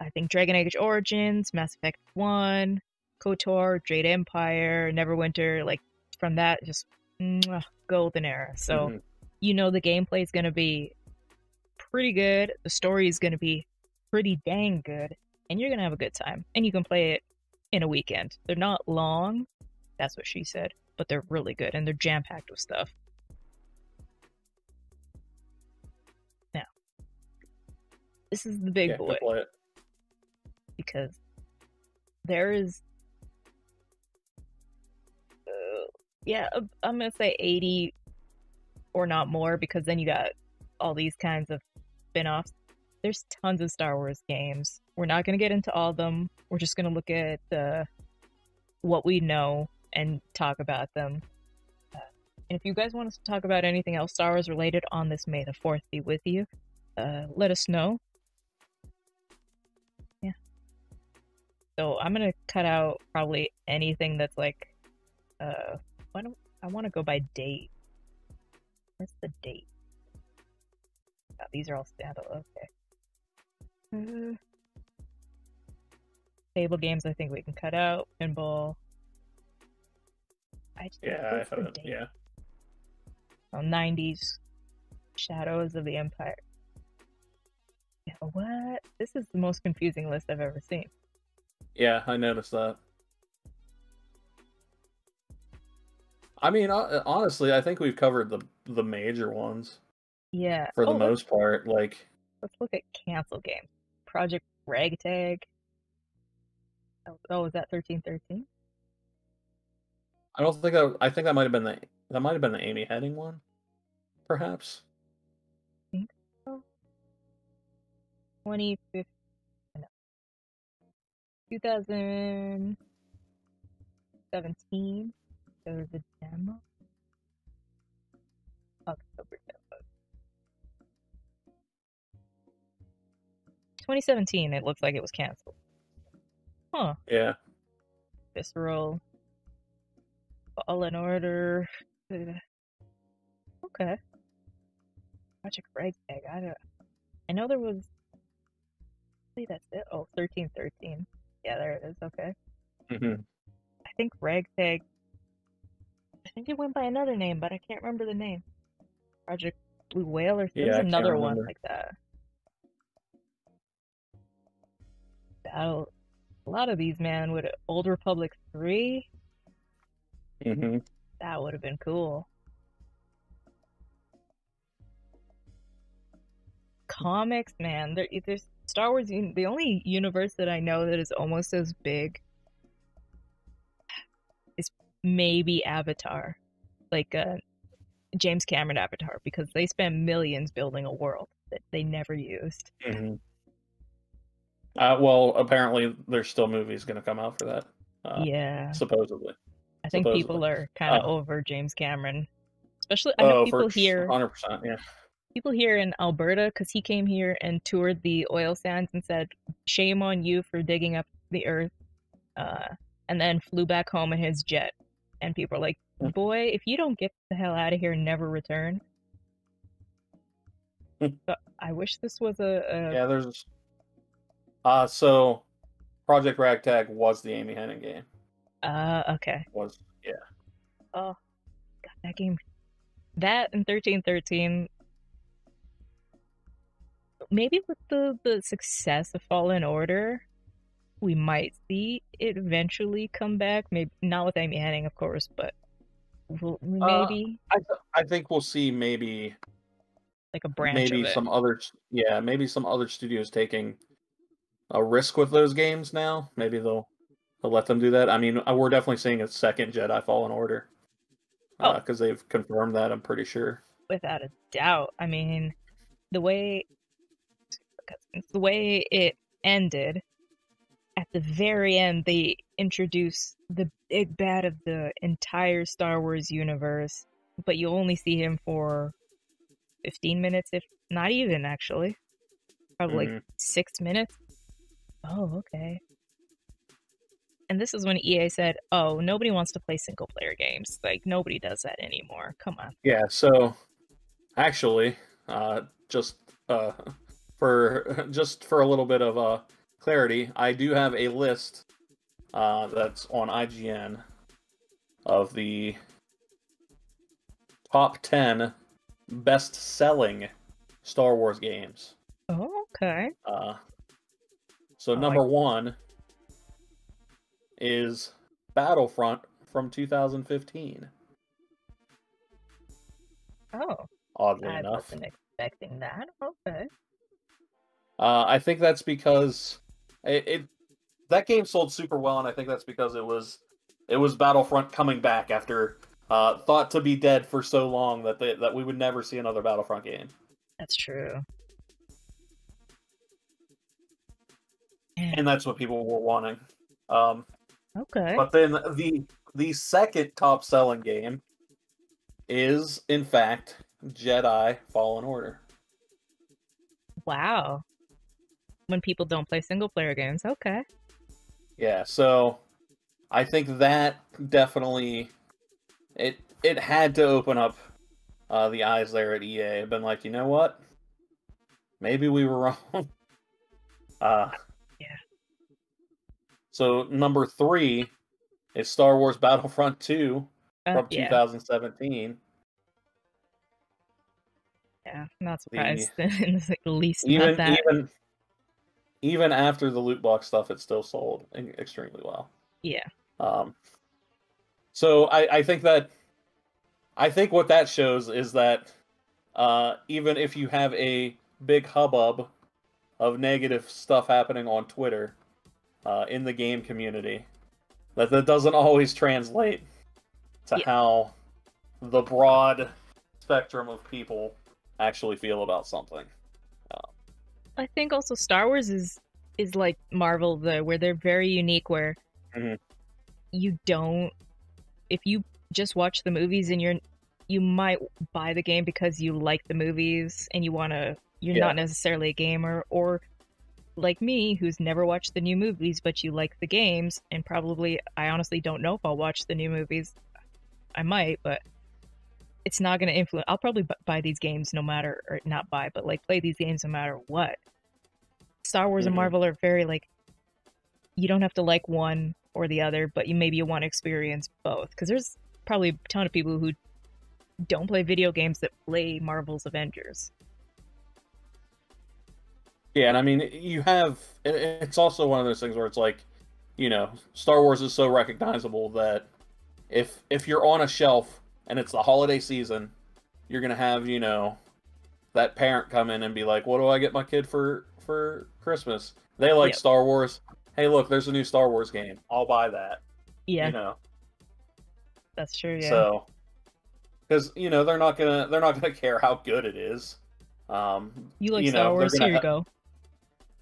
I think, Dragon Age Origins, Mass Effect one, KOTOR, Jedi Empire, Neverwinter, like, from that, just... golden era. So mm-hmm. you know the gameplay is going to be pretty good, the story is going to be pretty dang good, and you're going to have a good time, and you can play it in a weekend. They're not long, that's what she said, but they're really good, and they're jam-packed with stuff. Now, this is the big yeah, boy. Because there is Yeah, I'm going to say eighty or not more, because then you got all these kinds of spin-offs. There's tons of Star Wars games. We're not going to get into all of them. We're just going to look at uh, what we know and talk about them. Uh, and if you guys want us to talk about anything else Star Wars related on this May the fourth be with you, uh, let us know. Yeah. So I'm going to cut out probably anything that's like... Uh, Why don't, I want to go by date. Where's the date? Oh, these are all standalone. Okay. Uh, table games, I think we can cut out. Pinball. I just yeah, I haven't. Yeah. Oh, nineties. Shadows of the Empire. Yeah, what? This is the most confusing list I've ever seen. Yeah, I noticed that. I mean, honestly, I think we've covered the the major ones. Yeah. For the oh, most part, like... Let's look at cancel games. Project Ragtag. Oh, oh, is that thirteen thirteen? I don't think that... I think that might have been the... That might have been the Amy Henning one, perhaps. I think so. twenty fifteen... No. twenty seventeen... There was a demo? October demo. twenty seventeen, it looks like it was canceled. Huh. Yeah. Visceral. Fallen Order. Okay. Project Ragtag. I don't... I know there was... Maybe that's it. Oh, thirteen thirteen. Yeah, there it is. Okay. Mm-hmm. I think Ragtag... I think it went by another name, but I can't remember the name. Project blue whale or something. Yeah, another one like that. Battle. A lot of these, man. Would Old Republic three? Mm-hmm. That would have been cool. Comics, man. There, there's Star Wars, the only universe that I know that is almost as big is maybe Avatar. Like uh, James Cameron Avatar, because they spend millions building a world that they never used. Mm-hmm. Uh, well, apparently there's still movies going to come out for that. Uh, yeah. Supposedly. I think supposedly. people are kind of uh, over James Cameron. Especially, I know oh, people here... one hundred percent, yeah. People here in Alberta, because he came here and toured the oil sands and said, shame on you for digging up the earth, uh, and then flew back home in his jet. And people are like, boy, if you don't get the hell out of here and never return. So I wish this was a... a... Yeah, there's... Uh, so, Project Ragtag was the Amy Hennig game. Uh, okay. Was, yeah. Oh, God, that game. That and thirteen thirteen... Maybe with the, the success of Fallen Order, we might see it eventually come back. Maybe not with Amy Hennig, of course, but we'll, maybe. Uh, I th I think we'll see maybe like a branch. Maybe of it. some other, yeah, maybe some other studios taking a risk with those games now. Maybe they'll they'll let them do that. I mean, we're definitely seeing a second Jedi Fallen Order because oh. uh, they've confirmed that. I'm pretty sure, without a doubt. I mean, the way. It's the way it ended. At the very end, they introduce the big bad of the entire Star Wars universe, but you only see him for fifteen minutes, if not even, actually. Probably mm-hmm. like six minutes. Oh, okay. And this is when E A said, oh, nobody wants to play single-player games. Like, nobody does that anymore. Come on. Yeah, so, actually, uh, just... Uh... For just for a little bit of uh, clarity, I do have a list uh, that's on I G N of the top ten best-selling Star Wars games. Oh, okay. Uh, so oh, number I... one is Battlefront from two thousand fifteen. Oh. Oddly I enough. I wasn't expecting that. Okay. Uh, I think that's because it, it that game sold super well, and I think that's because it was it was Battlefront coming back after uh, thought to be dead for so long that they, that we would never see another Battlefront game. That's true, and that's what people were wanting. Um, okay, but then the the second top selling game is in fact Jedi Fallen Order. Wow. When people don't play single-player games, okay. Yeah, so I think that definitely it it had to open up uh, the eyes there at E A. I've been like, you know what? Maybe we were wrong. uh, yeah. So number three is Star Wars Battlefront two uh, from yeah. two thousand seventeen. Yeah, I'm not surprised. The, it's like the least even, about that. Even, Even after the loot box stuff, it still sold extremely well. Yeah. Um. So I, I think that I think what that shows is that uh, even if you have a big hubbub of negative stuff happening on Twitter uh, in the game community, that that doesn't always translate to yeah. how the broad spectrum of people actually feel about something. I think also Star Wars is is like Marvel, though, where they're very unique, where mm-hmm. you don't... If you just watch the movies and you're... You might buy the game because you like the movies and you want to... You're yeah. not necessarily a gamer, or like me, who's never watched the new movies, but you like the games, and probably... I honestly don't know if I'll watch the new movies. I might, but... It's not going to influence. I'll probably buy these games no matter, or not buy, but like play these games no matter what. Star Wars mm-hmm. and Marvel are very like, you don't have to like one or the other, but you maybe you want to experience both. Because there's probably a ton of people who don't play video games that play Marvel's Avengers. Yeah, and I mean, you have... It's also one of those things where it's like, you know, Star Wars is so recognizable that if if you're on a shelf and it's the holiday season, you're going to have, you know, that parent come in and be like, what do I get my kid for, for Christmas? They like yep. Star Wars. Hey, look, there's a new Star Wars game. I'll buy that. Yeah. You know. That's true, yeah. So, because, you know, they're not going to they're not gonna care how good it is. Um, you like you know, Star Wars, here you go.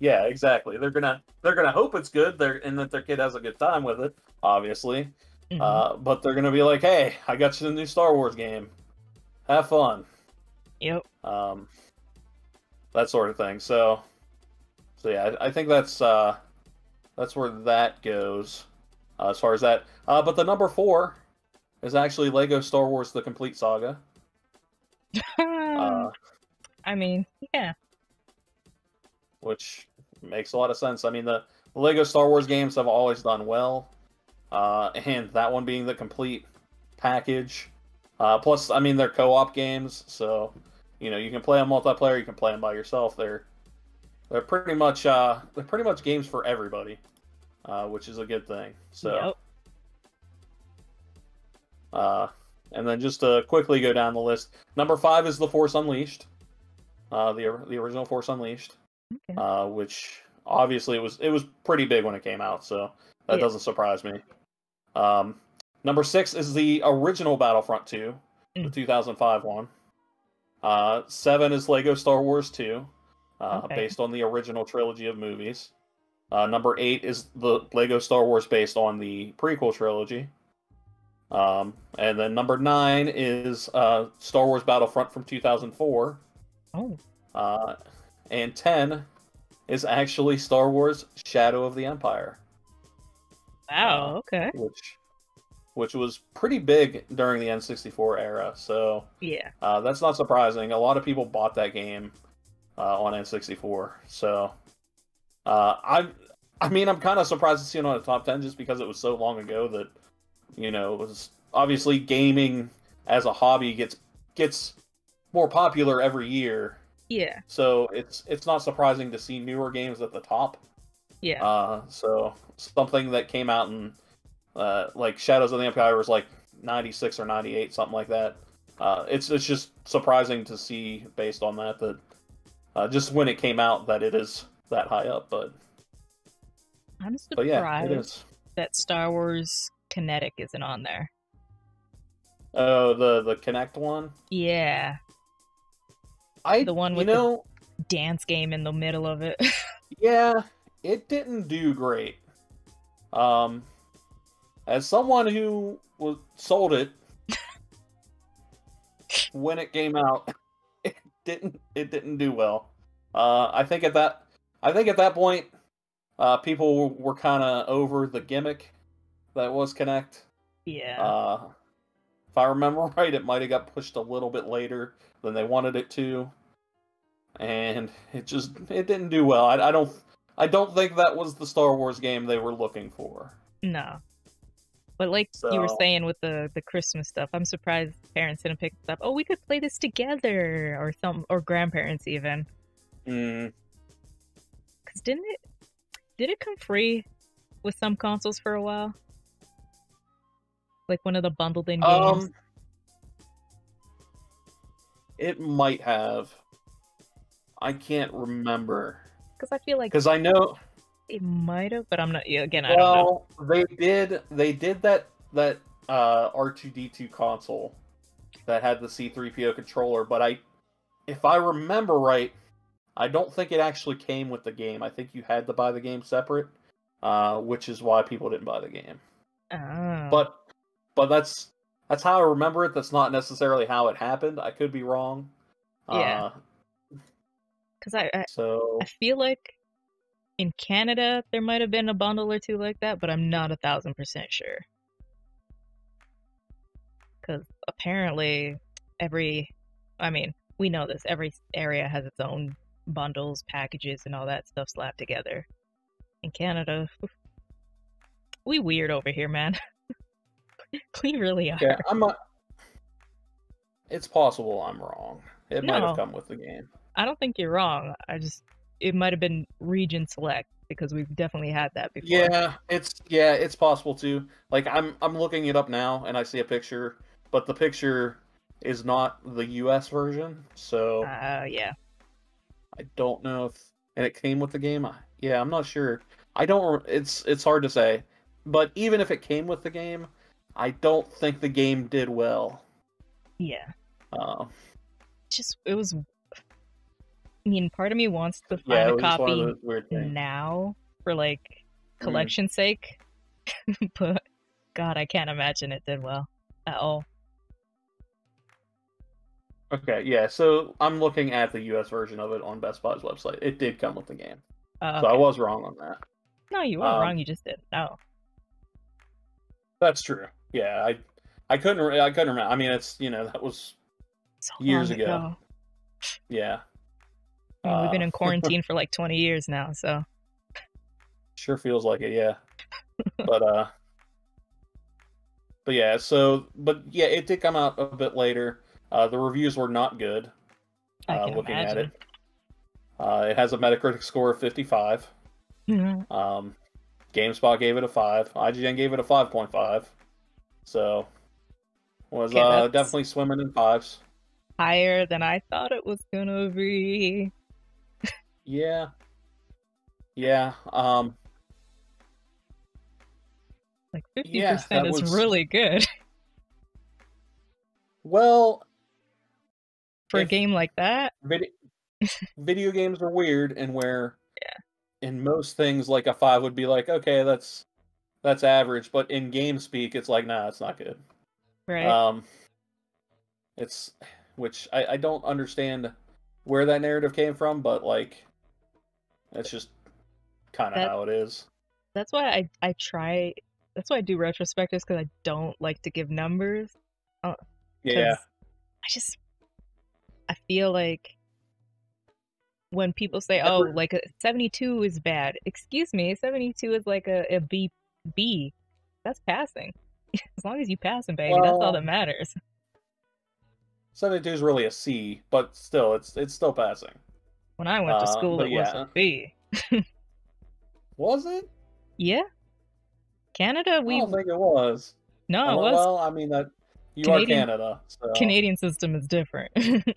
Yeah, exactly. They're gonna they're gonna hope it's good, there and that their kid has a good time with it, obviously. Mm-hmm. Uh, but they're gonna be like, "Hey, I got you the new Star Wars game. Have fun." Yep. Um, that sort of thing. So, so yeah, I, I think that's uh, that's where that goes uh, as far as that. Uh, but the number four is actually Lego Star Wars: The Complete Saga. uh, I mean, yeah. Which makes a lot of sense. I mean, the Lego Star Wars games have always done well. Uh, and that one being the complete package. Uh, plus, I mean, they're co-op games. So, you know, you can play them multiplayer. You can play them by yourself. They're they're pretty much, uh, they're pretty much games for everybody. Uh, which is a good thing. So, yep. uh, and then just to quickly go down the list. Number five is The Force Unleashed. Uh, the, the original Force Unleashed. Okay. Uh, which obviously it was it was pretty big when it came out, so that yeah. doesn't surprise me. Um, number six is the original Battlefront two, mm. the two thousand five one. Uh, seven is Lego Star Wars two, uh, okay. based on the original trilogy of movies. Uh, number eight is the Lego Star Wars based on the prequel trilogy. Um, and then number nine is uh, Star Wars Battlefront from two thousand four. Oh. Uh, And ten is actually Star Wars Shadow of the Empire. Wow, okay. Uh, which which was pretty big during the N sixty-four era, so yeah. Uh, that's not surprising. A lot of people bought that game uh, on N sixty-four. So uh, I I mean, I'm kind of surprised to see it on the top ten just because it was so long ago that, you know, it was obviously gaming as a hobby gets gets more popular every year. Yeah. So it's it's not surprising to see newer games at the top. Yeah. Uh, so something that came out in uh, like Shadows of the Empire was like ninety-six or ninety-eight, something like that. Uh, it's it's just surprising to see based on that that uh, just when it came out that it is that high up. But I'm surprised but yeah, it is. that Star Wars Kinetic isn't on there. Oh, the the Kinect one. Yeah. I, the one with you know, the dance game in the middle of it. Yeah, it didn't do great. Um, as someone who was sold it when it came out, it didn't. It didn't do well. Uh, I think at that. I think at that point, uh, people were kind of over the gimmick that was Kinect. Yeah. Uh, if I remember right, it might have got pushed a little bit later than they wanted it to, and it just it didn't do well. I, I don't I don't think that was the Star Wars game they were looking for. No, but like so, you were saying with the the Christmas stuff, I'm surprised parents didn't pick this up. Oh, we could play this together, or some, or grandparents even. Mm. Cause didn't it did it come free with some consoles for a while? Like one of the bundled in games? Um, it might have. I can't remember. Because I feel like... Because I know... It might have, but I'm not... Again, I well, don't know. They did, they did that, that uh, R two D two console that had the C three P O controller, but I... If I remember right, I don't think it actually came with the game. I think you had to buy the game separate, uh, which is why people didn't buy the game. Oh. But... But that's that's how I remember it. That's not necessarily how it happened. I could be wrong. Yeah. Because uh, I, I, so... I feel like in Canada, there might have been a bundle or two like that, but I'm not a thousand percent sure. Because apparently every... I mean, we know this. Every area has its own bundles, packages, and all that stuff slapped together. In Canada, we weird over here, man. We really are. Yeah, I'm not. It's possible I'm wrong. It no, might have come with the game. I don't think you're wrong. I just it might have been region select, because we've definitely had that before. Yeah, it's yeah, it's possible too. Like I'm I'm looking it up now and I see a picture, but the picture is not the U S version. So uh, yeah. I don't know if and it came with the game. I, yeah, I'm not sure. I don't it's it's hard to say. But even if it came with the game, I don't think the game did well. Yeah. Uh, just it was I mean, part of me wants to find yeah, a copy now for, like, collection's mm. sake. But, God, I can't imagine it did well at all. Okay, yeah, so I'm looking at the U S version of it on Best Buy's website. It did come with the game. Uh, okay. So I was wrong on that. No, you weren't um, wrong, you just did. No. That's true. Yeah, I I couldn't, I couldn't remember. I mean, it's, you know, that was so years ago. ago. Yeah. I mean, we've been in quarantine for like twenty years now, so. Sure feels like it, yeah. but, uh, but yeah, so, but yeah, it did come out a bit later. Uh, the reviews were not good, I uh, can looking imagine. at it. Uh, it has a Metacritic score of fifty-five. Mm-hmm. Um, GameSpot gave it a five. I G N gave it a five point five. So, was okay, uh, definitely swimming in fives. Higher than I thought it was going to be. Yeah. Yeah. Um, like fifty percent yeah, is was... really good. Well. For a game like that? Video, video games are weird, and where yeah. in most things, like a five would be like, okay, that's that's average. But in game speak, it's like, nah, it's not good. Right. Um, it's, which I, I don't understand where that narrative came from, but like... That's just kind of how it is. That's why I, I try... That's why I do retrospectives, because I don't like to give numbers. Uh, yeah. I just... I feel like when people say, oh, like, a seventy-two is bad. Excuse me, seventy-two is like a, a B, B. That's passing. As long as you passing, baby, well, that's all that matters. seventy-two is really a C, but still, it's it's still passing. When I went to school, uh, it yeah. was a B. Was it? Yeah. Canada, we... I don't think it was. No, it was. Well, I mean, that you Canadian... are Canada. So. Canadian system is different. That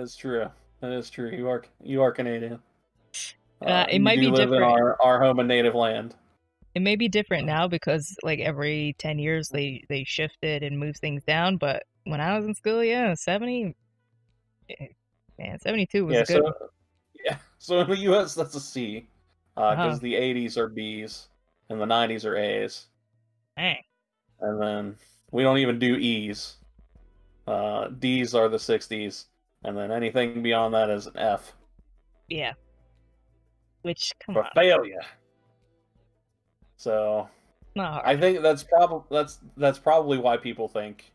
is true. That is true. You are you are Canadian. Uh, uh, it might be different. You live in our, our home and native land. It may be different now because, like, every ten years they, they shifted and moved things down, but when I was in school, yeah, seventy... It, Man, seventy-two was yeah, good. So, yeah, so in the U S, that's a C. Because uh, uh-huh. the eighties are Bs, and the nineties are As. Dang. And then we don't even do Es. Uh, Ds are the sixties, and then anything beyond that is an F. Yeah. Which, come For on. failure. So, right. I think that's, prob that's, that's probably why people think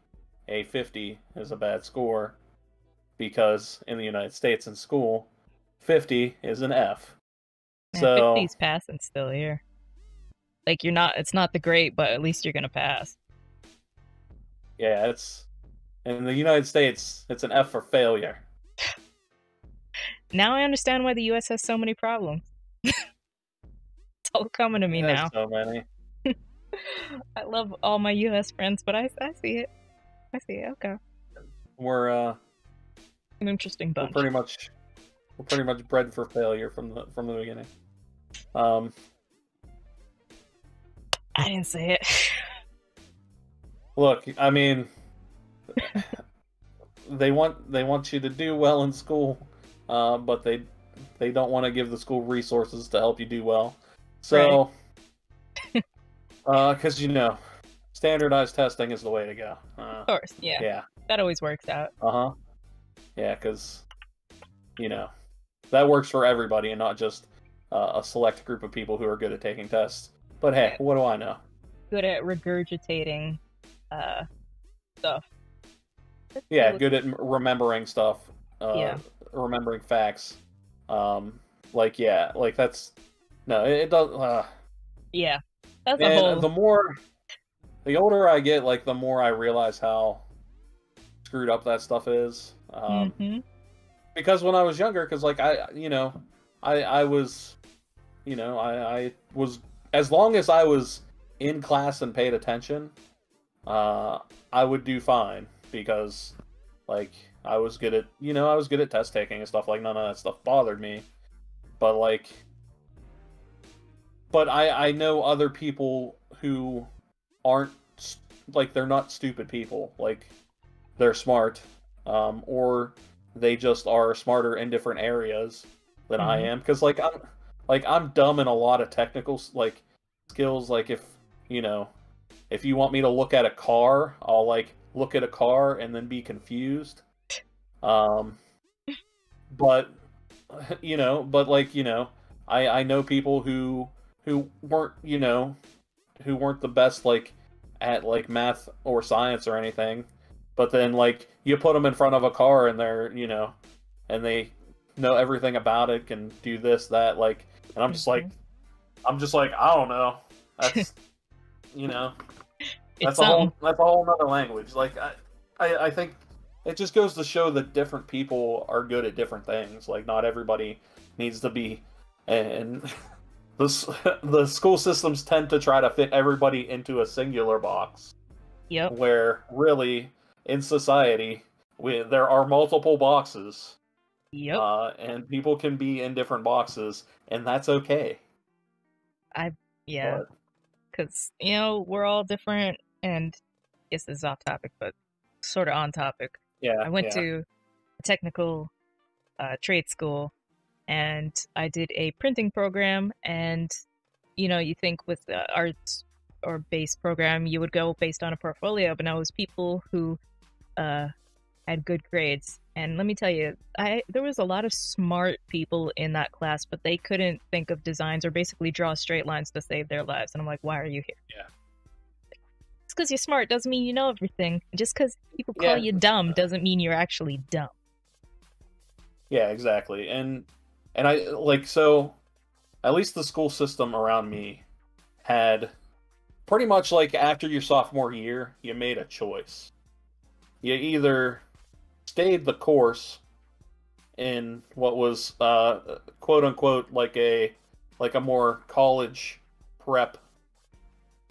a fifty is a bad score. Because in the United States, in school, fifty is an F. Yeah, so fifty's passing still here. Like you're not, it's not the great, but at least you're gonna pass. Yeah, it's in the United States, it's an F for failure. Now I understand why the U S has so many problems. It's all coming to me There's now. So many. I love all my U S friends, but I, I see it. I see it. Okay. We're uh. An interesting bunch. We're pretty much, we're pretty much bred for failure from the from the beginning. Um, I didn't say it. Look, I mean, they want they want you to do well in school, uh, but they they don't want to give the school resources to help you do well. So, right. uh, because you know, standardized testing is the way to go. Uh, of course, yeah, yeah, that always works out. Uh huh. Yeah, because, you know, that works for everybody and not just uh, a select group of people who are good at taking tests. But hey, what do I know? Good at regurgitating uh, stuff. That's yeah, good at remembering stuff. Uh, yeah. Remembering facts. Um, like, yeah, like that's... No, it, it does... Uh, yeah. That's and a whole... the more... The older I get, like, the more I realize how screwed up that stuff is. Um, mm-hmm. Because when I was younger, because like I, you know, I I was, you know, I I was as long as I was in class and paid attention, uh, I would do fine because like I was good at you know I was good at test taking and stuff. Like none of that stuff bothered me, but like, but I I know other people who aren't like they're not stupid people. Like they're smart, um, or they just are smarter in different areas than mm-hmm. I am. Because like I'm like I'm dumb in a lot of technical like skills. Like if you know if you want me to look at a car, I'll like look at a car and then be confused. Um, but you know, but like you know, I I know people who who weren't you know who weren't the best like at like math or science or anything. But then, like, you put them in front of a car, and they're, you know, and they know everything about it, can do this, that, like, and I'm just like, I'm just like, I don't know. That's, you know, that's it's, a whole, um... that's a whole nother language. Like, I, I, I think it just goes to show that different people are good at different things. Like, not everybody needs to be, and the, the school systems tend to try to fit everybody into a singular box. Yep. Where, really... in society, we, there are multiple boxes. Yep. Uh, and people can be in different boxes, and that's okay. I yeah, because you know we're all different, and yes, this is off topic, but sort of on topic. Yeah. I went yeah. to a technical uh, trade school, and I did a printing program, and you know you think with uh, arts or base program you would go based on a portfolio, but now it was people who. Uh, had good grades, and let me tell you, I there was a lot of smart people in that class, but they couldn't think of designs or basically draw straight lines to save their lives. And I'm like, why are you here? Yeah, it's because you're smart doesn't mean you know everything. Just because people call yeah. you dumb doesn't mean you're actually dumb. Yeah, exactly. And and I like so, at least the school system around me had pretty much like after your sophomore year, you made a choice. You either stayed the course in what was uh, quote unquote like a like a more college prep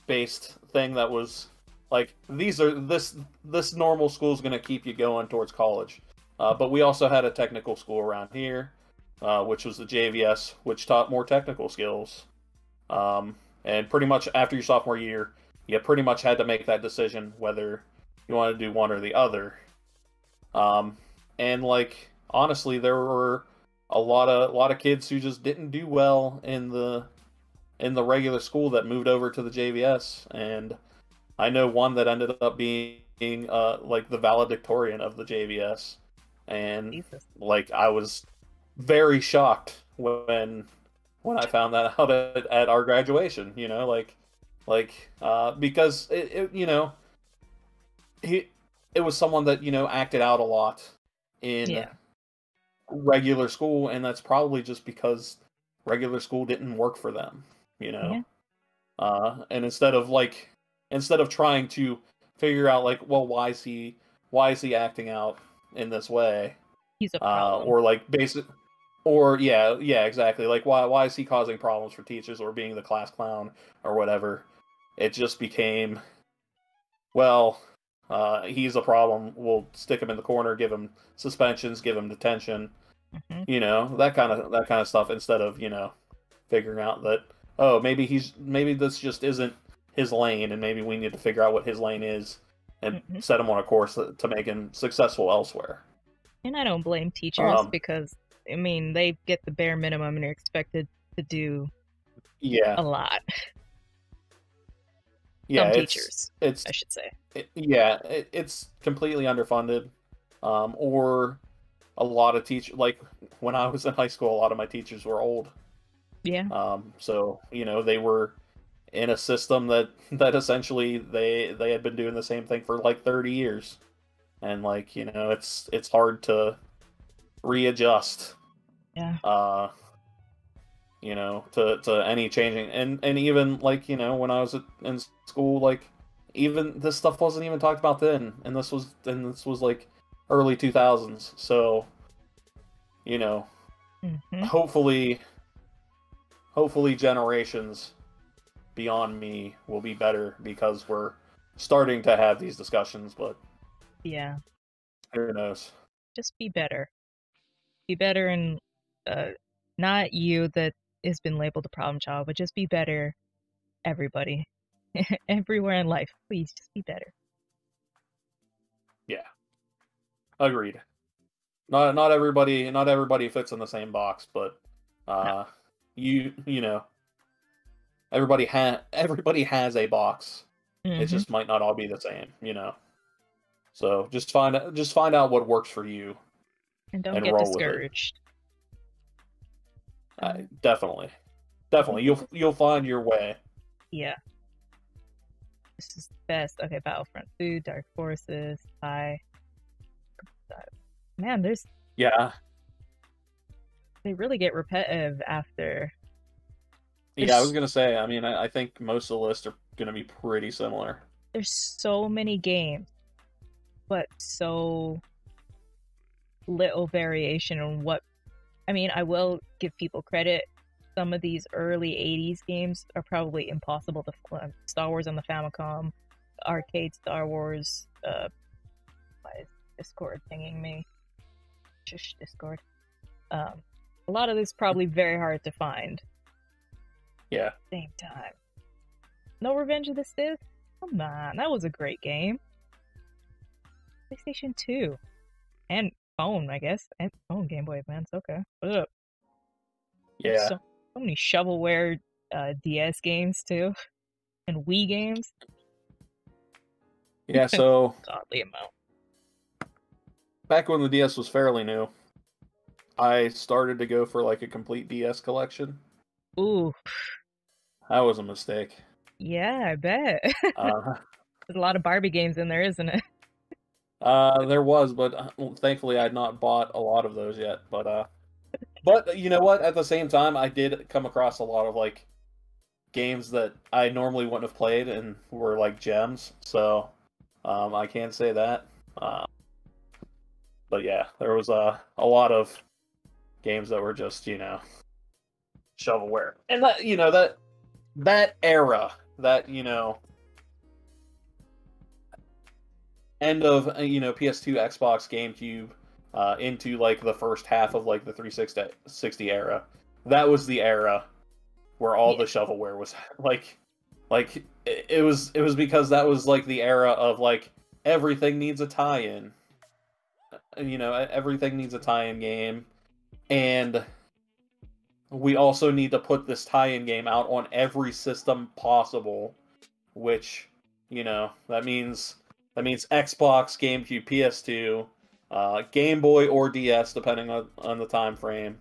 based thing that was like these are this this normal school is going to keep you going towards college, uh, but we also had a technical school around here, uh, which was the J V S, which taught more technical skills, um, and pretty much after your sophomore year, you pretty much had to make that decision whether you want to do one or the other. Um, and like, honestly, there were a lot of, a lot of kids who just didn't do well in the, in the regular school that moved over to the J V S. And I know one that ended up being, uh, like the valedictorian of the J V S. And Jesus. Like, I was very shocked when, when I found that out at, at our graduation, you know, like, like, uh, because it, it you know, He, it was someone that, you know, acted out a lot in yeah. regular school, and that's probably just because regular school didn't work for them, you know? Yeah. Uh, and instead of, like, instead of trying to figure out, like, well, why is he, why is he acting out in this way? He's a problem. Uh, or, like, basic, or, yeah, yeah, exactly. Like, why, why is he causing problems for teachers or being the class clown or whatever? It just became, well... Uh, he's a problem, we'll stick him in the corner, give him suspensions, give him detention, mm-hmm. you know, that kind of, that kind of stuff, instead of, you know, figuring out that, oh, maybe he's, maybe this just isn't his lane, and maybe we need to figure out what his lane is, and mm-hmm. set him on a course that, to make him successful elsewhere. And I don't blame teachers, um, because, I mean, they get the bare minimum, and are expected to do yeah. a lot. Yeah, Some it's, teachers, it's, I should say. It, yeah, it, it's completely underfunded. Um, or a lot of teachers, like when I was in high school, a lot of my teachers were old. Yeah. Um, so, you know, they were in a system that, that essentially they, they had been doing the same thing for like thirty years. And like, you know, it's, it's hard to readjust. Yeah. Uh, you know, to, to any changing, and, and even like, you know, when I was in school, like even this stuff wasn't even talked about then, and this was and this was like early two thousands. So, you know, mm-hmm. hopefully, hopefully generations beyond me will be better because we're starting to have these discussions. But yeah, who knows? Just be better. Be better, and uh, not you that has been labeled a problem child, but just be better, everybody. Everywhere in life, please just be better. Yeah, agreed. Not not everybody not everybody fits in the same box, but uh, no. you you know, everybody ha everybody has a box. Mm-hmm. It just might not all be the same, you know. So just find just find out what works for you, and don't and get discouraged. Uh, definitely, definitely, you'll you'll find your way. Yeah. This is the best. Okay, Battlefront two, Dark Forces, I. Man, there's. Yeah. They really get repetitive after. There's... Yeah, I was gonna say. I mean, I, I think most of the lists are gonna be pretty similar. There's so many games, but so little variation in what. I mean, I will give people credit. Some of these early eighties games are probably impossible to find. Star Wars on the Famicom, arcade Star Wars. Uh, why is Discord pinging me? Shush, Discord. Um, a lot of this probably very hard to find. Yeah. Same time. No Revenge of the Sith? Come on, that was a great game. PlayStation two. And phone, I guess. And phone, Game Boy Advance. Okay. What up? Yeah. So So many shovelware uh, D S games too, and Wii games. Yeah, so godly amount. Back when the D S was fairly new, I started to go for like a complete D S collection. Ooh, that was a mistake. Yeah, I bet. uh, There's a lot of Barbie games in there, isn't it? uh, there was, but thankfully I had not bought a lot of those yet. But uh. But, you know what, at the same time, I did come across a lot of, like, games that I normally wouldn't have played and were, like, gems, so um, I can say that. Uh, but, yeah, there was uh, a lot of games that were just, you know, shovelware. And, that, you know, that that era, that, you know, end of, you know, P S two, Xbox, GameCube, Uh, into like the first half of like the three sixty era, that was the era where all yeah. the shovelware was like, like it, it was it was because that was like the era of like everything needs a tie-in, you know, everything needs a tie-in game, and we also need to put this tie-in game out on every system possible, which you know that means that means Xbox, GameCube, P S two. Uh, Game Boy or D S, depending on, on the time frame,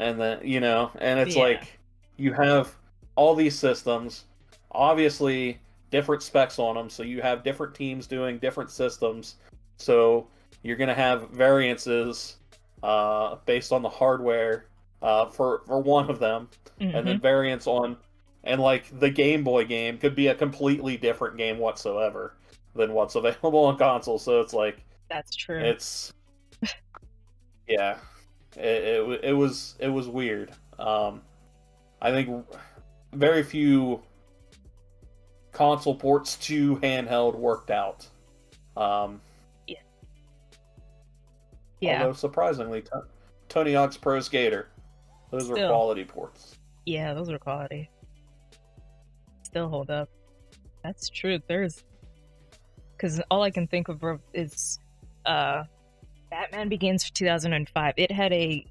and then you know, and it's yeah. like you have all these systems, obviously different specs on them, so you have different teams doing different systems, so you're gonna have variances uh, based on the hardware uh, for for one of them, mm-hmm. and then variants on, and like the Game Boy game could be a completely different game whatsoever than what's available on console, so it's like. That's true. It's yeah, it, it it was it was weird. Um, I think very few console ports to handheld worked out. Um, yeah. Yeah. Although surprisingly, Tony Hawk's Pro Skater, those Still. were quality ports. Yeah, those were quality. Still hold up. That's true. There's because all I can think of is. Uh, Batman Begins for two thousand five. It had a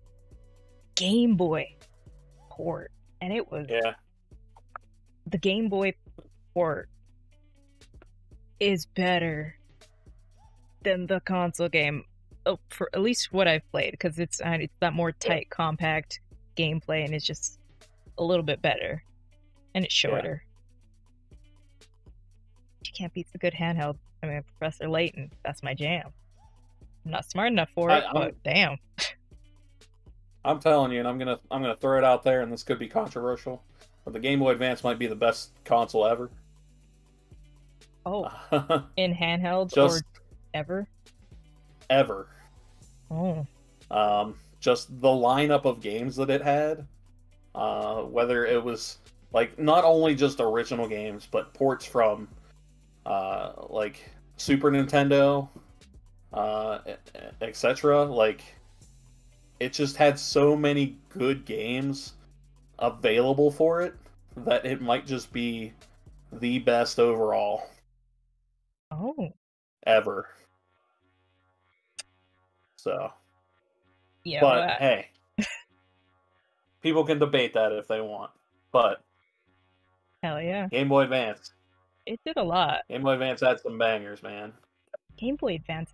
Game Boy port, and it was yeah. the Game Boy port is better than the console game, oh, for at least what I've played, because it's it's that more tight, yeah. compact gameplay, and it's just a little bit better, and it's shorter. Yeah. You can't beat the good handheld. I mean, Professor Layton, that's my jam. I'm not smart enough for it, I, but damn. I'm telling you, and I'm gonna I'm gonna throw it out there, and this could be controversial, but the Game Boy Advance might be the best console ever. Oh, in handheld just or ever? Ever. Oh. Um, just the lineup of games that it had, uh, whether it was like not only just original games, but ports from uh, like Super Nintendo, uh, et cetera. Like, it just had so many good games available for it that it might just be the best overall. Oh. Ever. So. Yeah. But, but... hey. People can debate that if they want. But. Hell yeah. Game Boy Advance. It did a lot. Game Boy Advance had some bangers, man. Game Boy Advance.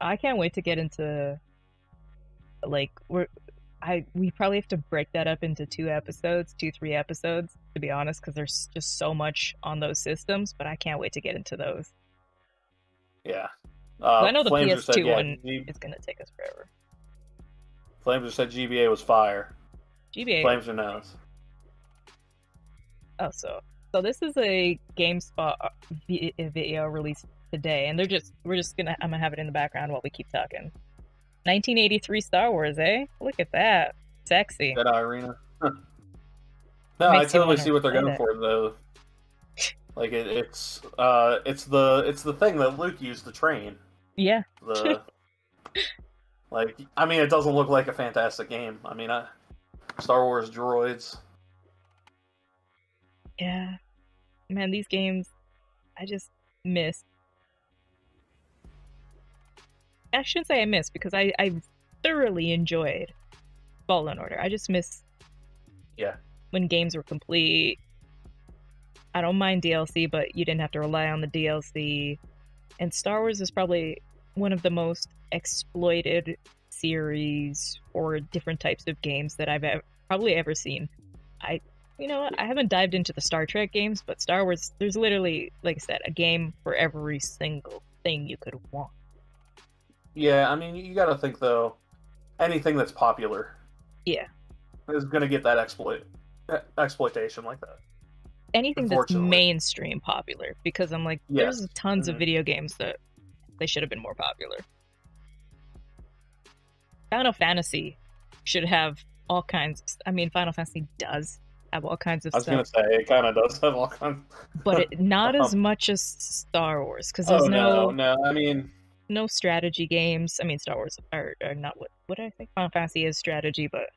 I can't wait to get into. Like, we're. I we probably have to break that up into two episodes, two, three episodes, to be honest, because there's just so much on those systems, but I can't wait to get into those. Yeah. Uh, I know the Flames P S two said, yeah, one G is going to take us forever. Flames said G B A was fire. G B A? Flames or knows. Oh, so. So this is a GameSpot video released today, and they're just, we're just going to, I'm going to have it in the background while we keep talking. nineteen eighty-three Star Wars, eh? Look at that. Sexy. Jedi Arena. Huh. No, I totally see what they're going it. for, though. Like, it, it's uh, it's the it's the thing that Luke used to train. Yeah. The, like, I mean, it doesn't look like a fantastic game. I mean, I, Star Wars droids. Yeah. Man, these games, I just miss. I shouldn't say I miss, because I, I thoroughly enjoyed Fallen Order. I just miss yeah when games were complete. I don't mind D L C, but you didn't have to rely on the D L C. And Star Wars is probably one of the most exploited series or different types of games that I've ever, probably ever seen. I, you know, I haven't dived into the Star Trek games, but Star Wars, there's literally, like I said, a game for every single thing you could want. Yeah, I mean, you gotta think, though, anything that's popular yeah. is gonna get that exploit exploitation like that. Anything that's mainstream popular, because I'm like, yes. there's tons mm-hmm. of video games that they should have been more popular. Final Fantasy should have all kinds of, I mean, Final Fantasy does have all kinds of stuff. I was stuff. gonna say, it kind of does have all kinds. But it, not um, as much as Star Wars, because there's oh, no... no, no, I mean... No strategy games. I mean, Star Wars are, are not what what I think Final Fantasy is strategy, but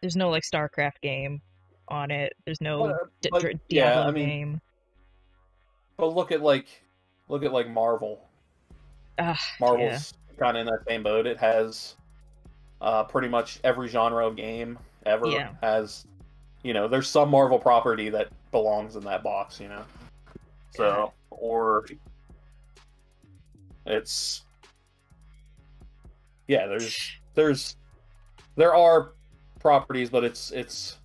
there's no like StarCraft game on it. There's no uh, but, Diablo yeah, I mean, game. But look at like look at like Marvel. Uh, Marvel's yeah. kind of in that same boat. It has uh, pretty much every genre of game ever yeah. has. You know, there's some Marvel property that belongs in that box. You know, so yeah. or. It's yeah. There's there's there are properties, but it's it's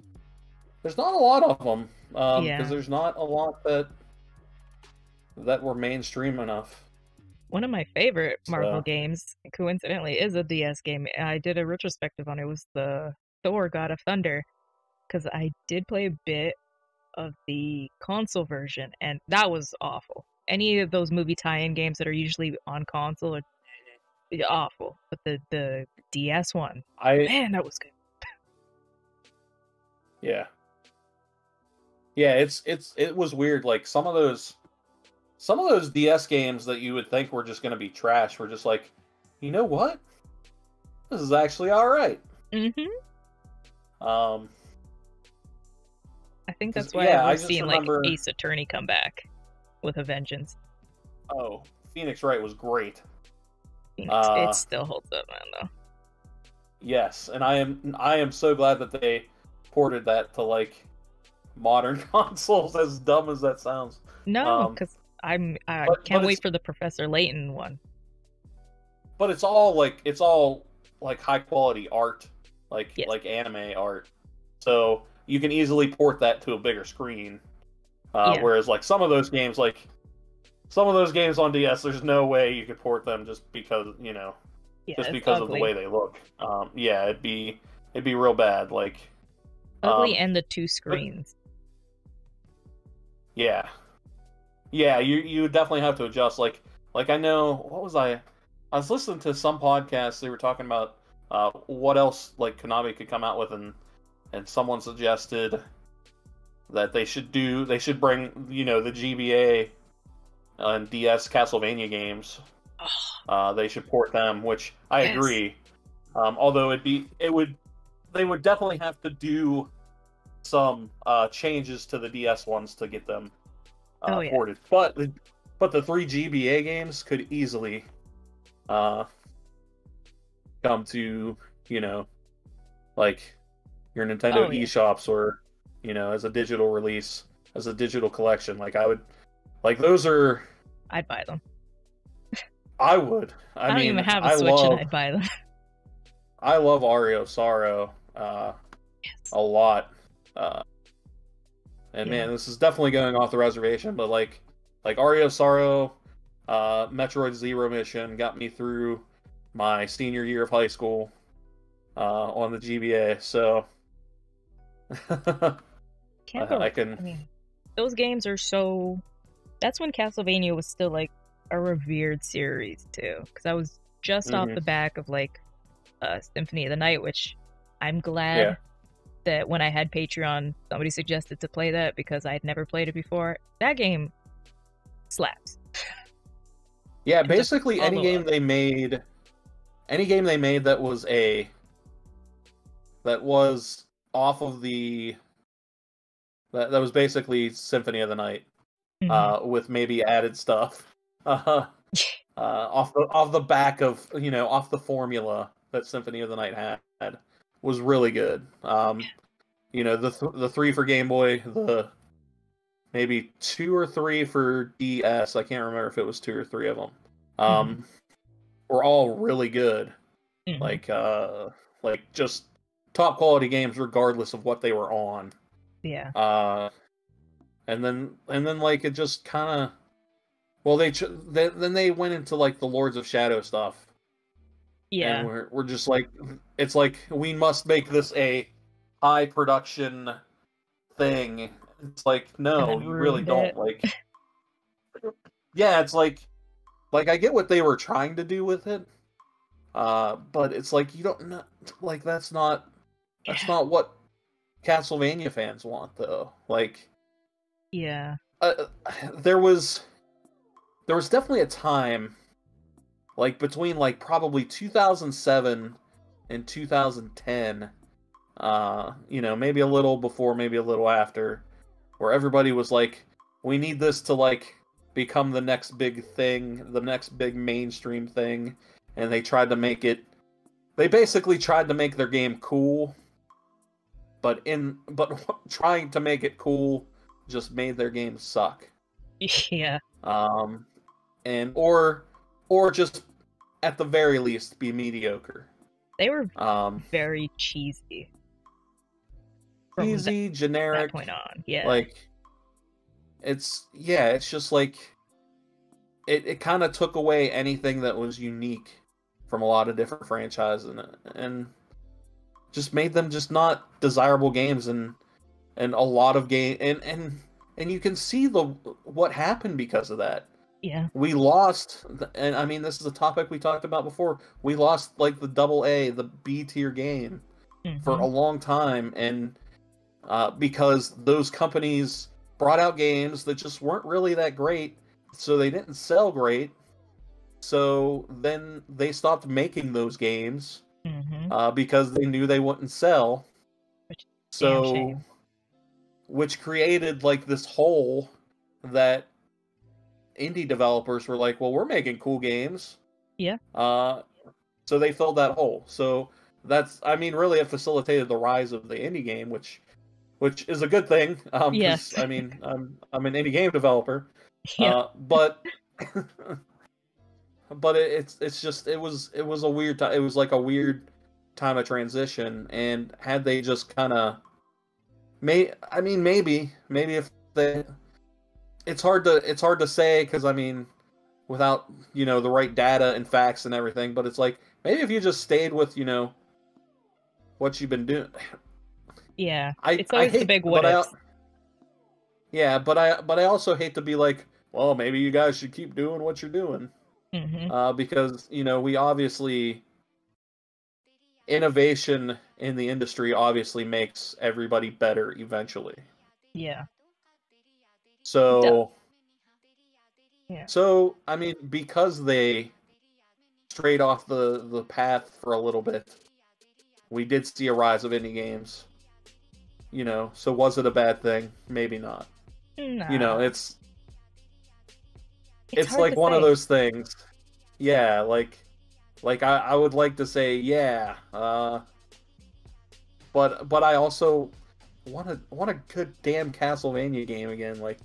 there's not a lot of them um, yeah. because there's not a lot that that were mainstream enough. One of my favorite Marvel so. games, coincidentally, is a D S game. I did a retrospective on it. It was the Thor: God of Thunder, because I did play a bit of the console version, and that was awful. Any of those movie tie-in games that are usually on console are awful, but the the D S one, I, man, that was good. Yeah, yeah, it's it's it was weird. Like some of those, some of those D S games that you would think were just going to be trash were just like, you know what, this is actually all right. Mm-hmm. Um, I think that's why yeah, I've seen remember... like Ace Attorney come back. With a vengeance. Oh, Phoenix Wright was great. Phoenix, uh, it still holds up, man. Though. Yes, and I am I am so glad that they ported that to like modern consoles. As dumb as that sounds. No, because um, I'm I but, can't but wait for the Professor Layton one. But it's all like it's all like high quality art, like yes. like anime art. So you can easily port that to a bigger screen. Uh, yeah. Whereas, like, some of those games, like, some of those games on D S, there's no way you could port them just because, you know, yeah, just because ugly. of the way they look. Um, yeah, it'd be, it'd be real bad, like... Ugly um, and the two screens. But, yeah. yeah, you you definitely have to adjust. Like like I know what was I I was listening to some podcasts. They were talking about uh, what else like Konami could come out with, and and someone suggested that they should do they should bring you know the G B A and D S Castlevania games. Oh. Uh, they should port them, which I yes. agree. Um, although it'd be it would they would definitely have to do some uh, changes to the D S ones to get them uh, oh, yeah. ported. But the, but the three G B A games could easily. Uh, come to you know, like your Nintendo oh, yeah. eShops, or you know, as a digital release, as a digital collection. Like I would, like those are. I'd buy them. I would. I, I mean, don't even have a I Switch, love, and I'd buy them. I love Ario Sorrow uh, yes. a lot, uh, and yeah. man, this is definitely going off the reservation. But like, like Ario Sorrow. Uh, Metroid Zero Mission got me through my senior year of high school uh, on the G B A, so I, I can. I mean, those games are so. That's when Castlevania was still like a revered series too, because I was just mm-hmm. off the back of like uh, Symphony of the Night, which I'm glad yeah. that when I had Patreon, somebody suggested to play that because I had never played it before. That game slaps. Yeah, and basically any game up. they made, any game they made that was a, that was off of the, that, that was basically Symphony of the Night, mm-hmm. uh, with maybe added stuff, uh, uh, off the off the back of, you know, off the formula that Symphony of the Night had, was really good. Um, yeah. You know, the th the three for Game Boy, the. Maybe two or three for D S. I can't remember if it was two or three of them. Um, mm-hmm. Were all really good, mm-hmm. like uh, like just top quality games, regardless of what they were on. Yeah. Uh, and then and then like it just kind of, well they, ch they then they went into like the Lords of Shadow stuff. Yeah. And we're we're just like it's like we must make this a high production thing. It's like, no, you really don't it. like yeah it's like like I get what they were trying to do with it, uh but it's like you don't know, like that's not that's yeah. not what Castlevania fans want though. Like yeah uh, there was there was definitely a time like between like probably two thousand seven and two thousand ten, uh you know, maybe a little before, maybe a little after, where everybody was like, we need this to like become the next big thing, the next big mainstream thing, and they tried to make it, they basically tried to make their game cool, but in but trying to make it cool just made their game suck. Yeah. Um and or or just at the very least be mediocre. They were um very cheesy. Easy, that, generic. That point on, yeah. Like, it's yeah. It's just like it. It kind of took away anything that was unique from a lot of different franchises, and and just made them just not desirable games. And and a lot of game and and and you can see the what happened because of that. Yeah. We lost, and I mean this is a topic we talked about before. We lost like the double A, the B tier game mm-hmm. for a long time, and. Uh, because those companies brought out games that just weren't really that great, so they didn't sell great. So then they stopped making those games mm-hmm. uh, because they knew they wouldn't sell. Which, so, shame. which created like this hole that indie developers were like, "Well, we're making cool games." Yeah. Uh, so they filled that hole. So that's, I mean, really, it facilitated the rise of the indie game, which. Which is a good thing. Um, yes. I mean, I'm I'm an indie game developer, yeah. uh, but but it, it's it's just it was it was a weird time. It was like a weird time of transition. And had they just kind of may I mean maybe maybe if they, it's hard to it's hard to say because I mean without you know the right data and facts and everything. But it's like maybe if you just stayed with you know what you've been doing. Yeah, I, it's always I hate, the big what ifs. Yeah, but I but I also hate to be like, well, maybe you guys should keep doing what you're doing. Mm-hmm. uh, because, you know, we obviously, innovation in the industry obviously makes everybody better eventually. Yeah. So, yeah. so, I mean, because they strayed off the, the path for a little bit, we did see a rise of indie games, you know, so was it a bad thing? Maybe not. Nah. You know, it's, it's, it's like one say. of those things. Yeah. Like, like I, I would like to say, yeah. Uh, but, but I also want a, want a good damn Castlevania game again. Like,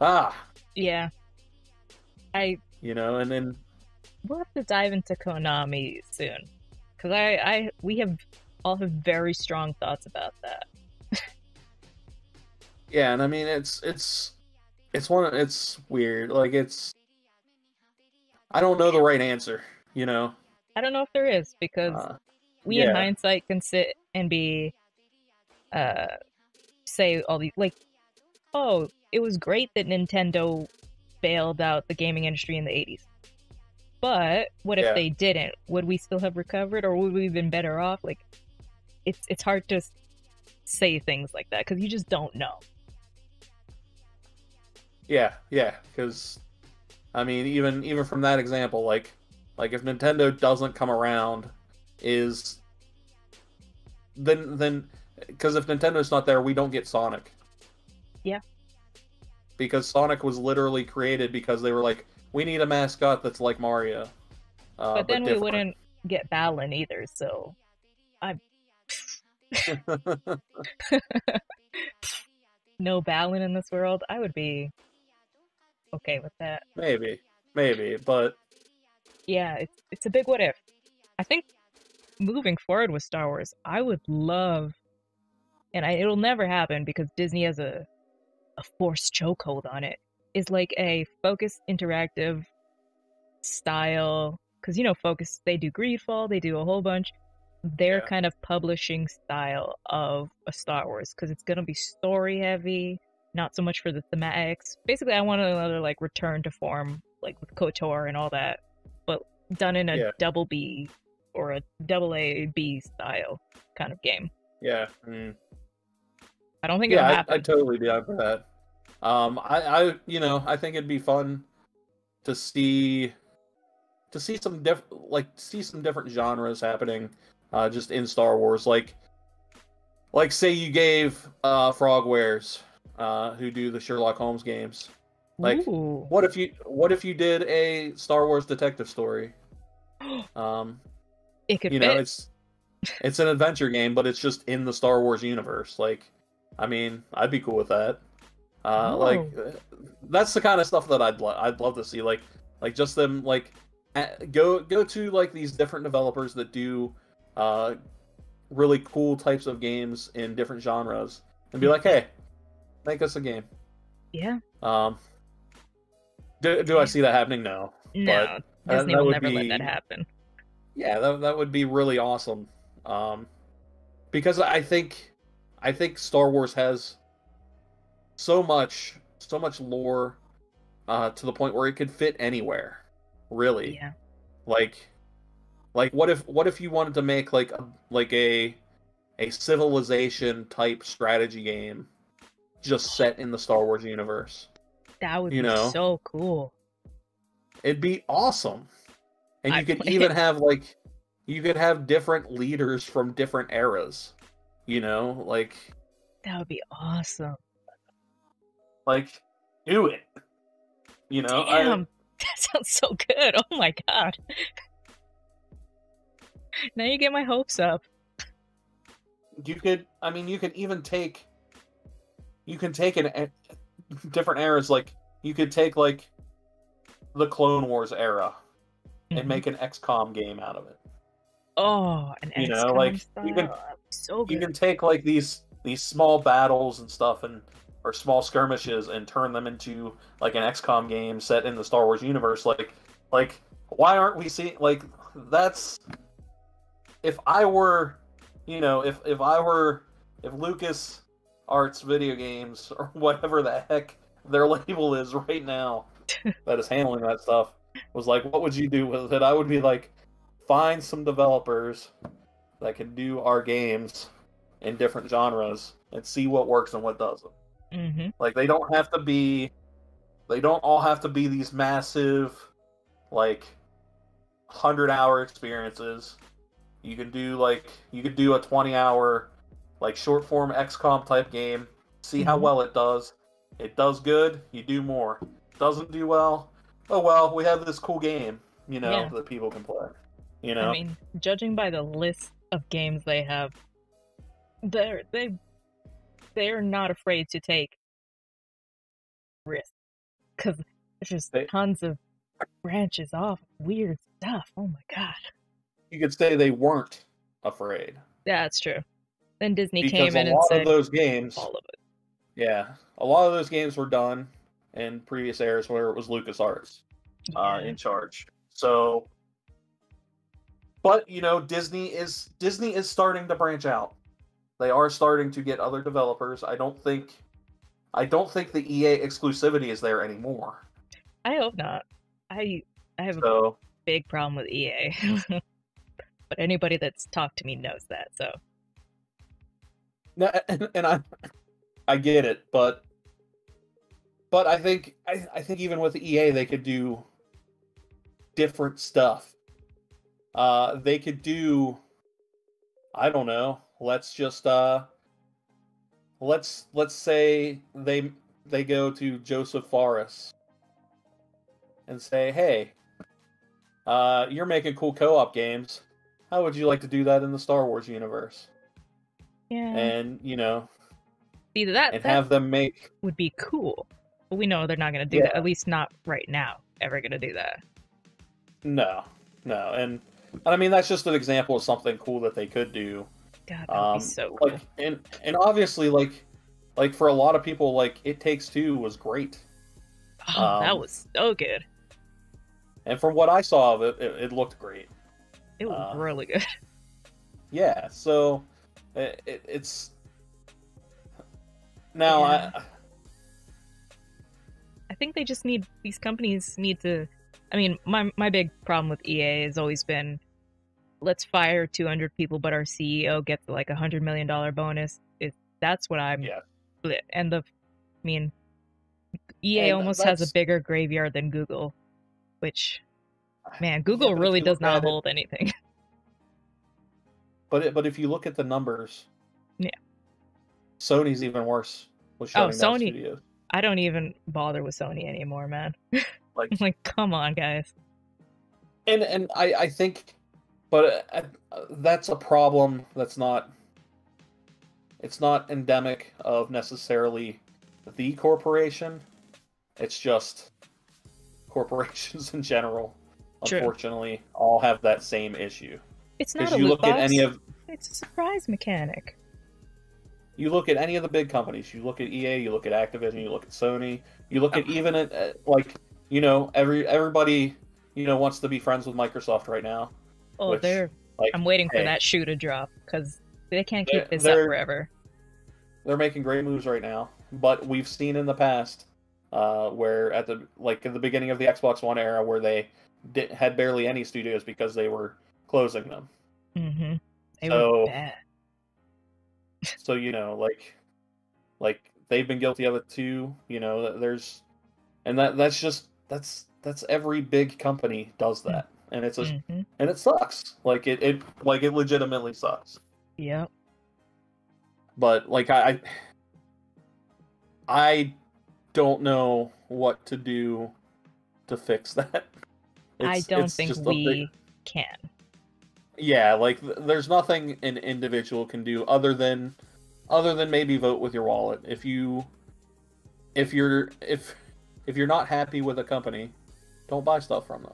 ah, yeah. I, you know, and then we'll have to dive into Konami soon. Cause I, I, we have all have very strong thoughts about that. Yeah, and I mean it's it's it's one it's weird. Like it's I don't know the right answer, you know. I don't know if there is because uh, we yeah. in hindsight can sit and be uh say all these like, oh, it was great that Nintendo bailed out the gaming industry in the eighties. But what if yeah. they didn't? Would we still have recovered, or would we have been better off? Like, it's it's hard to say things like that because you just don't know. Yeah, yeah. Because I mean, even even from that example, like like if Nintendo doesn't come around, is then then because if Nintendo's not there, we don't get Sonic. Yeah. Because Sonic was literally created because they were like, we need a mascot that's like Mario. Uh, but then but we wouldn't get Balin either, so... I'm... No Balin in this world? I would be okay with that. Maybe. Maybe, but... Yeah, it's, it's a big what if. I think moving forward with Star Wars, I would love... And I, it'll never happen because Disney has a, a force chokehold on it. Is like a focused interactive style, because you know focus they do Greedfall, they do a whole bunch, their yeah. kind of publishing style of a Star Wars, because it's going to be story heavy, not so much for the thematics. Basically I want another like return to form like with KOTOR and all that, but done in a yeah. double B or a double A B style kind of game. Yeah. Mm. I don't think yeah, it'll happen. I, I totally be up for that. Um, I, I, you know, I think it'd be fun to see, to see some diff, like, see some different genres happening, uh, just in Star Wars. Like, like, say you gave, uh, Frogwares, uh, who do the Sherlock Holmes games. Like, Ooh. what if you, what if you did a Star Wars detective story? Um, it could you fit. know, it's, it's an adventure game, but it's just in the Star Wars universe. Like, I mean, I'd be cool with that. Uh, oh. Like, that's the kind of stuff that I'd love. I'd love to see, like, like just them, like, go go to like these different developers that do, uh, really cool types of games in different genres, and be like, hey, make us a game. Yeah. Um. Do do I see that happening? No. No. But Disney that, that will never be, let that happen. Yeah, that that would be really awesome. Um, because I think, I think Star Wars has so much so much lore uh to the point where it could fit anywhere, really. Yeah. Like like what if what if you wanted to make like a, like a a civilization type strategy game just set in the Star Wars universe? That would you be know? so cool. It'd be awesome. And I you could play. even have like you could have different leaders from different eras, you know? Like that would be awesome. Like, do it. You know? Damn, I... that sounds so good. Oh my god. Now you get my hopes up. You could, I mean, you could even take, you can take an, a, different eras, like, you could take, like, the Clone Wars era mm-hmm. and make an X COM game out of it. Oh, an X COM you know, like, style. You can, so good. You can take, like, these, these small battles and stuff and or small skirmishes and turn them into like an X COM game set in the Star Wars universe. Like, like why aren't we seeing like that's if I were, you know, if, if I were, if Lucas Arts video games or whatever the heck their label is right now that is handling that stuff was like, what would you do with it? I would be like, find some developers that can do our games in different genres and see what works and what doesn't. Mm-hmm. Like, they don't have to be, they don't all have to be these massive, like, hundred hour experiences. You can do, like, you could do a twenty hour, like, short form X COM type game, see mm-hmm. how well it does. It does good, you do more. Doesn't do well, oh well, we have this cool game, you know, yeah. that people can play. You know, I mean, judging by the list of games they have, they're they they're not afraid to take risks, because there's just they, tons of branches off weird stuff. Oh my god! You could say they weren't afraid. Yeah, that's true. Then Disney because came in and said, "A lot of those games, all of it." Yeah, a lot of those games were done in previous eras where it was LucasArts yeah. uh, in charge. So. But, you know, Disney is Disney is starting to branch out. They are starting to get other developers. I don't think I don't think the E A exclusivity is there anymore. I hope not. I I have so, a big problem with E A. But anybody that's talked to me knows that, so. No, and, and I I get it, but but I think I, I think even with E A they could do different stuff. Uh, they could do, I don't know, let's just, uh, let's, let's say they, they go to Joseph Fares and say, hey, uh, you're making cool co-op games. How would you like to do that in the Star Wars universe? Yeah. And, you know, either that, and that have them make would be cool, but we know they're not going to do yeah. that. At least not right now. Ever going to do that. No, no. And, And I mean, that's just an example of something cool that they could do. God, that'd um, be so cool. Like, and and obviously, like, like for a lot of people, like It Takes Two was great. Oh, um, that was so good. And from what I saw of it, it, it looked great. It was uh, really good. Yeah. So it, it, it's now yeah. I. I think they just need these companies need to. I mean, my my big problem with E A has always been, let's fire two hundred people, but our C E O gets like a hundred million dollar bonus. It, that's what I'm. Yeah. And the, I mean, E A and almost has a bigger graveyard than Google, which, man, Google yeah, really does not hold it, anything. But it, but if you look at the numbers, yeah, Sony's even worse. With oh, Sony. Studios. I don't even bother with Sony anymore, man. Like, I'm like, come on, guys. And and I, I think, but I, I, that's a problem that's not, it's not endemic of necessarily the corporation. It's just corporations in general, True. unfortunately, all have that same issue. It's not a you look box. At any of It's a surprise mechanic. You look at any of the big companies. You look at E A, you look at Activision, you look at Sony, you look oh. at even at, at like... You know, every everybody, you know, wants to be friends with Microsoft right now. Oh, which, they're. Like, I'm waiting hey, for that shoe to drop because they can't keep this up forever. They're making great moves right now, but we've seen in the past uh, where at the like at the beginning of the Xbox One era, where they did, had barely any studios because they were closing them. Mm-hmm. They so, were bad. So you know, like, like they've been guilty of it too. You know, there's, and that that's just. That's that's every big company does that, and it's a mm-hmm. and it sucks. Like it, it like it legitimately sucks. Yep. But like I, I don't know what to do to fix that. It's, I don't it's think we can. Yeah, like th there's nothing an individual can do other than, other than maybe vote with your wallet. If you, if you're if. If you're not happy with a company, don't buy stuff from them.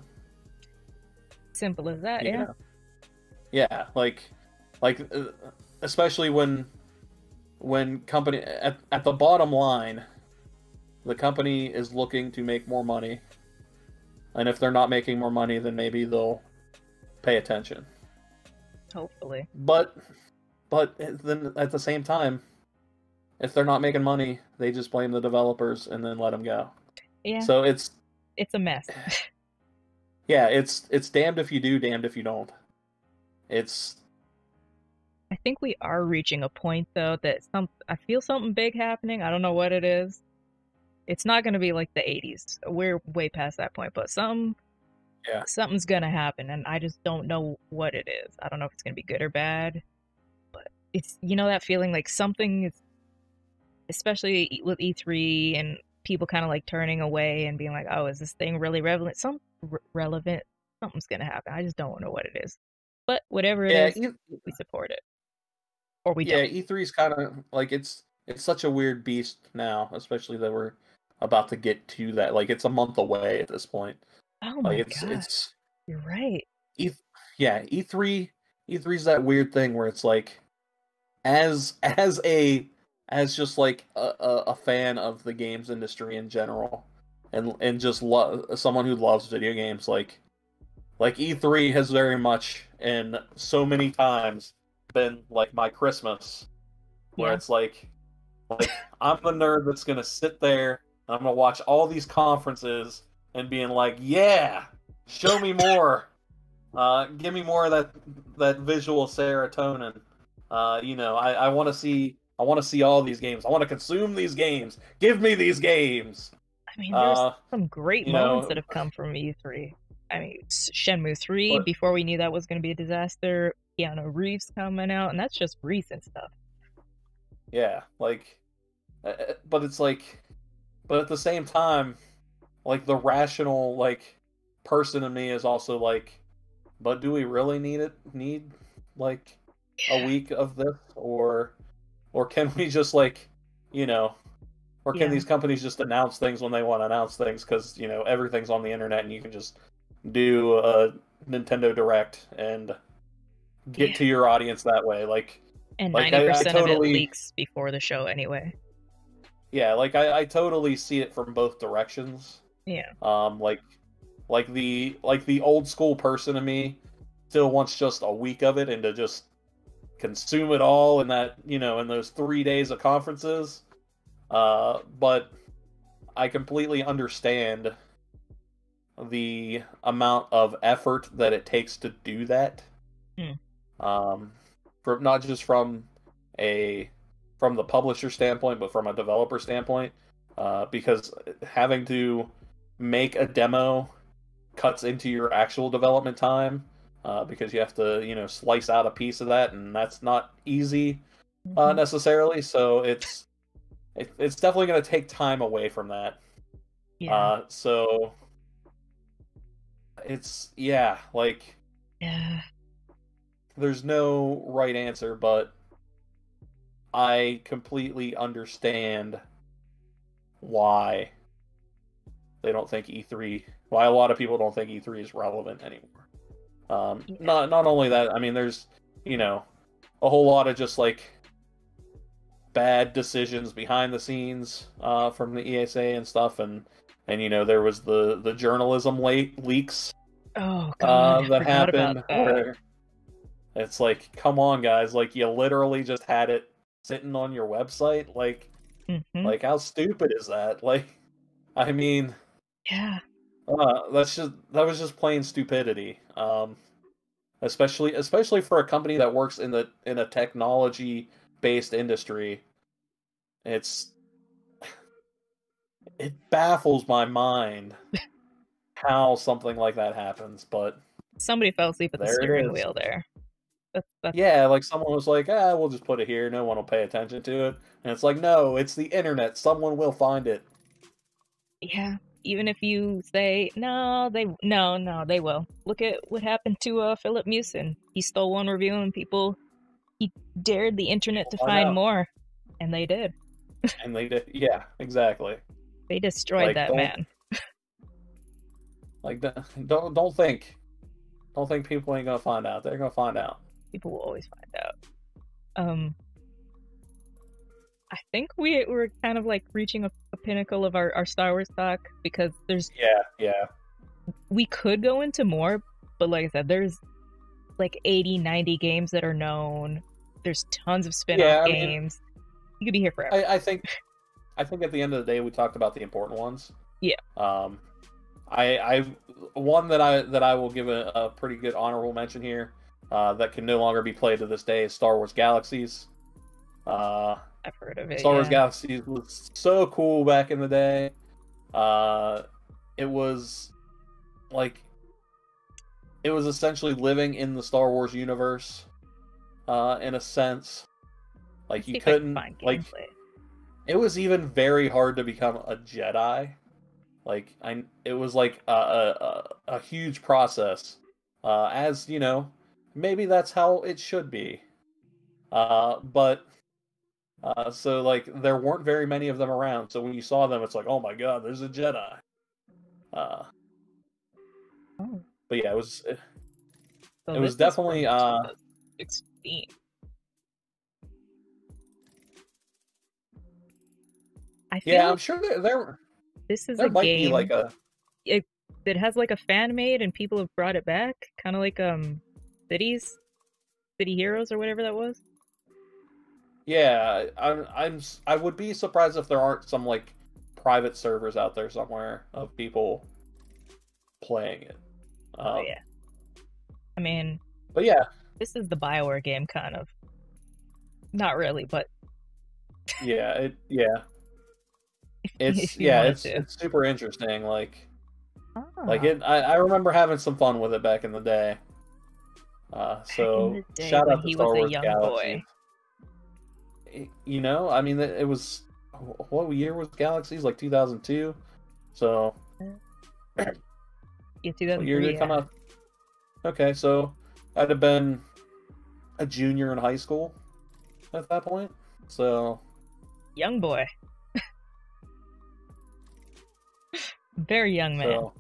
Simple as that, you yeah. know? Yeah, like, like, especially when, when company at, at the bottom line, the company is looking to make more money, and if they're not making more money, then maybe they'll pay attention. Hopefully. But, but then at the same time, if they're not making money, they just blame the developers and then let them go. Yeah. So it's it's a mess. Yeah, it's it's damned if you do, damned if you don't. It's. I think we are reaching a point though that some I feel something big happening. I don't know what it is. It's not going to be like the eighties. We're way past that point, but some. Yeah. Something's gonna happen, and I just don't know what it is. I don't know if it's gonna be good or bad, but it's, you know, that feeling like something is, especially with E three and people kind of like turning away and being like, oh, is this thing really relevant? Some re relevant something's gonna happen. I just don't know what it is, but whatever it yeah, is, e we support it, or we yeah, don't. Yeah, E three's kind of like it's it's such a weird beast now, especially that we're about to get to that. Like it's a month away at this point. Oh my like it's, God. It's, You're right. E, yeah, E three E three is that weird thing where it's like, as as a as just like a, a, a fan of the games industry in general, and and just love someone who loves video games, like like E three has very much and so many times been like my Christmas, where yeah. it's like like I'm the nerd that's gonna sit there and I'm gonna watch all these conferences. And being like, yeah, show me more. Uh, give me more of that that visual serotonin. Uh, you know, I, I want to see I want to see all these games. I want to consume these games. Give me these games. I mean, there's uh, some great moments know, that have come from E three. I mean, Shenmue three. What? Before we knew that was going to be a disaster. Keanu Reeves coming out, and that's just recent stuff. Yeah, like, but it's like, but at the same time. Like, the rational, like, person in me is also like, but do we really need it? Need, like, a week of this? Or or can we just, like, you know, or can yeah. these companies just announce things when they want to announce things? Because, you know, everything's on the internet and you can just do a Nintendo Direct and get yeah. to your audience that way. Like, and like, ninety percent I, I totally... of it leaks before the show anyway. Yeah, like, I, I totally see it from both directions. Yeah. Um, like, like the like the old school person in me still wants just a week of it and to just consume it all in that, you know, in those three days of conferences. Uh, but I completely understand the amount of effort that it takes to do that. Mm. Um, for, not just from a from the publisher standpoint, but from a developer standpoint, uh, because having to make a demo cuts into your actual development time, uh, because you have to, you know, slice out a piece of that, and that's not easy uh, mm-hmm. necessarily. So it's it, it's definitely going to take time away from that. Yeah. Uh, so it's yeah, like yeah. There's no right answer, but I completely understand why they don't think E three, why a lot of people don't think E three is relevant anymore. Um, yeah. Not not only that, I mean, there's, you know, a whole lot of just like bad decisions behind the scenes uh, from the E S A and stuff, and and you know there was the the journalism late leaks oh, God, uh, that happened. That. Where it's like, come on, guys! Like you literally just had it sitting on your website, like mm-hmm. like how stupid is that? Like, I mean, yeah, uh, that's just that was just plain stupidity. Um, especially especially for a company that works in the in a technology based industry, it's it baffles my mind how something like that happens. But somebody fell asleep at the steering wheel there. That's, that's... Yeah, like someone was like, ah, we'll just put it here. No one will pay attention to it. And it's like, no, it's the internet. Someone will find it. Yeah, even if you say, no, they no, no, they will. Look at what happened to uh, Philip Mewson. He stole one review and people, he dared the internet to oh, find more. And they did. And they did. Yeah, exactly. They destroyed like, that man. Like, don't, don't think. Don't think people ain't going to find out. They're going to find out. People will always find out. Um, I think we we're kind of like reaching a, a pinnacle of our, our Star Wars talk because there's yeah yeah we could go into more, but like I said, there's like eighty, ninety games that are known. There's tons of spin-off yeah, games. Mean, You could be here forever. I, I think. I think at the end of the day, we talked about the important ones. Yeah. Um, I, I one that I that I will give a, a pretty good honorable mention here. Uh, that can no longer be played to this day is Star Wars Galaxies. Uh, I've heard of it. Star yeah. Wars Galaxies was so cool back in the day. Uh, it was like it was essentially living in the Star Wars universe, uh, in a sense. Like you couldn't like. It was even very hard to become a Jedi. Like I, it was like a a, a huge process. Uh, as you know, maybe that's how it should be. Uh, but uh, so like there weren't very many of them around. So when you saw them, it's like, oh my god, there's a Jedi. Uh, oh. But yeah, it was it, so it was definitely uh. sixteen. I feel yeah, like I'm sure there, there this is there a might game be like a it, it has like a fan made and people have brought it back, kind of like um cities, City Heroes or whatever that was. Yeah, I'm I'm I would be surprised if there aren't some like private servers out there somewhere of people playing it. Um, oh yeah, I mean, but yeah, this is the BioWare game kind of. Not really, but yeah, it yeah. It's yeah, it's, it's super interesting. Like, oh. like it. I, I remember having some fun with it back in the day. Uh, so the day shout out to Star Wars Galaxies. It, you know, I mean, it, it was what year was Galaxies? Like two thousand two. So yeah, two thousand three. Year did it come out? Okay, so I'd have been a junior in high school at that point. So young boy. Very young man. So,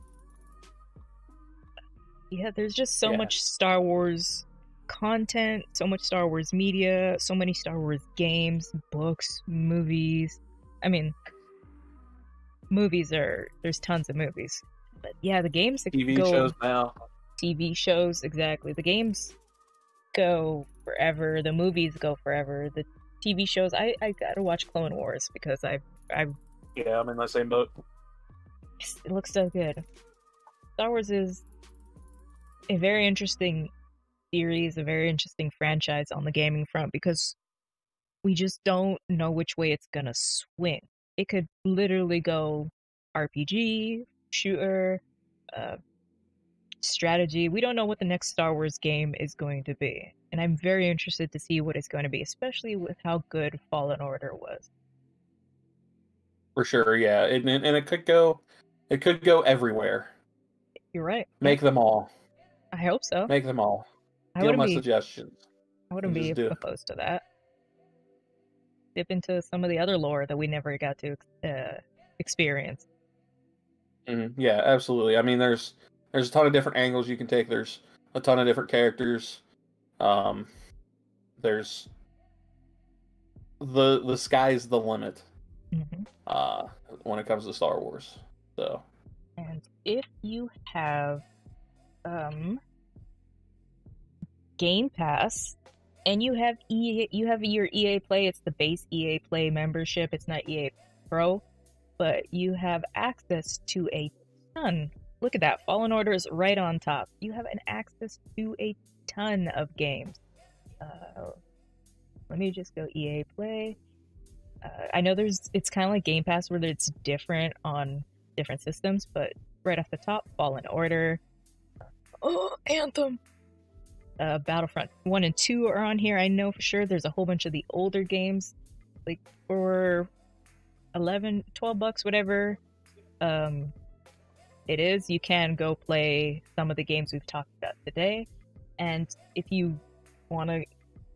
yeah, there's just so yeah. much Star Wars content, so much Star Wars media, so many Star Wars games, books, movies. I mean, movies are... There's tons of movies. But yeah, the games... That T V go, shows now. T V shows, exactly. The games go forever. The movies go forever. The T V shows... I, I gotta watch Clone Wars because I... I yeah, I'm in the same boat. It looks so good. Star Wars is a very interesting series, a very interesting franchise on the gaming front because we just don't know which way it's gonna swing. It could literally go R P G, shooter, uh, strategy. We don't know what the next Star Wars game is going to be. And I'm very interested to see what it's going to be, especially with how good Fallen Order was. For sure, yeah. And, and it could go... It could go everywhere. You're right. Make them all. I hope so. Make them all. I Deal my be, suggestions. I wouldn't be opposed to that. Dip into some of the other lore that we never got to uh, experience. Mm-hmm. Yeah, absolutely. I mean, there's there's a ton of different angles you can take. There's a ton of different characters. Um, there's the the sky's the limit. Mm-hmm. Uh, when it comes to Star Wars. So. And if you have um, Game Pass and you have E A, you have your E A Play, it's the base E A Play membership, it's not E A Pro, but you have access to a ton. Look at that, Fallen Order is right on top. You have an access to a ton of games. Uh, let me just go E A Play. Uh, I know there's. It's kind of like Game Pass where it's different on different systems, but right off the top, Fallen Order, oh, Anthem, uh, Battlefront one and two are on here. I know for sure there's a whole bunch of the older games, like for eleven, twelve bucks, whatever um, it is. You can go play some of the games we've talked about today, and if you want to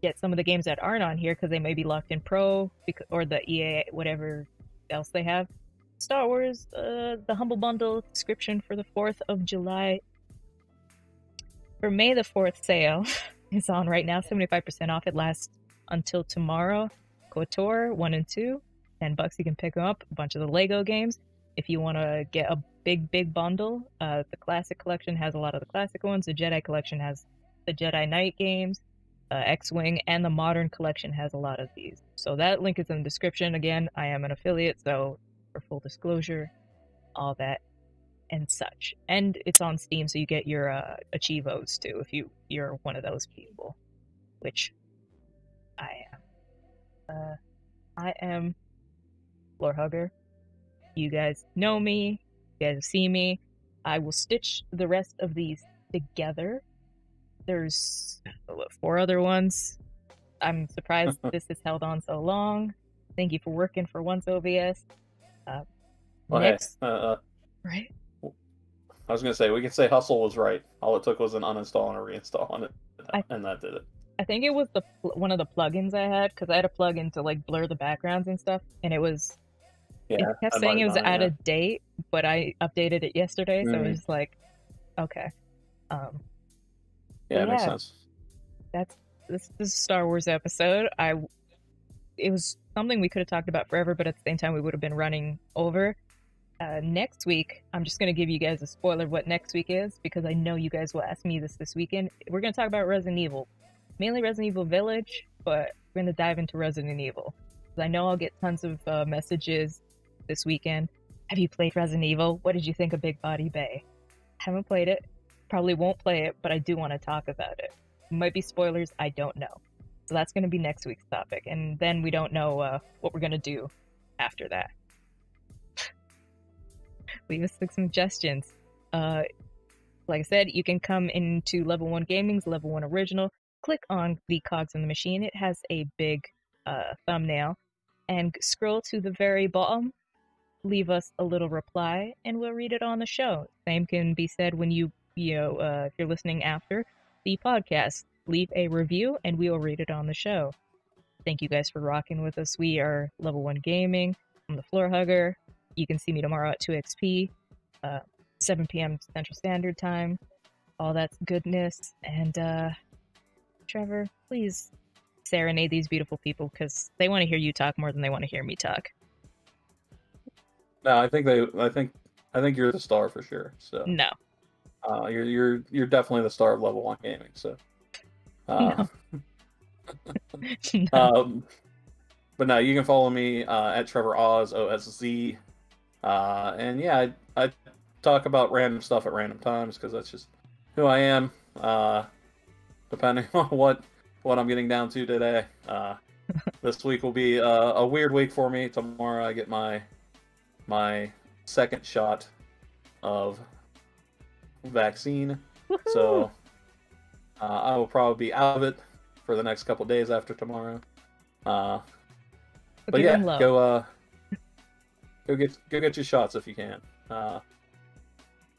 get some of the games that aren't on here because they may be locked in Pro because, or the E A, whatever else they have. Star Wars, uh, the Humble Bundle subscription for the fourth of July. For May the fourth sale is on right now, seventy-five percent off. It lasts until tomorrow. KOTOR one and two, ten bucks you can pick them up. A bunch of the Lego games. If you want to get a big, big bundle, uh, the Classic Collection has a lot of the classic ones. The Jedi Collection has the Jedi Knight games. uh, X-Wing, and the Modern Collection has a lot of these. So that link is in the description. Again, I am an affiliate, so for full disclosure, all that and such. And it's on Steam, so you get your uh, Achievos too, if you, you're one of those people, which I am. Uh, I am Lore Hugger. You guys know me. You guys have seen me. I will stitch the rest of these together. There's four other ones. I'm surprised this has held on so long. Thank you for working for once, O B S. Uh, well, next, hey, uh, right? I was gonna say we could say Hustle was right. All it took was an uninstall and a reinstall on it, I, and that did it. I think it was the one of the plugins I had, because I had a plugin to like blur the backgrounds and stuff, and it was. Yeah, it kept saying it was out of date, but I updated it yesterday, so mm. it was like, okay. Um, yeah, it yeah, makes sense. That's this, this is a Star Wars episode. I, it was something we could have talked about forever, but at the same time, we would have been running over. Uh, next week, I'm just going to give you guys a spoiler of what next week is, because I know you guys will ask me this this weekend. We're going to talk about Resident Evil. Mainly Resident Evil Village, but we're going to dive into Resident Evil. I know I'll get tons of uh, messages this weekend. Have you played Resident Evil? What did you think of Big Body Bay? Haven't played it. Probably won't play it, but I do want to talk about it. Might be spoilers. I don't know. So that's going to be next week's topic. And then we don't know uh, what we're going to do after that. Leave us with suggestions. Uh, like I said, you can come into Level one Gaming's Level one Original. Click on the cogs in the machine. It has a big uh, thumbnail. And scroll to the very bottom. Leave us a little reply, and we'll read it on the show. Same can be said when you, you know, uh, if you're listening after the podcast. Leave a review, and we will read it on the show. Thank you guys for rocking with us. We are Level one Gaming. I'm the Floor Hugger. You can see me tomorrow at two X P, uh, seven P M Central Standard Time. All that's goodness. And uh, Trevor, please serenade these beautiful people, because they want to hear you talk more than they want to hear me talk. No, I think they. I think. I think you're the star for sure. So no, uh, you're you're you're definitely the star of Level One Gaming. So uh, no. No. Um, but no, you can follow me uh, at Trevor Oz O S Z, uh, and yeah, I, I talk about random stuff at random times, because that's just who I am. Uh, depending on what what I'm getting down to today. Uh, this week will be uh, a weird week for me. Tomorrow I get my. my second shot of vaccine. Woohoo! So uh, I will probably be out of it for the next couple days after tomorrow. Uh, but yeah, go uh, go get go get your shots if you can. Uh,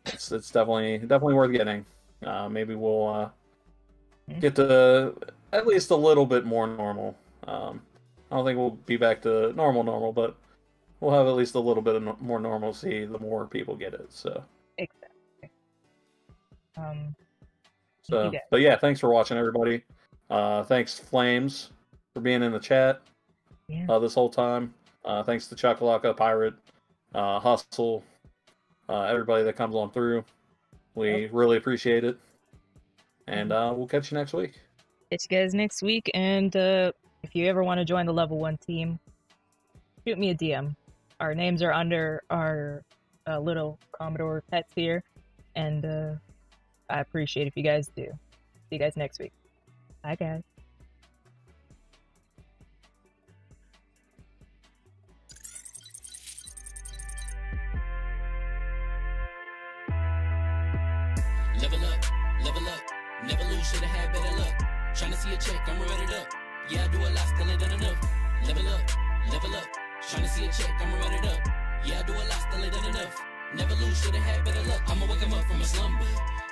it's it's definitely definitely worth getting. Uh, maybe we'll uh, get to at least a little bit more normal. Um, I don't think we'll be back to normal normal, but we'll have at least a little bit of no more normalcy the more people get it. So exactly. Um. So, but yeah, thanks for watching, everybody. Uh, thanks Flames for being in the chat. Yeah. Uh, this whole time. Uh, thanks to Chakalaka Pirate, uh, Hustle, uh, everybody that comes on through. We okay. really appreciate it, and uh, we'll catch you next week. Catch you guys next week, and uh, if you ever want to join the Level One team, shoot me a D M. Our names are under our uh, little Commodore pets here, and uh, I appreciate if you guys do. See you guys next week. Bye, guys. Level up, level up, never lose, should have had better luck. Tryna see a check, I'm ready up. Yeah, I do a lot, still ain't done enough. Level up, level up, tryna see a check, I'ma run it up. Yeah, I do a lot, still ain't done enough. Never lose, should've had better luck. I'ma wake 'em up from a slumber.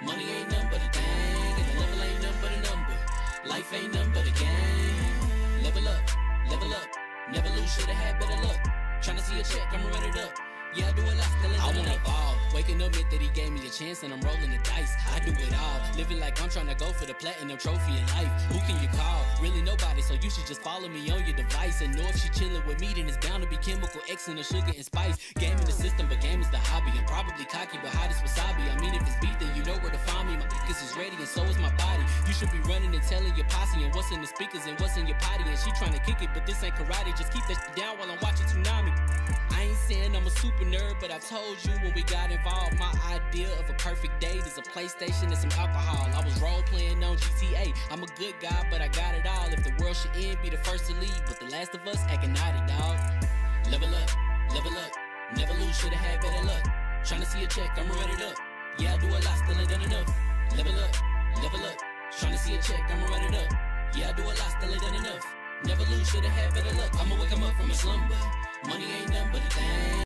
Money ain't nothing but a thing, and the level ain't nothing but a number. Life ain't nothing but a game. Level up, level up, never lose, should've had better luck. Tryna see a check, I'ma run it up. Yeah, I do a lot, still ain't done enough. I wanna ball, waking up meant that he gave me a chance, and I'm rolling the dice. I do it all, living like I'm trying to go for the platinum trophy in life. Who can you call? Really nobody, so you should just follow me on your device. And know if she chilling with me, then it's bound to be chemical X and the sugar and spice. Gaming the system, but game is the hobby. I'm probably cocky, but hot as wasabi. I mean, if it's beef, then you know where to find me. My niggas is ready, and so is my body. You You should be running and telling your posse and what's in the speakers and what's in your potty. And she trying to kick it, but this ain't karate. Just keep that shit down while I'm watching Tsunami. I ain't saying I'm a super nerd, but I told you when we got involved, my idea of a perfect date is a PlayStation and some alcohol. I was role-playing on G T A. I'm a good guy, but I got it all. If the world should end, be the first to leave. But the last of us acting naughty, dog. Level up, level up. Never lose, should've had better luck. Tryna see a check, I'ma run it up. Yeah, I do a lot, still ain't done enough. Level up, level up. Tryna see a check, I'ma run it up. Yeah, I do a lot, still ain't done enough. Never lose, should've had better luck. I'ma wake 'em up from a slumber. Money ain't nothing but a thing.